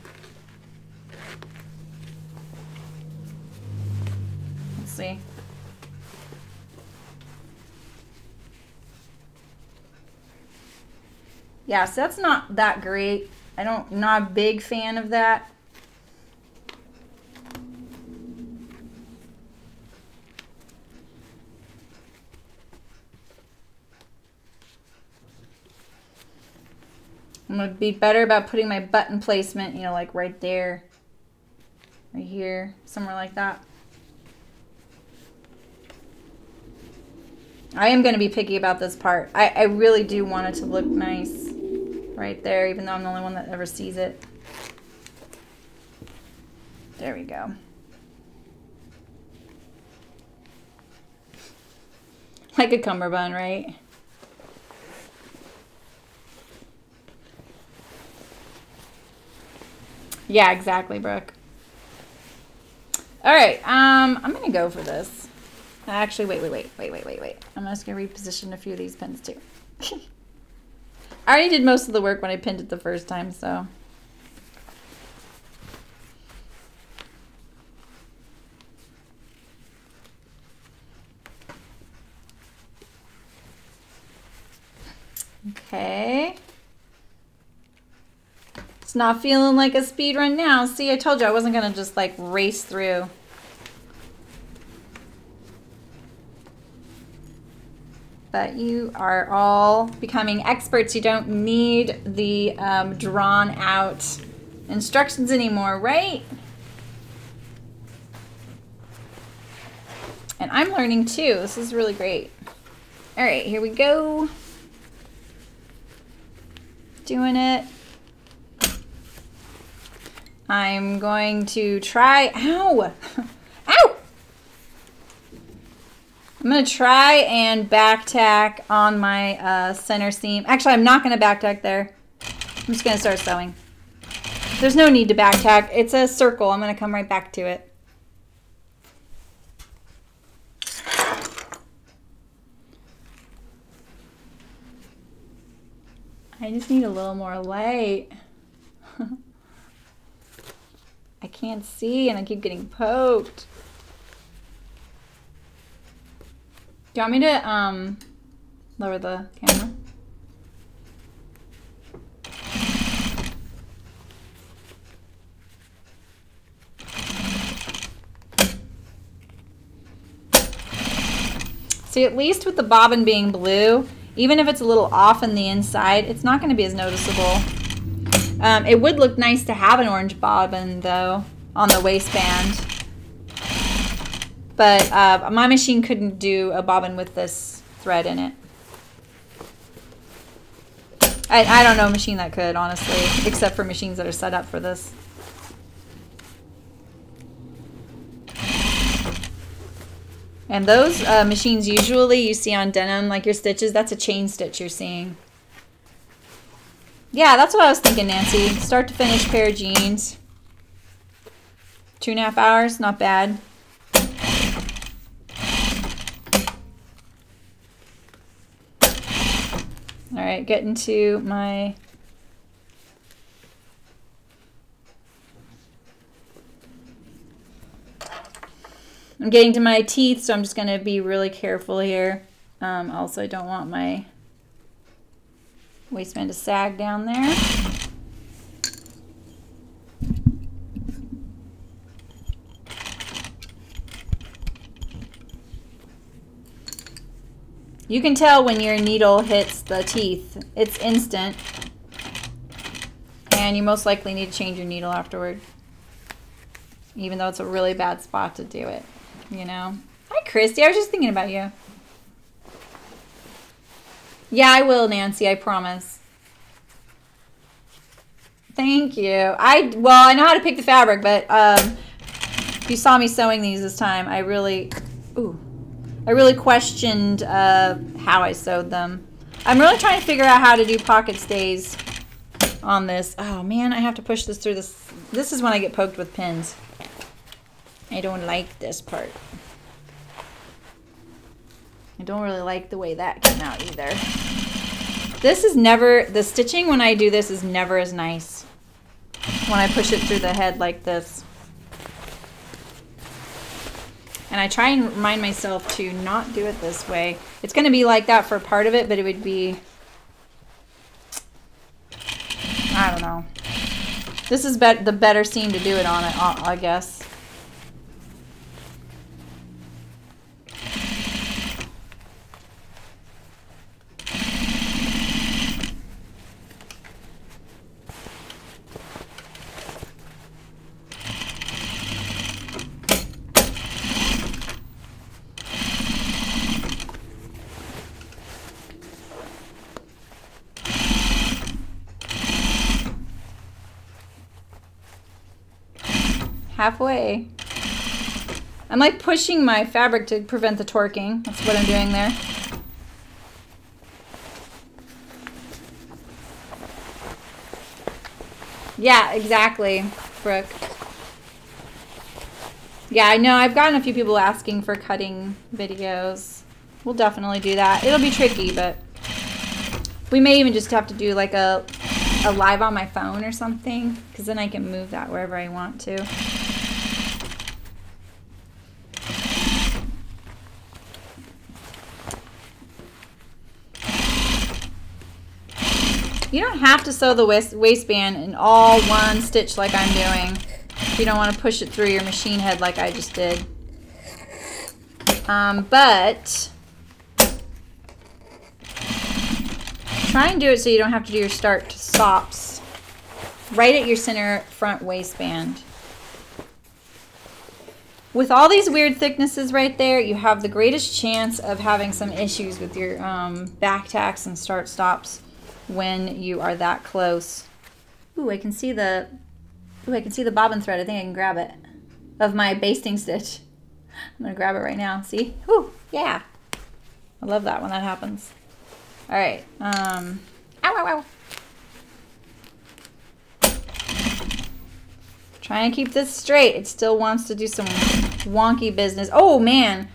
Let's see. Yeah, so that's not that great. I don't, not a big fan of that. I'm gonna be better about putting my button placement, you know, like right there, right here, somewhere like that. I am gonna be picky about this part. I, I really do want it to look nice right there, even though I'm the only one that ever sees it. There we go. Like a cummerbund, right? Yeah, exactly, Brooke. All right, um, I'm gonna go for this. Actually, wait, wait, wait, wait, wait, wait, wait. I'm just gonna reposition a few of these pins too. I already did most of the work when I pinned it the first time, so. Okay. It's not feeling like a speed run now. See, I told you I wasn't gonna just like race through. But you are all becoming experts. You don't need the um, drawn out instructions anymore, right? And I'm learning too. This is really great. All right, here we go. Doing it. I'm going to try, ow, ow! I'm gonna try and back tack on my uh, center seam. Actually, I'm not gonna back tack there. I'm just gonna start sewing. There's no need to back tack. It's a circle. I'm gonna come right back to it. I just need a little more light. I can't see and I keep getting poked. Do you want me to um, lower the camera? See, at least with the bobbin being blue, even if it's a little off on the inside, it's not going to be as noticeable. Um, it would look nice to have an orange bobbin, though, on the waistband. But uh, my machine couldn't do a bobbin with this thread in it. I, I don't know a machine that could, honestly, except for machines that are set up for this. And those uh, machines usually you see on denim, like your stitches, that's a chain stitch you're seeing. Yeah, that's what I was thinking, Nancy. Start to finish pair of jeans. Two and a half hours, not bad. All right, get into my I'm getting to my teeth, so I'm just going to be really careful here. Um, also, I don't want my waistband to sag down there. You can tell when your needle hits the teeth. It's instant. And you most likely need to change your needle afterward. Even though it's a really bad spot to do it, you know? Hi, Christy. I was just thinking about you. Yeah, I will, Nancy. I promise. Thank you. I well, I know how to pick the fabric, but um, if you saw me sewing these this time, I really, ooh, I really questioned uh, how I sewed them. I'm really trying to figure out how to do pocket stays on this. Oh man, I have to push this through this. This is when I get poked with pins. I don't like this part. I don't really like the way that came out either. This is never, the stitching when I do this is never as nice when I push it through the head like this. And I try and remind myself to not do it this way. It's gonna be like that for part of it, but it would be, I don't know. This is be the better seam to do it on, it, I guess. Halfway. I'm like pushing my fabric to prevent the torquing. That's what I'm doing there. Yeah, exactly, Brooke. Yeah, I know I've gotten a few people asking for cutting videos. We'll definitely do that. It'll be tricky, but we may even just have to do like a, a live on my phone or something, because then I can move that wherever I want to. You don't have to sew the waist waistband in all one stitch like I'm doing if you don't want to push it through your machine head like I just did. Um, but try and do it so you don't have to do your start to stops right at your center front waistband. With all these weird thicknesses right there, you have the greatest chance of having some issues with your um, back tacks and start stops when you are that close. Ooh, I can see the ooh, I can see the bobbin thread. I think I can grab it of my basting stitch. I'm gonna grab it right now. See? Ooh, yeah. I love that when that happens. All right. Um, ow, ow, ow. Trying to keep this straight. It still wants to do some wonky business. Oh man.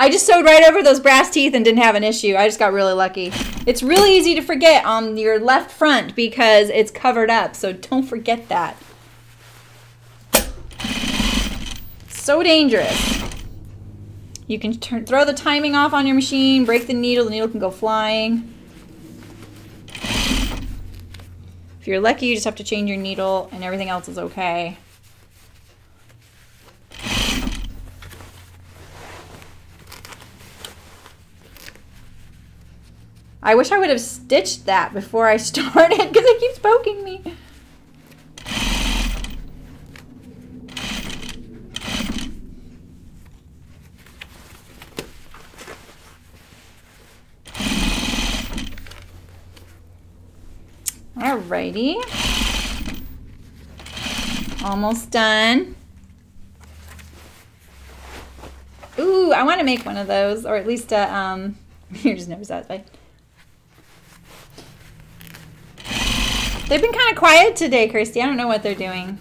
I just sewed right over those brass teeth and didn't have an issue. I just got really lucky. It's really easy to forget on your left front because it's covered up, so don't forget that. So dangerous. You can turn, throw the timing off on your machine, break the needle, the needle can go flying. If you're lucky, you just have to change your needle and everything else is okay. I wish I would have stitched that before I started because it keeps poking me. Alrighty. Almost done. Ooh, I want to make one of those, or at least a, um, you're just never satisfied. They've been kind of quiet today, Christy. I don't know what they're doing.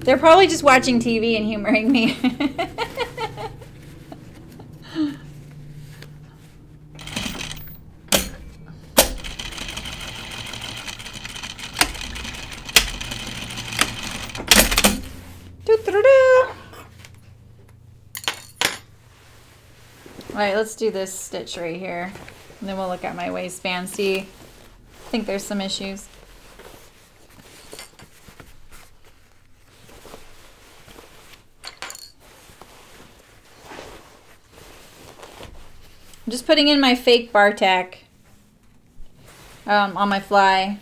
They're probably just watching T V and humoring me. All right, let's do this stitch right here. And then we'll look at my waistband, see. I think there's some issues. I'm just putting in my fake bar tack um, on my fly.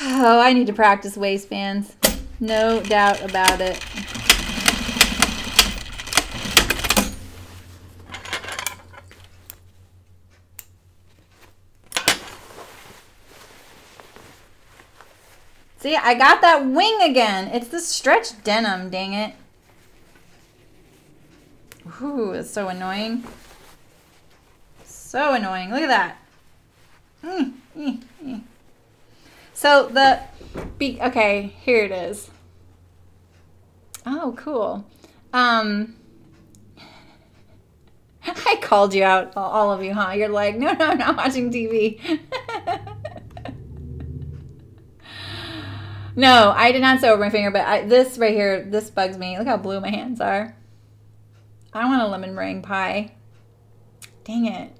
Oh, I need to practice waistbands. No doubt about it. See, I got that wing again. It's the stretch denim, dang it. Ooh, it's so annoying. So annoying. Look at that. Mm, mm, mm. So the, be, okay, here it is. Oh, cool. Um, I called you out, all of you, huh? You're like, no, no, I'm not watching T V. No, I did not sew over my finger, but I, this right here, this bugs me. Look how blue my hands are. I want a lemon meringue pie. Dang it.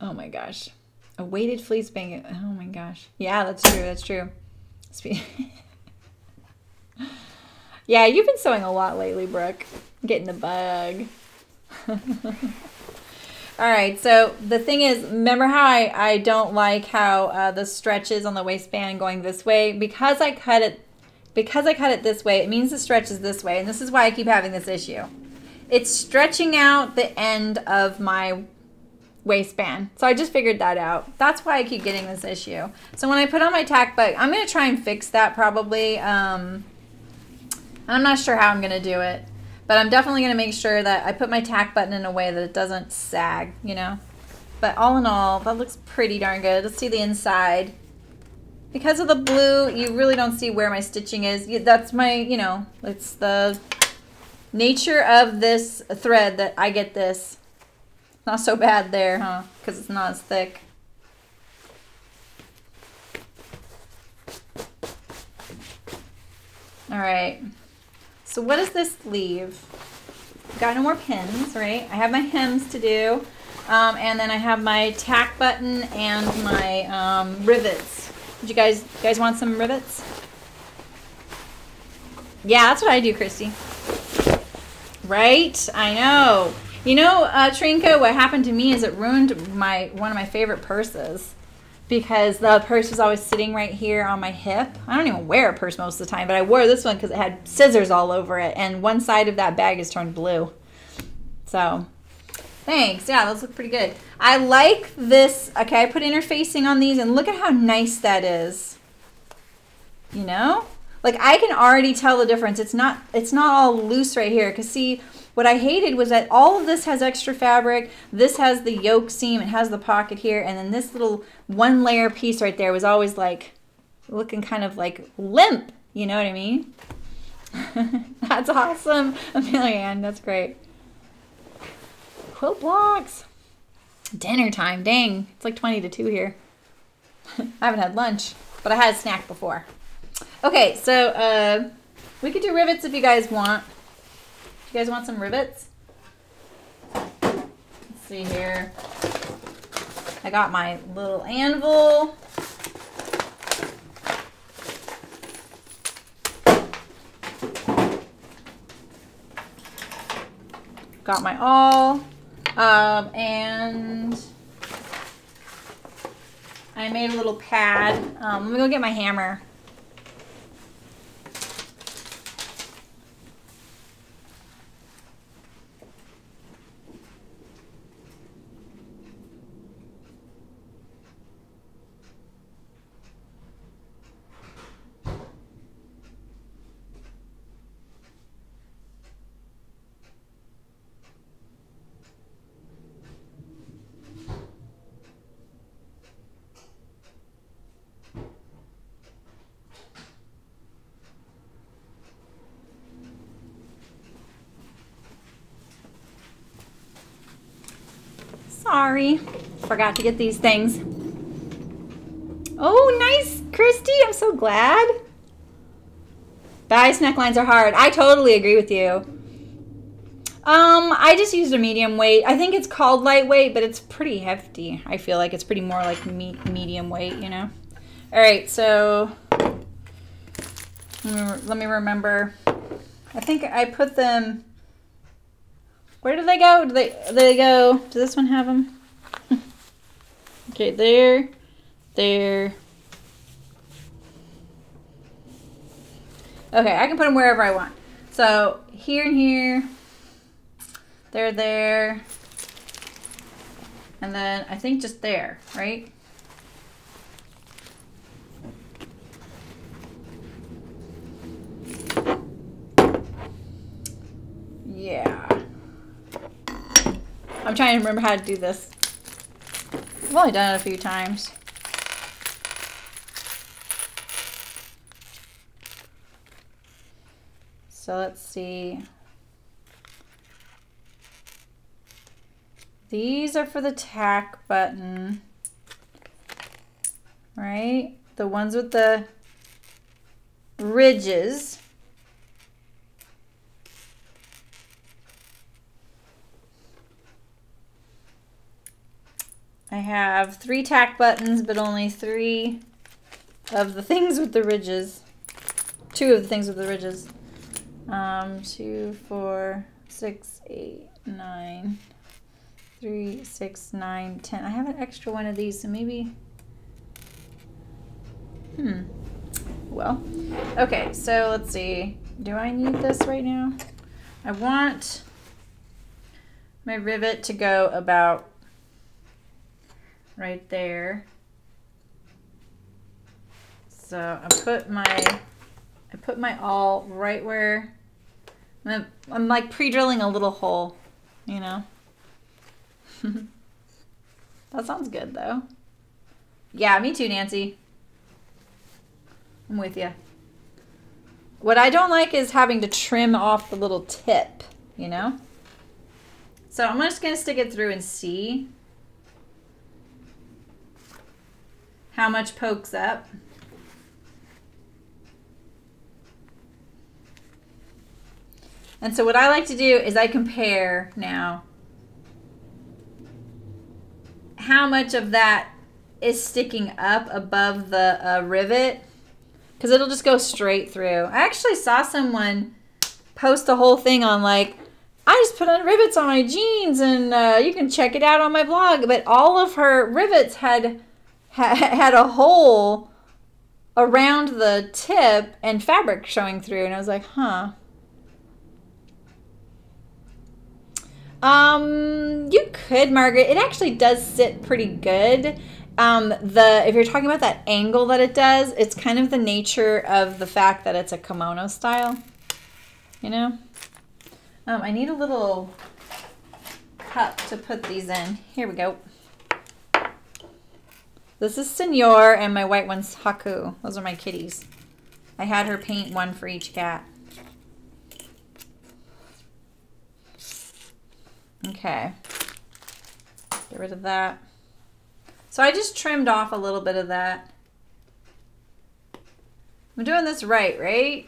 Oh my gosh. A weighted fleece blanket. Oh my gosh. Yeah, that's true. That's true. Yeah, you've been sewing a lot lately, Brooke. I'm getting the bug. All right, so the thing is, remember how I, I don't like how uh, the stretch is on the waistband going this way? Because I cut it because I cut it this way, it means the stretch is this way, and this is why I keep having this issue. It's stretching out the end of my waistband. So I just figured that out. That's why I keep getting this issue. So when I put on my tack bug, I'm going to try and fix that probably. Um, I'm not sure how I'm going to do it. But I'm definitely going to make sure that I put my tack button in a way that it doesn't sag, you know. But all in all, that looks pretty darn good. Let's see the inside. Because of the blue, you really don't see where my stitching is. That's my, you know, it's the nature of this thread that I get this. Not so bad there, huh? Because it's not as thick. All right. So what does this leave? Got no more pins, right? I have my hems to do, um, and then I have my tack button and my um, rivets. Did you guys, you guys want some rivets? Yeah, that's what I do, Christy. Right? I know. You know, uh, Trinka, what happened to me is it ruined my one of my favorite purses. Because the purse was always sitting right here on my hip. I don't even wear a purse most of the time, but I wore this one because it had scissors all over it, and one side of that bag is turned blue. So, thanks. Yeah, those look pretty good. I like this. Okay, I put interfacing on these, and look at how nice that is. You know? Like, I can already tell the difference. It's not, it's not all loose right here, because see, what I hated was that all of this has extra fabric. This has the yoke seam. It has the pocket here. And then this little one layer piece right there was always like looking kind of like limp. You know what I mean? That's awesome, Amelia. That's great. Quilt blocks. Dinner time. Dang. It's like twenty to two here. I haven't had lunch, but I had a snack before. Okay, so uh, we could do rivets if you guys want. You guys want some rivets? Let's see here. I got my little anvil. Got my awl. Um, and I made a little pad. Um, let me go get my hammer. Sorry, forgot to get these things. Oh, nice, Christy, I'm so glad. Bias necklines are hard. I totally agree with you. Um, I just used a medium weight. I think it's called lightweight, but it's pretty hefty. I feel like it's pretty more like me medium weight, you know? All right, so let me remember. I think I put them... Where do they go? Do they, do they go? Does this one have them? Okay, there, there. Okay, I can put them wherever I want. So here and here, there, there, and then I think just there, right? I'm trying to remember how to do this. I've only done it a few times. So let's see. These are for the tack button, right? The ones with the ridges. I have three tack buttons, but only three of the things with the ridges. Two of the things with the ridges. Um, two, four, six, eight, nine, three, six, nine, ten. I have an extra one of these, so maybe. Hmm. Well, okay, so let's see. Do I need this right now? I want my rivet to go about right there. So I put my I put my awl right where I'm, I'm like pre-drilling a little hole, you know. That sounds good though. Yeah, me too, Nancy. I'm with you. What I don't like is having to trim off the little tip, you know. So I'm just gonna stick it through and see how much pokes up. And so what I like to do is I compare now how much of that is sticking up above the uh, rivet, because it'll just go straight through. I actually saw someone post the whole thing on like, I just put on rivets on my jeans, and uh, you can check it out on my blog, but all of her rivets had had a hole around the tip and fabric showing through, and I was like, huh. Um, you could, Margaret. It actually does sit pretty good. Um, the if you're talking about that angle that it does, it's kind of the nature of the fact that it's a kimono style, you know? Um, I need a little cup to put these in. Here we go. This is Senor, and my white one's Haku. Those are my kitties. I had her paint one for each cat. Okay. Get rid of that. So I just trimmed off a little bit of that. I'm doing this right, right?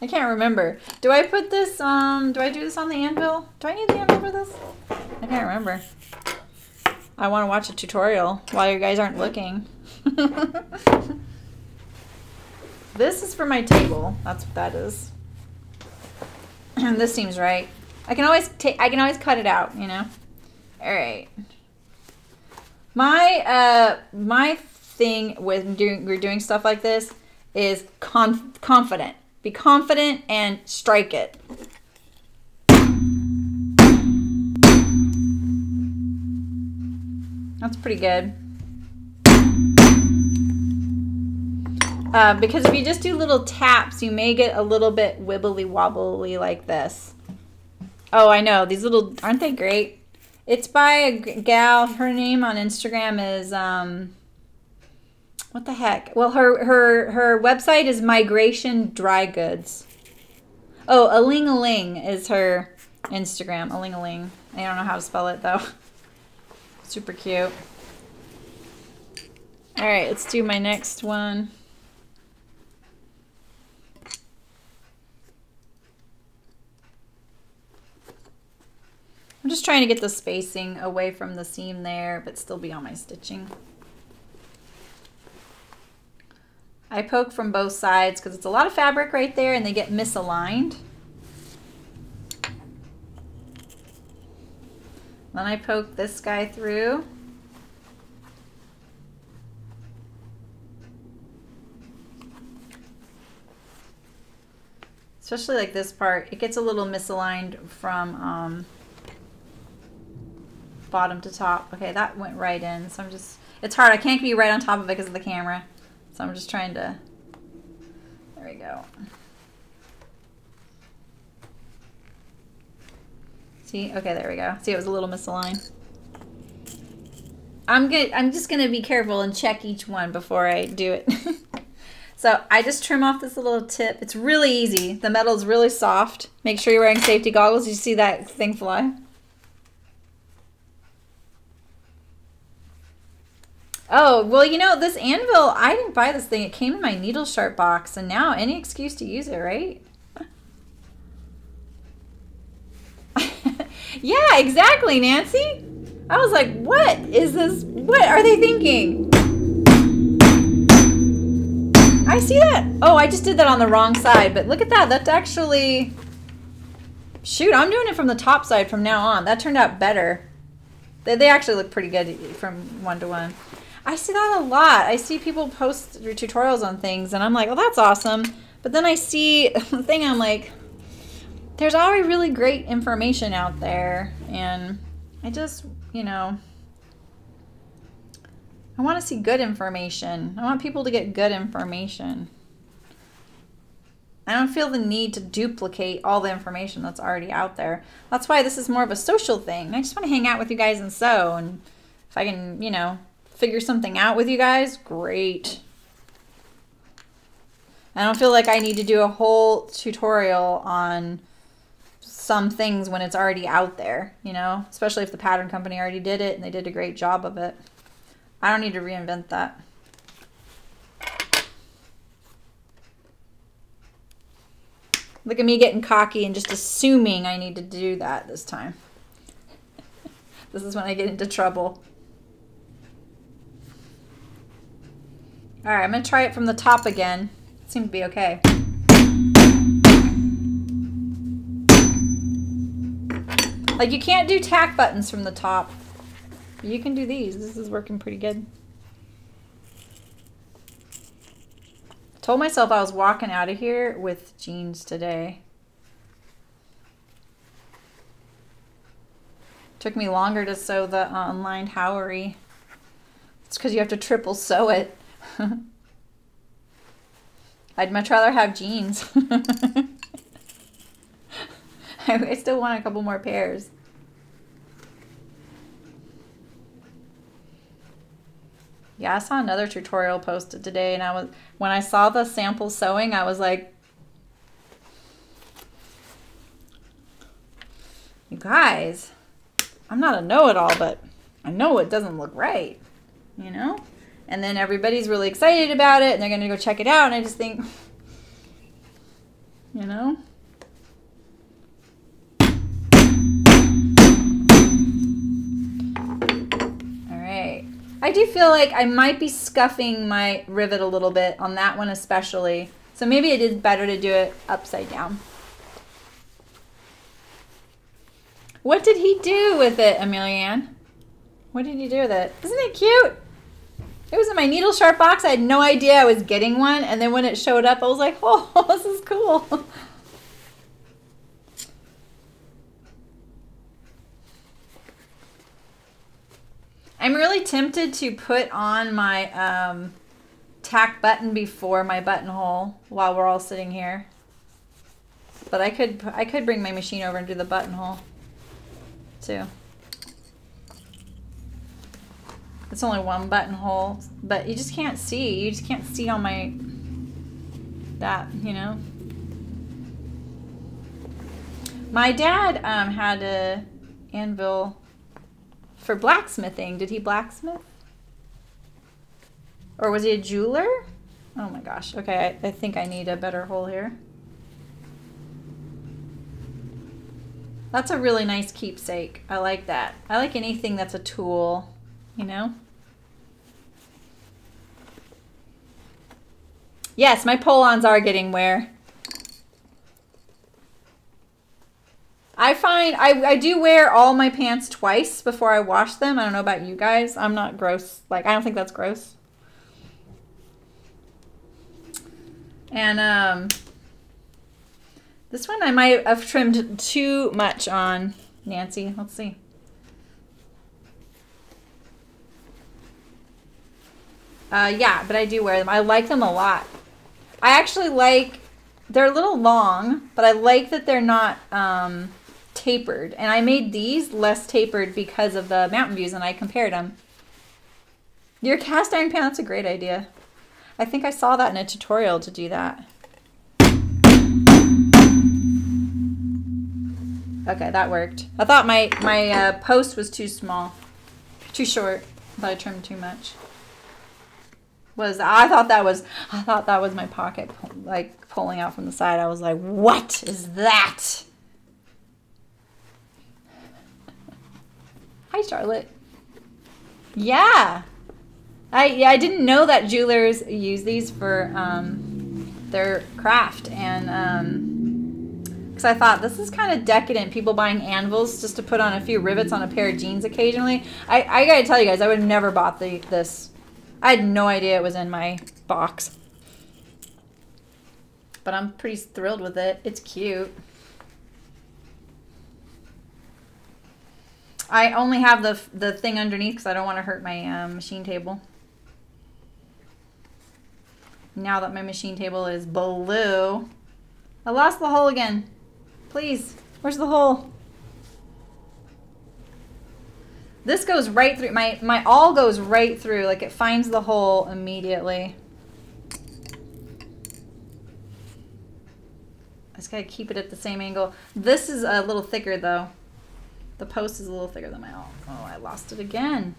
I can't remember. Do I put this, um, do I do this on the anvil? Do I need the anvil for this? I can't remember. I want to watch a tutorial while you guys aren't looking. This is for my table. That's what that is. And this seems right. I can always take. I can always cut it out, you know. All right. My uh my thing with doing we're doing stuff like this is conf confident. Be confident and strike it. That's pretty good. Uh, because if you just do little taps, you may get a little bit wibbly wobbly like this. Oh, I know. These little, aren't they great? It's by a gal. Her name on Instagram is, um, what the heck? Well, her, her, her website is Migration Dry Goods. Oh, A-ling-a-ling is her Instagram. A-ling-a-ling. I don't know how to spell it though. Super cute. All right, let's do my next one. I'm just trying to get the spacing away from the seam there, but still be on my stitching. I poke from both sides because it's a lot of fabric right there and they get misaligned. Then I poke this guy through. Especially like this part, it gets a little misaligned from um, bottom to top. Okay, that went right in, so I'm just, it's hard, I can't be right on top of it because of the camera. So I'm just trying to, there we go. See, okay, there we go. See, it was a little misaligned. I'm good. I'm just gonna be careful and check each one before I do it. So I just trim off this little tip. It's really easy. The metal is really soft. Make sure you're wearing safety goggles. You see that thing fly? Oh, well, you know, this anvil, I didn't buy this thing. It came in my Needle Sharp box, and now any excuse to use it, right? Yeah, exactly, Nancy. I was like, what is this? What are they thinking? I see that. Oh, I just did that on the wrong side, but look at that. That's actually, shoot, I'm doing it from the top side from now on. That turned out better. They, they actually look pretty good from one to one. I see that a lot. I see people post tutorials on things, and I'm like, well, that's awesome. But then I see the thing, I'm like, there's already really great information out there, and I just, you know, I want to see good information. I want people to get good information. I don't feel the need to duplicate all the information that's already out there. That's why this is more of a social thing. I just want to hang out with you guys and sew, and if I can, you know, figure something out with you guys, great. I don't feel like I need to do a whole tutorial on some things when it's already out there, you know, especially if the pattern company already did it and they did a great job of it. I don't need to reinvent that. Look at me getting cocky and just assuming I need to do that this time. This is when I get into trouble. All right, I'm gonna try it from the top again. It seemed to be okay. Like, you can't do tack buttons from the top. You can do these. This is working pretty good. I told myself I was walking out of here with jeans today. Took me longer to sew the uh, unlined Howery. It's because you have to triple sew it. I'd much rather have jeans. I still want a couple more pairs. Yeah, I saw another tutorial posted today, and I was when I saw the sample sewing, I was like, you guys, I'm not a know-it-all, but I know it doesn't look right, you know? And then everybody's really excited about it, and they're going to go check it out, and I just think, you know? All right. I do feel like I might be scuffing my rivet a little bit on that one especially, so maybe it is better to do it upside down. What did he do with it, Emelianne? What did he do with it? Isn't it cute? It was in my Needle Sharp box. I had no idea I was getting one. And then when it showed up, I was like, oh, this is cool. I'm really tempted to put on my um, tack button before my buttonhole while we're all sitting here. But I could, I could bring my machine over and do the buttonhole too. It's only one buttonhole, but you just can't see. You just can't see on my, that, you know. My dad um, had a anvil for blacksmithing. Did he blacksmith? Or was he a jeweler? Oh my gosh. Okay, I, I think I need a better hole here. That's a really nice keepsake. I like that. I like anything that's a tool, you know? Yes, my pull-ons are getting wear. I find I, I do wear all my pants twice before I wash them. I don't know about you guys. I'm not gross. Like, I don't think that's gross. And um, this one I might have trimmed too much on, Nancy. Let's see. Uh, yeah, but I do wear them. I like them a lot. I actually like, they're a little long, but I like that they're not um, tapered, and I made these less tapered because of the Mountain Views, and I compared them. Your cast iron pan, that's a great idea. I think I saw that in a tutorial to do that. Okay, that worked. I thought my, my uh, post was too small, too short, but I trimmed too much. Was I thought that was I thought that was my pocket like pulling out from the side. I was like, what is that? Hi, Charlotte. Yeah, I yeah I didn't know that jewelers use these for um, their craft, and because um, I thought this is kind of decadent. People buying anvils just to put on a few rivets on a pair of jeans occasionally. I I gotta tell you guys, I would have never bought the this. I had no idea it was in my box, but I'm pretty thrilled with it. It's cute. I only have the, the thing underneath because I don't want to hurt my um, machine table. Now that my machine table is blue. I lost the hole again. Please, where's the hole? This goes right through, my, my awl goes right through, like it finds the hole immediately. I just gotta keep it at the same angle. This is a little thicker though. The post is a little thicker than my awl. Oh, I lost it again.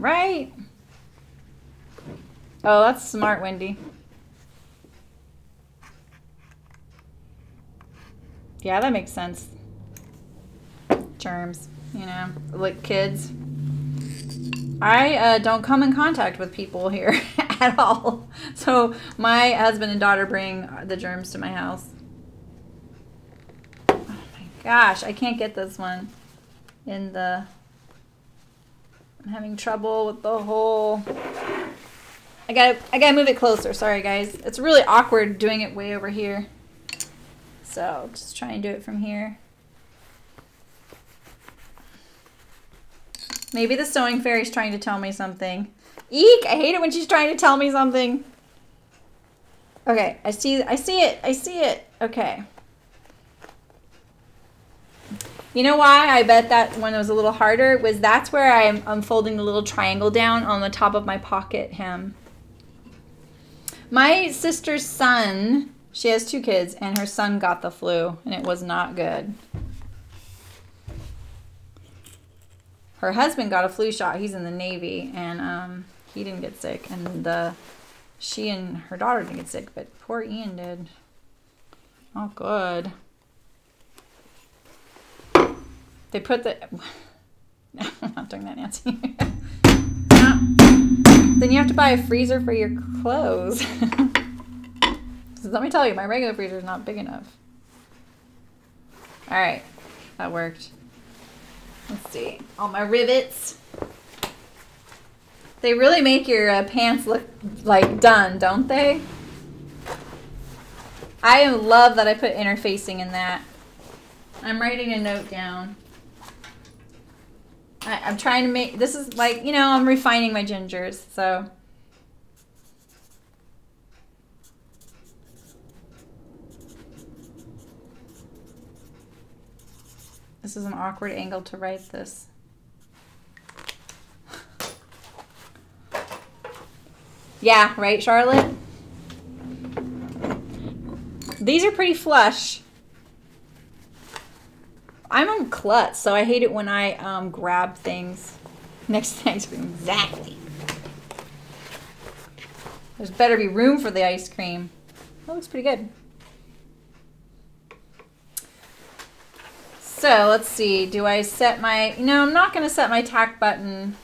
Right. Oh, that's smart, Wendy. Yeah, that makes sense. Germs, you know, like kids. I uh, don't come in contact with people here at all. So my husband and daughter bring the germs to my house. Oh my gosh, I can't get this one in the... I'm having trouble with the hole. I gotta, I gotta move it closer. Sorry, guys. It's really awkward doing it way over here. So just try and do it from here. Maybe the sewing fairy's trying to tell me something. Eek! I hate it when she's trying to tell me something. Okay, I see, I see it. I see it. Okay. You know why I bet that one was a little harder was that's where I'm unfolding the little triangle down on the top of my pocket hem. My sister's son, she has two kids, and her son got the flu, and it was not good. Her husband got a flu shot. He's in the Navy, and um, he didn't get sick, and the she and her daughter didn't get sick, but poor Ian did. Not good. They put the, no, I'm not doing that, Nancy. No. Then you have to buy a freezer for your clothes. So let me tell you, my regular freezer is not big enough. All right, that worked. Let's see, all my rivets. They really make your uh, pants look like done, don't they? I love that I put interfacing in that. I'm writing a note down. I, I'm trying to make, this is like, you know, I'm refining my gingers, so. This is an awkward angle to write this. Yeah, right, Charlotte? These are pretty flush. I'm on klutz, so I hate it when I um, grab things next to the ice cream. Exactly. There's better be room for the ice cream. That looks pretty good. So let's see. Do I set my... No, I'm not going to set my tack button.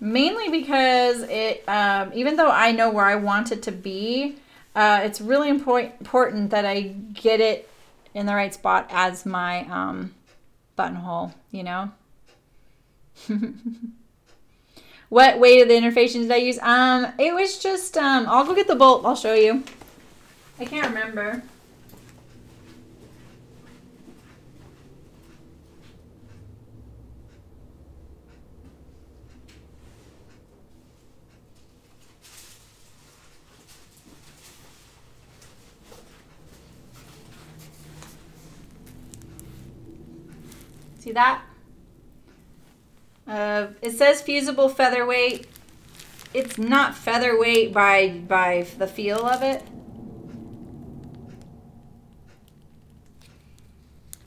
Mainly because it, um, even though I know where I want it to be, uh, it's really impor- important that I get it in the right spot as my... Um, buttonhole, you know. What weight of the interfacing did I use? Um, it was just, um, I'll go get the bolt. I'll show you. I can't remember. See that? Uh, it says fusible featherweight. It's not featherweight by by the feel of it.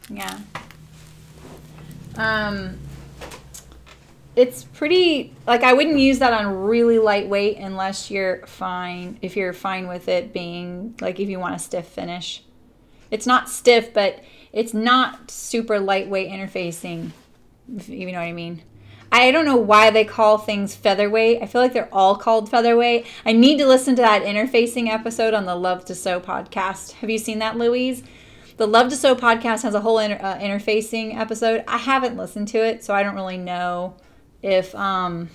Yeah. Um, it's pretty, like, I wouldn't use that on really lightweight unless you're fine, if you're fine with it being, like, if you want a stiff finish. It's not stiff, but it's not super lightweight interfacing, if you know what I mean. I don't know why they call things featherweight. I feel like they're all called featherweight. I need to listen to that interfacing episode on the Love to Sew podcast. Have you seen that, Louise? The Love to Sew podcast has a whole inter uh, interfacing episode. I haven't listened to it, so I don't really know if um,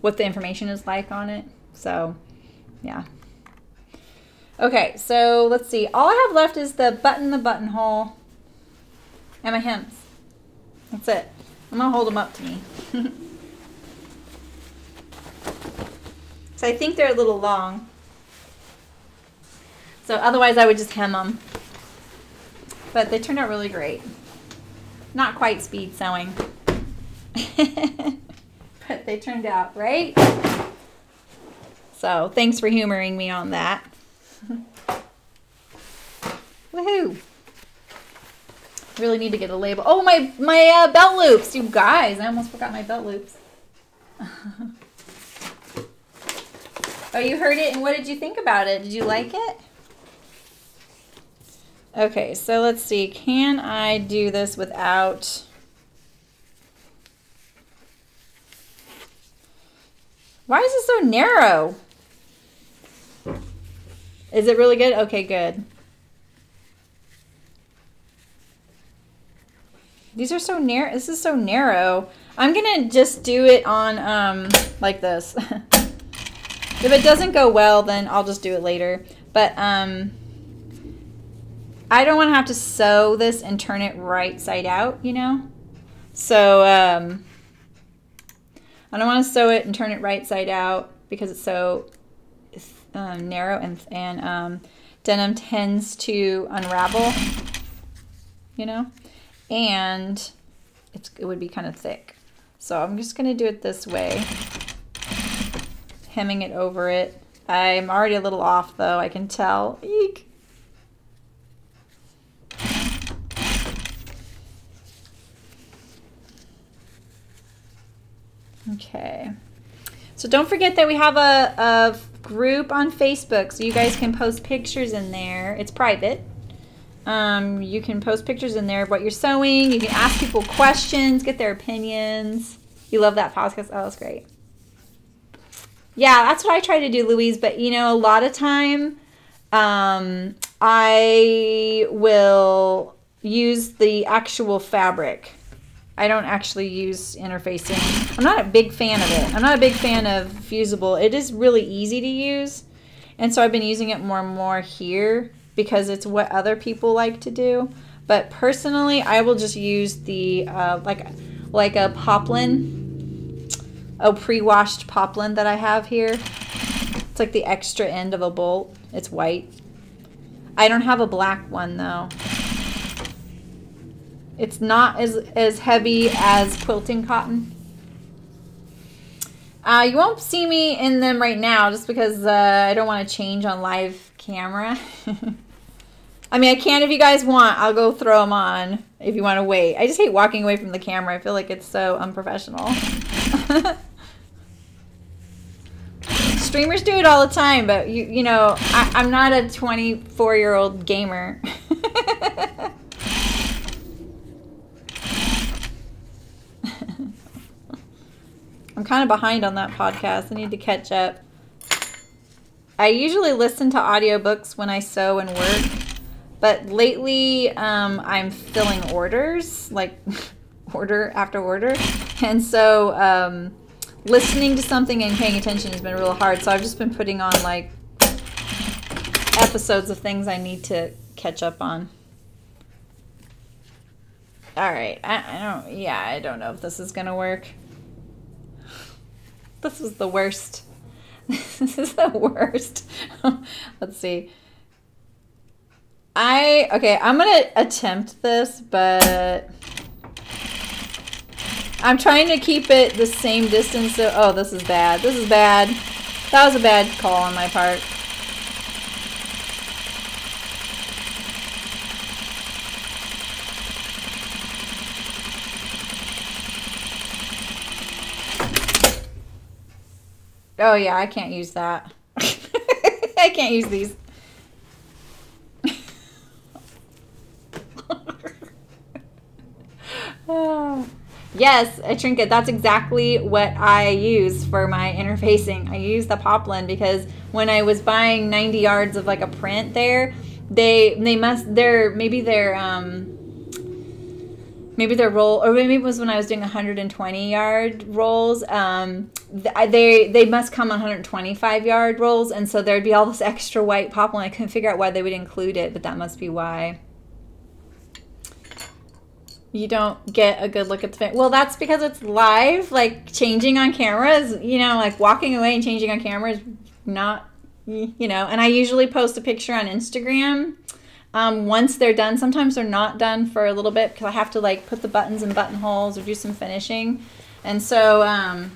what the information is like on it. So, yeah. Okay, so let's see. All I have left is the button, the buttonhole, and my hems. That's it. I'm gonna hold them up to me. So I think they're a little long. So otherwise I would just hem them. But they turned out really great. Not quite speed sewing. But they turned out, right? So thanks for humoring me on that. Woohoo! Really need to get a label. Oh, my my uh, belt loops, you guys! I almost forgot my belt loops. Oh, you heard it, and what did you think about it? Did you like it? Okay, so let's see. Can I do this without? Why is it so narrow? Is it really good? Okay, good. These are so narrow. This is so narrow. I'm gonna just do it on um, like this. If it doesn't go well, then I'll just do it later. But um, I don't want to have to sew this and turn it right side out, you know? So um, I don't want to sew it and turn it right side out because it's so um, narrow and, and um, denim tends to unravel, you know? And it's, it would be kind of thick. So I'm just gonna do it this way, hemming it over it. I'm already a little off though, I can tell. Eek. Okay, so don't forget that we have a, a group on Facebook, so you guys can post pictures in there. It's private. Um, you can post pictures in there of what you're sewing. You can ask people questions, get their opinions. You love that podcast? Oh, that's great. Yeah, that's what I try to do, Louise. But, you know, a lot of time um, I will use the actual fabric. I don't actually use interfacing. I'm not a big fan of it. I'm not a big fan of fusible. It is really easy to use. And so I've been using it more and more here, because it's what other people like to do. But personally, I will just use the, uh, like, like a poplin, a pre-washed poplin that I have here. It's like the extra end of a bolt. It's white. I don't have a black one though. It's not as, as heavy as quilting cotton. Uh, you won't see me in them right now just because uh, I don't want to change on live camera. I mean, I can if you guys want. I'll go throw them on if you want to wait. I just hate walking away from the camera. I feel like it's so unprofessional. Streamers do it all the time, but, you you know, I, I'm not a twenty-four-year-old gamer. I'm kind of behind on that podcast. I need to catch up. I usually listen to audiobooks when I sew and work, but lately um, I'm filling orders, like order after order. And so um, listening to something and paying attention has been real hard, so I've just been putting on like episodes of things I need to catch up on. All right, I, I don't, yeah, I don't know if this is gonna work. This is the worst. This is the worst. Let's see. I, okay, I'm gonna attempt this, but I'm trying to keep it the same distance. So, oh, this is bad. This is bad. That was a bad call on my part. Oh yeah, I can't use that. I can't use these. Oh. Yes, a trinket. That's exactly what I use for my interfacing. I use the poplin because when I was buying ninety yards of like a print there, they they must their maybe their um maybe their roll, or maybe it was when I was doing one hundred twenty yard rolls. Um, they they must come on one hundred twenty-five yard rolls, and so there'd be all this extra white poplin. I couldn't figure out why they would include it, but that must be why. You don't get a good look at the fit. Well, that's because it's live. Like, changing on camera is, you know, like walking away and changing on camera is not, you know. And I usually post a picture on Instagram um, once they're done. Sometimes they're not done for a little bit because I have to, like, put the buttons in buttonholes or do some finishing. And so, um,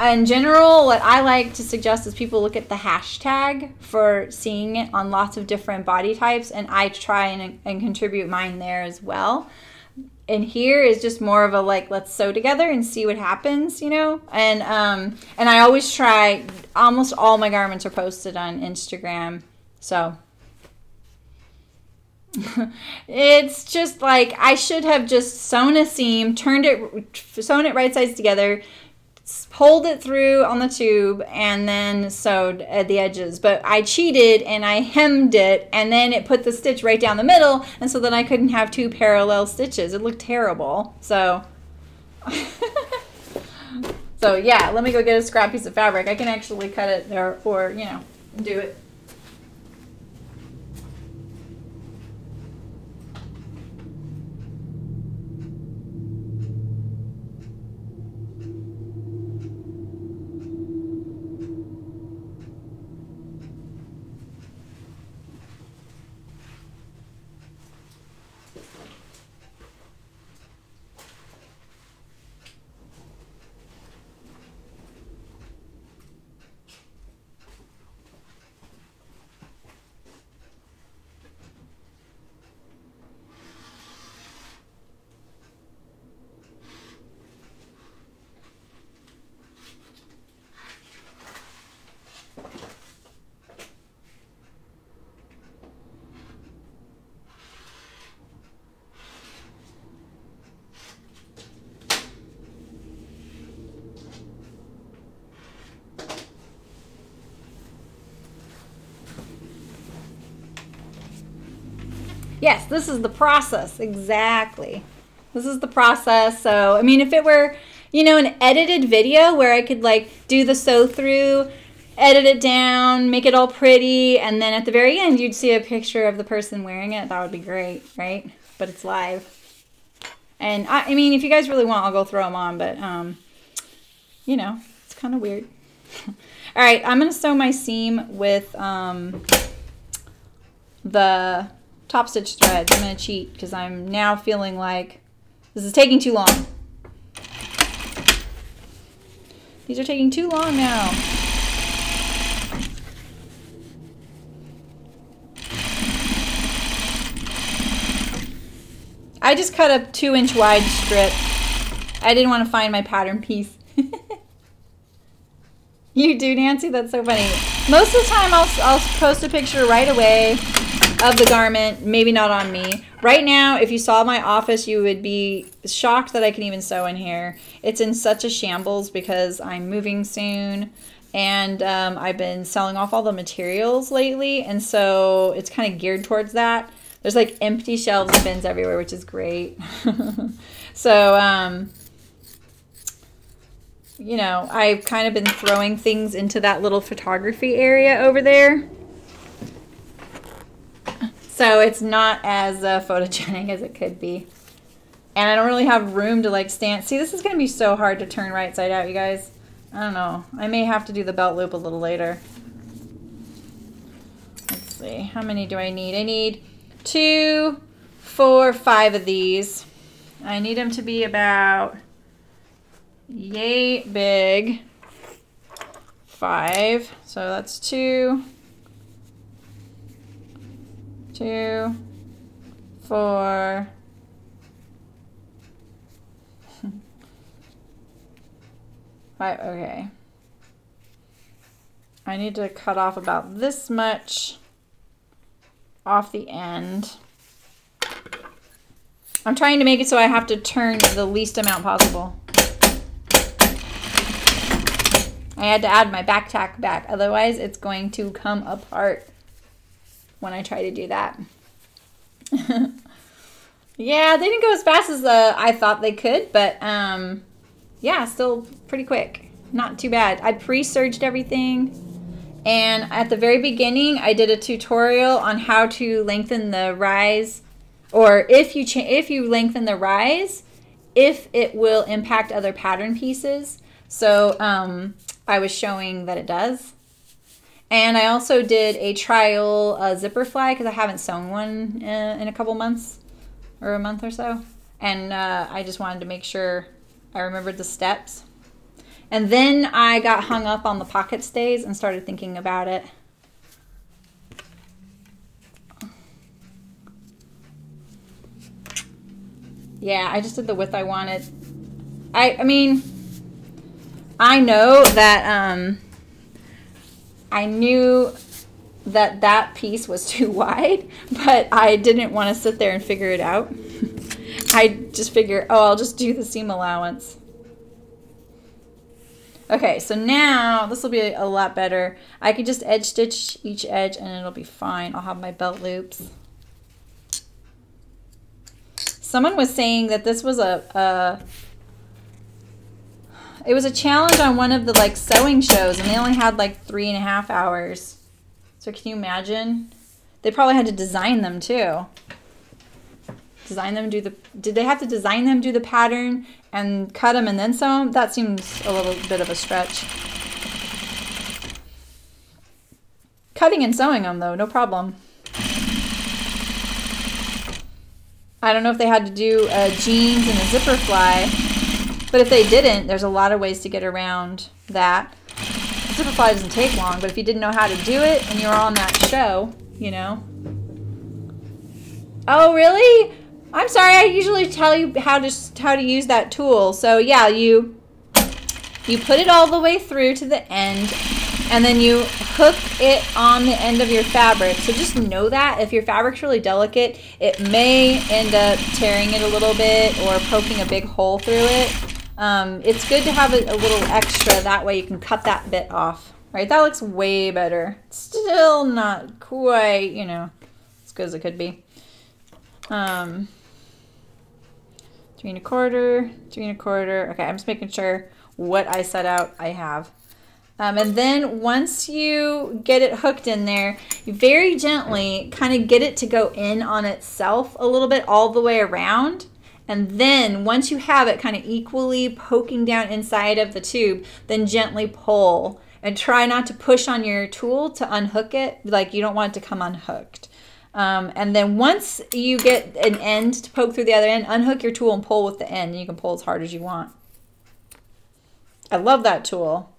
in general, what I like to suggest is people look at the hashtag for seeing it on lots of different body types, and I try and, and contribute mine there as well. And here is just more of a like, let's sew together and see what happens, you know? And, um, and I always try, almost all my garments are posted on Instagram, so... It's just like, I should have just sewn a seam, turned it, sewn it right sides together, pulled it through on the tube, and then sewed at the edges. But I cheated and I hemmed it, and then it put the stitch right down the middle, and so then I couldn't have two parallel stitches. It looked terrible. So so yeah, let me go get a scrap piece of fabric. I can actually cut it there, or, you know, do it. Yes, this is the process, exactly. This is the process. So, I mean, if it were, you know, an edited video where I could, like, do the sew through, edit it down, make it all pretty, and then at the very end you'd see a picture of the person wearing it, that would be great, right? But it's live. And, I, I mean, if you guys really want, I'll go throw them on, but, um, you know, it's kind of weird. All right, I'm going to sew my seam with um, the... top stitch threads. I'm going to cheat because I'm now feeling like this is taking too long. These are taking too long now. I just cut a two inch wide strip. I didn't want to find my pattern piece. You do, Nancy? That's so funny. Most of the time I'll, I'll post a picture right away of the garment, maybe not on me. Right now, if you saw my office, you would be shocked that I can even sew in here. It's in such a shambles because I'm moving soon, and um, I've been selling off all the materials lately, and so it's kind of geared towards that. There's like empty shelves and bins everywhere, which is great. So, um, you know, I've kind of been throwing things into that little photography area over there. So it's not as uh, photogenic as it could be. And I don't really have room to like stand. See, this is going to be so hard to turn right side out, you guys. I don't know. I may have to do the belt loop a little later. Let's see. How many do I need? I need two, four, five of these. I need them to be about yay big. Five. So that's two. Two, four, five, okay. I need to cut off about this much off the end. I'm trying to make it so I have to turn the least amount possible. I had to add my back tack back, otherwise it's going to come apart when I try to do that. Yeah, they didn't go as fast as uh, I thought they could, but um, yeah, still pretty quick. Not too bad. I pre-surged everything. And at the very beginning, I did a tutorial on how to lengthen the rise, or if you, cha if you lengthen the rise, if it will impact other pattern pieces. So um, I was showing that it does. And I also did a trial uh, zipper fly because I haven't sewn one uh, in a couple months or a month or so. And uh, I just wanted to make sure I remembered the steps. And then I got hung up on the pocket stays and started thinking about it. Yeah, I just did the width I wanted. I, I mean, I know that... Um, I knew that that piece was too wide, but I didn't want to sit there and figure it out. I just figure, oh, I'll just do the seam allowance. Okay, so now this will be a lot better. I could just edge stitch each edge and it'll be fine. I'll have my belt loops. Someone was saying that this was a, a it was a challenge on one of the like sewing shows, and they only had like three and a half hours. So can you imagine? They probably had to design them too. Design them, do the, did they have to design them, do the pattern, and cut them and then sew them? That seems a little bit of a stretch. Cutting and sewing them though, no problem. I don't know if they had to do uh, jeans and a zipper fly. But if they didn't, there's a lot of ways to get around that. Zipperfly doesn't take long, but if you didn't know how to do it and you were on that show, you know. Oh, really? I'm sorry. I usually tell you how to how to use that tool. So yeah, you you put it all the way through to the end, and then you hook it on the end of your fabric. So just know that if your fabric's really delicate, it may end up tearing it a little bit or poking a big hole through it. Um, it's good to have a, a little extra, that way you can cut that bit off. Right, that looks way better. Still not quite, you know, as good as it could be. Um, three and a quarter, three and a quarter. Okay, I'm just making sure what I set out I have. Um, and then once you get it hooked in there, you very gently kind of get it to go in on itself a little bit all the way around. And then once you have it kind of equally poking down inside of the tube, then gently pull and try not to push on your tool to unhook it. Like you don't want it to come unhooked. Um, and then once you get an end to poke through the other end, unhook your tool and pull with the end. And you can pull as hard as you want. I love that tool.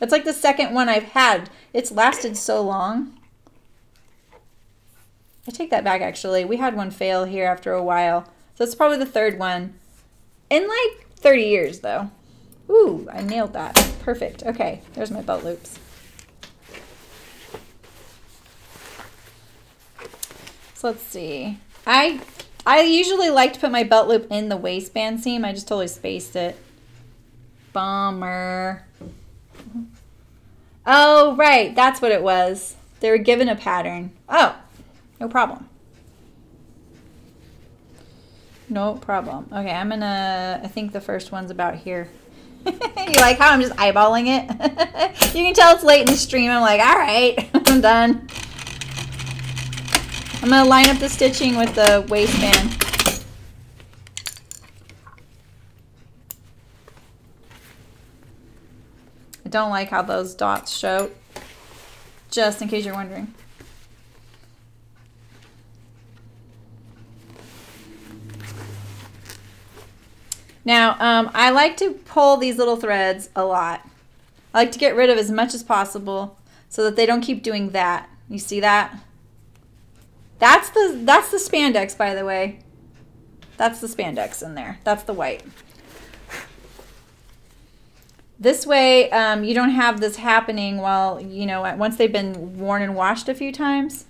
It's like the second one I've had. It's lasted so long. I take that back, actually. We had one fail here after a while. So that's probably the third one. In like thirty years, though. Ooh, I nailed that. Perfect. Okay, there's my belt loops. So let's see. I, I usually like to put my belt loop in the waistband seam. I just totally spaced it. Bummer. Oh, right. That's what it was. They were given a pattern. Oh, no problem. No problem. Okay, I'm gonna, I think the first one's about here. You like how I'm just eyeballing it? You can tell it's late in the stream. I'm like, all right, I'm done. I'm gonna line up the stitching with the waistband. I don't like how those dots show, just in case you're wondering. Now, um, I like to pull these little threads a lot. I like to get rid of as much as possible so that they don't keep doing that. You see that? That's the, that's the spandex, by the way. That's the spandex in there. That's the white. This way, um, you don't have this happening while, you know, once they've been worn and washed a few times.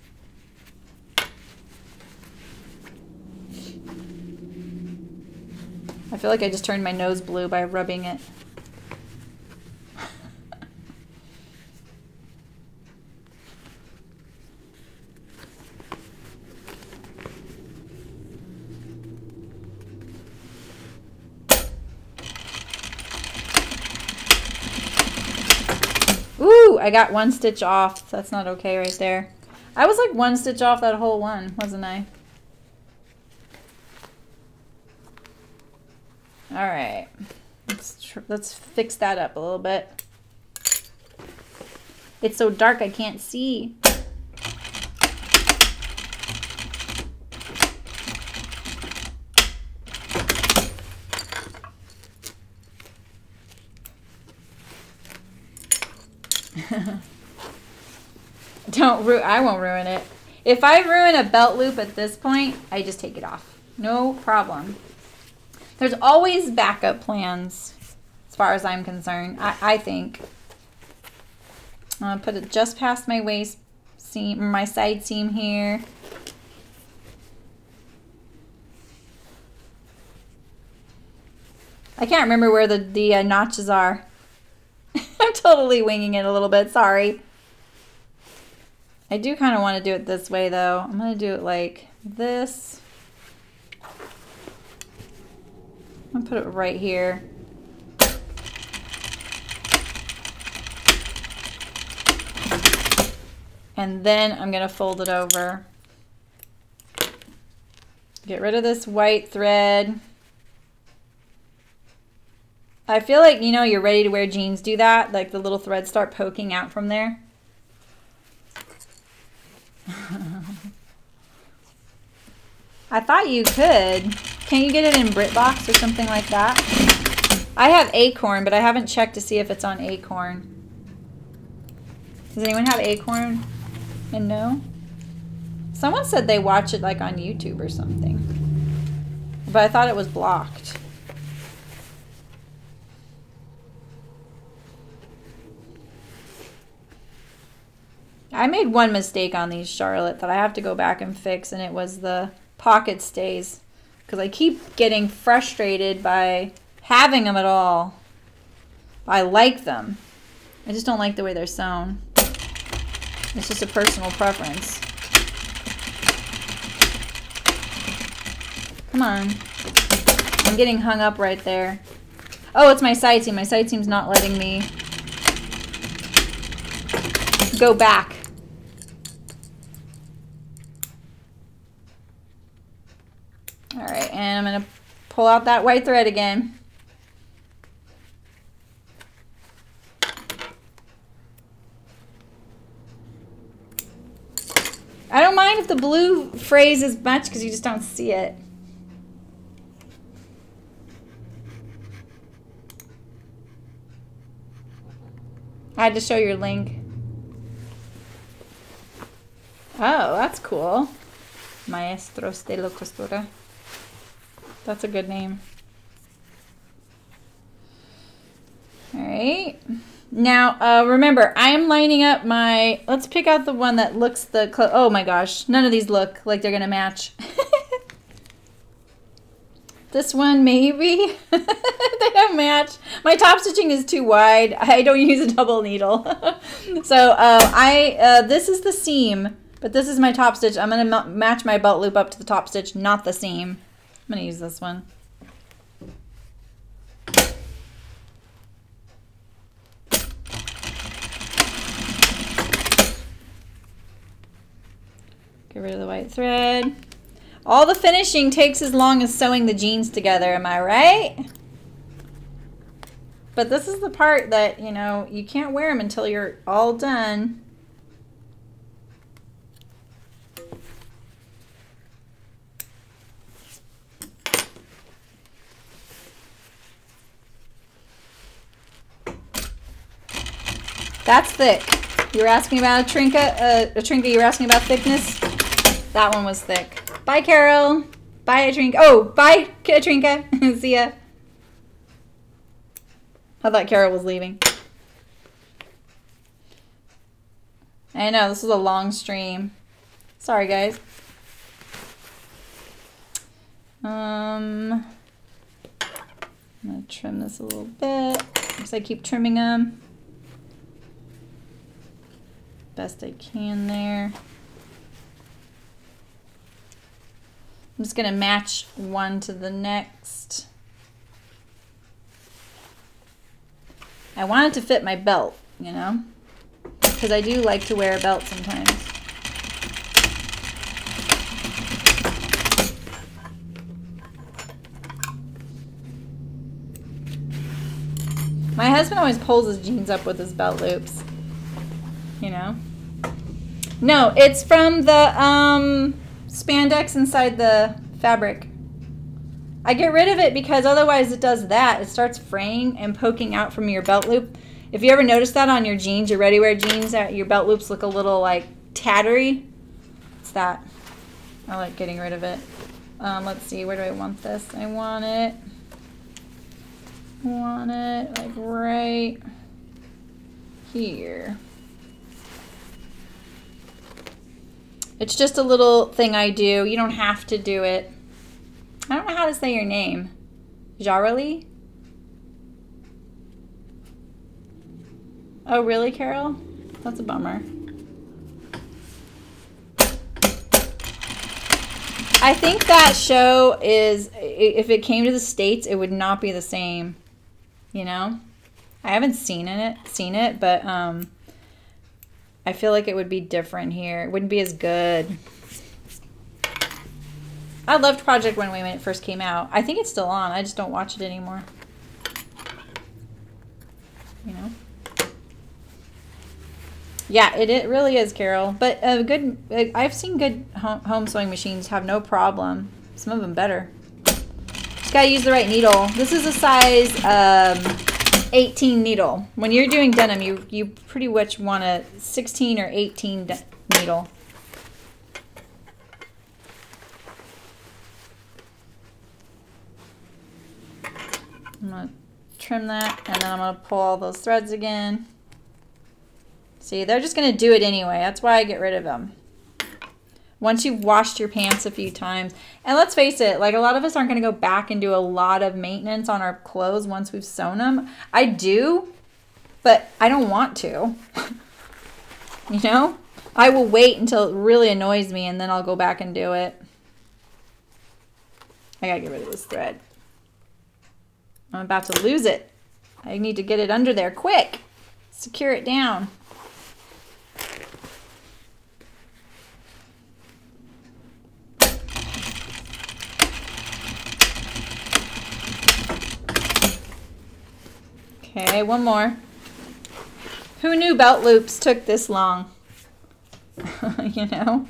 I feel like I just turned my nose blue by rubbing it. Ooh, I got one stitch off. That's not okay right there. I was like one stitch off that whole one, wasn't I? All right, let's, tr let's fix that up a little bit. It's so dark I can't see. Don't ru- I won't ruin it. If I ruin a belt loop at this point, I just take it off. No problem. There's always backup plans, as far as I'm concerned, I, I think. I'm gonna put it just past my waist seam, my side seam here. I can't remember where the, the uh, notches are. I'm totally winging it a little bit, sorry. I do kind of want to do it this way though. I'm gonna do it like this. I'm gonna put it right here. And then I'm gonna fold it over. Get rid of this white thread. I feel like, you know, you're ready to wear jeans, do that. Like the little threads start poking out from there. I thought you could. Can you get it in BritBox or something like that? I have Acorn, but I haven't checked to see if it's on Acorn. Does anyone have Acorn? And no? Someone said they watch it like on YouTube or something. But I thought it was blocked. I made one mistake on these, Charlotte, that I have to go back and fix, and it was the pocket stays. Because I keep getting frustrated by having them at all. I like them. I just don't like the way they're sewn. It's just a personal preference. Come on. I'm getting hung up right there. Oh, it's my side seam. My side seam's not letting me go back. All right, and I'm gonna pull out that white thread again. I don't mind if the blue frays as much because you just don't see it. I had to show your link. Oh, that's cool. Maestros de la costura. That's a good name. All right. Now, uh, remember, I am lining up my, let's pick out the one that looks the, oh my gosh, none of these look like they're going to match. This one, maybe. They don't match. My top stitching is too wide. I don't use a double needle. So uh, I, uh, this is the seam, but this is my top stitch. I'm going to match my belt loop up to the top stitch, not the seam. I'm gonna use this one. Get rid of the white thread. All the finishing takes as long as sewing the jeans together, am I right? But this is the part that, you know, you can't wear them until you're all done. That's thick. You were asking about a trinket, uh, a trinket, you were asking about thickness. That one was thick. Bye, Carol. Bye, a trinket. Oh, bye, Katrinka. See ya. I thought Carol was leaving. I know, this is a long stream. Sorry, guys. Um, I'm gonna trim this a little bit because I keep trimming them. Best I can there. I'm just gonna match one to the next. I want it to fit my belt, you know, because I do like to wear a belt sometimes. My husband always pulls his jeans up with his belt loops, you know. No, it's from the um, spandex inside the fabric. I get rid of it because otherwise it does that. It starts fraying and poking out from your belt loop. If you ever notice that on your jeans, your ready-wear jeans, your belt loops look a little like tattery. It's that. I like getting rid of it. Um, let's see, where do I want this? I want it. I want it like right here. It's just a little thing I do. You don't have to do it. I don't know how to say your name. Jarali? Oh, really, Carol? That's a bummer. I think that show is, if it came to the States, it would not be the same, you know? I haven't seen it, seen it, but um, I feel like it would be different here. It wouldn't be as good. I loved Project Runway when it first came out. I think it's still on. I just don't watch it anymore. You know? Yeah, it, it really is, Carol. But a good, I've seen good home sewing machines have no problem. Some of them better. Just gotta use the right needle. This is a size um, eighteen needle. When you're doing denim, you, you pretty much want a sixteen or eighteen needle. I'm going to trim that, and then I'm going to pull all those threads again. See, they're just going to do it anyway. That's why I get rid of them. Once you've washed your pants a few times, and let's face it, like a lot of us aren't going to go back and do a lot of maintenance on our clothes once we've sewn them. I do, but I don't want to. You know? I will wait until it really annoys me, and then I'll go back and do it. I got to get rid of this thread. I'm about to lose it. I need to get it under there quick. Secure it down. Okay, one more. Who knew belt loops took this long? You know?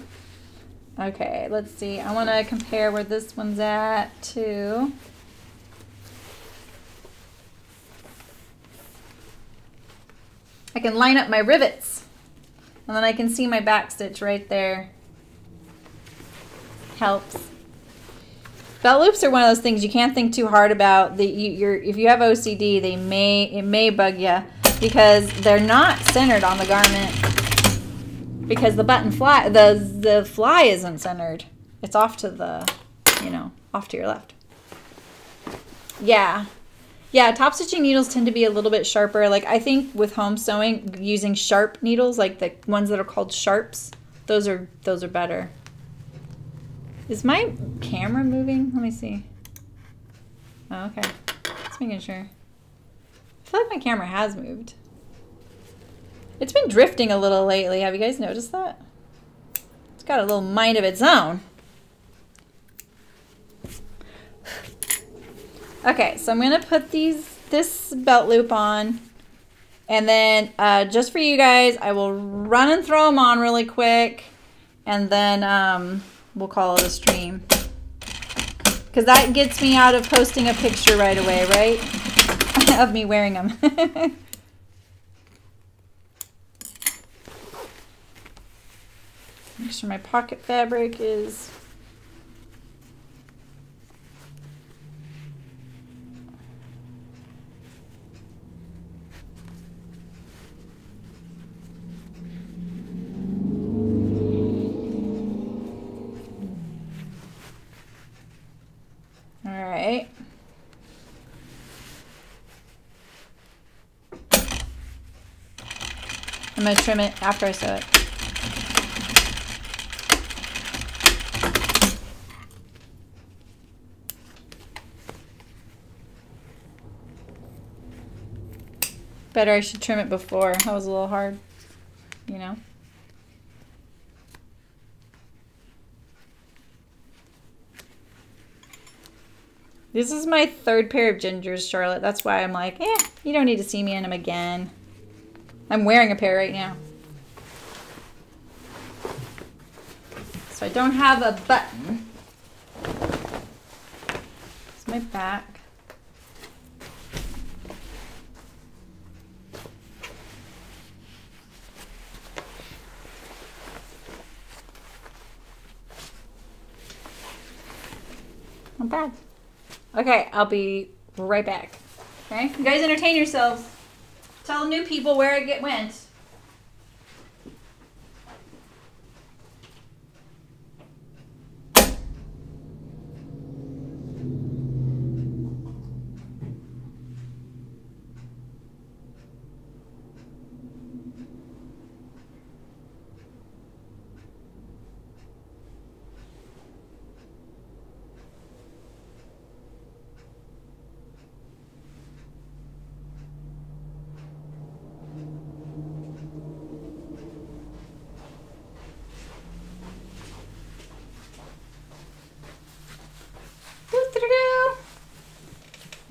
Okay, let's see. I want to compare where this one's at to... I can line up my rivets, and then I can see my back stitch right there. Helps. Belt loops are one of those things you can't think too hard about. That you, you're, if you have O C D, they may it may bug you because they're not centered on the garment because the button fly the the fly isn't centered. It's off to the, you know, off to your left. Yeah. Yeah, top stitching needles tend to be a little bit sharper. Like I think with home sewing, using sharp needles, like the ones that are called sharps, those are those are better. Is my camera moving? Let me see. Oh, okay. Just making sure. I feel like my camera has moved. It's been drifting a little lately. Have you guys noticed that? It's got a little mind of its own. Okay, so I'm gonna put these this belt loop on, and then uh, just for you guys, I will run and throw them on really quick, and then um, we'll call it a stream. Because that gets me out of posting a picture right away, right? Of me wearing them. Make sure my pocket fabric is... All right. I'm going to trim it after I sew it. Better I should trim it before. That was a little hard, you know. This is my third pair of gingers, Charlotte. That's why I'm like, eh, you don't need to see me in them again. I'm wearing a pair right now. So I don't have a button. It's my back. Not bad. Okay, I'll be right back. Okay, you guys entertain yourselves. Tell new people where it get went.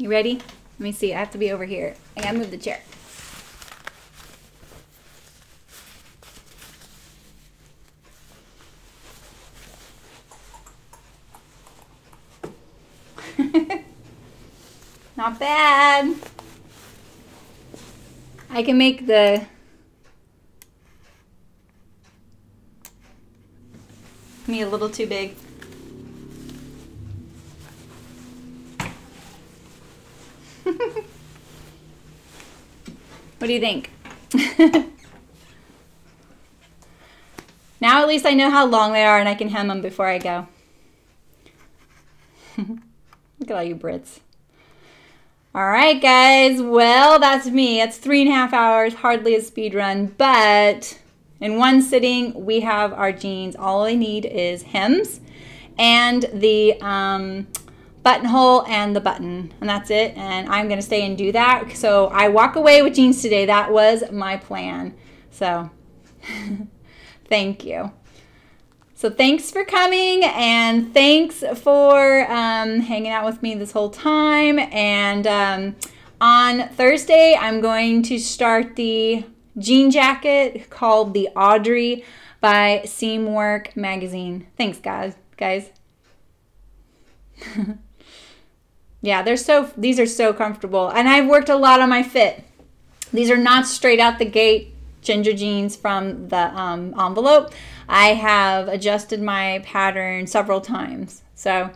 You ready? Let me see. I have to be over here. I gotta move the chair. Not bad. I can make the me a little too big. What do you think? Now at least I know how long they are and I can hem them before I go. Look at all you Brits. All right, guys. Well, that's me. That's three and a half hours, hardly a speed run, but in one sitting, we have our jeans. All I need is hems and the um, buttonhole and the button, and that's it. And I'm gonna stay and do that. So I walk away with jeans today. That was my plan. So thank you. So thanks for coming, and thanks for um, hanging out with me this whole time. And um, on Thursday, I'm going to start the jean jacket called the Audrey by Seamwork magazine. Thanks, guys. Guys. Yeah, they're so, these are so comfortable. And I've worked a lot on my fit. These are not straight out the gate Ginger Jeans from the um, envelope. I have adjusted my pattern several times. So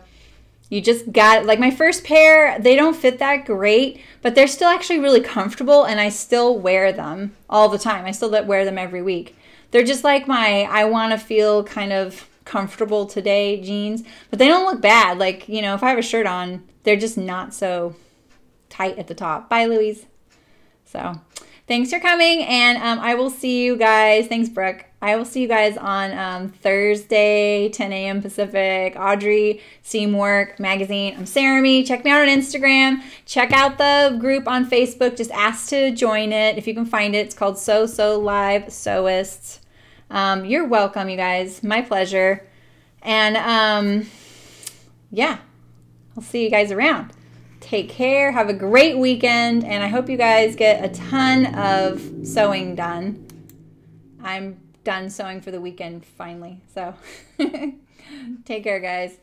you just got, like my first pair, they don't fit that great, but they're still actually really comfortable and I still wear them all the time. I still wear them every week. They're just like my, I want to feel kind of comfortable today jeans, but they don't look bad. Like, you know, if I have a shirt on, they're just not so tight at the top. Bye, Louise. So thanks for coming, and um, I will see you guys. Thanks, Brooke. I will see you guys on um, Thursday, ten A M Pacific. Audrey, Seamwork Magazine. I'm Sarami. Check me out on Instagram. Check out the group on Facebook. Just ask to join it if you can find it. It's called SewSewLive Sewists. Um, you're welcome, you guys. My pleasure. And um, yeah, I'll see you guys around. Take care. Have a great weekend. And I hope you guys get a ton of sewing done. I'm done sewing for the weekend finally. So take care, guys.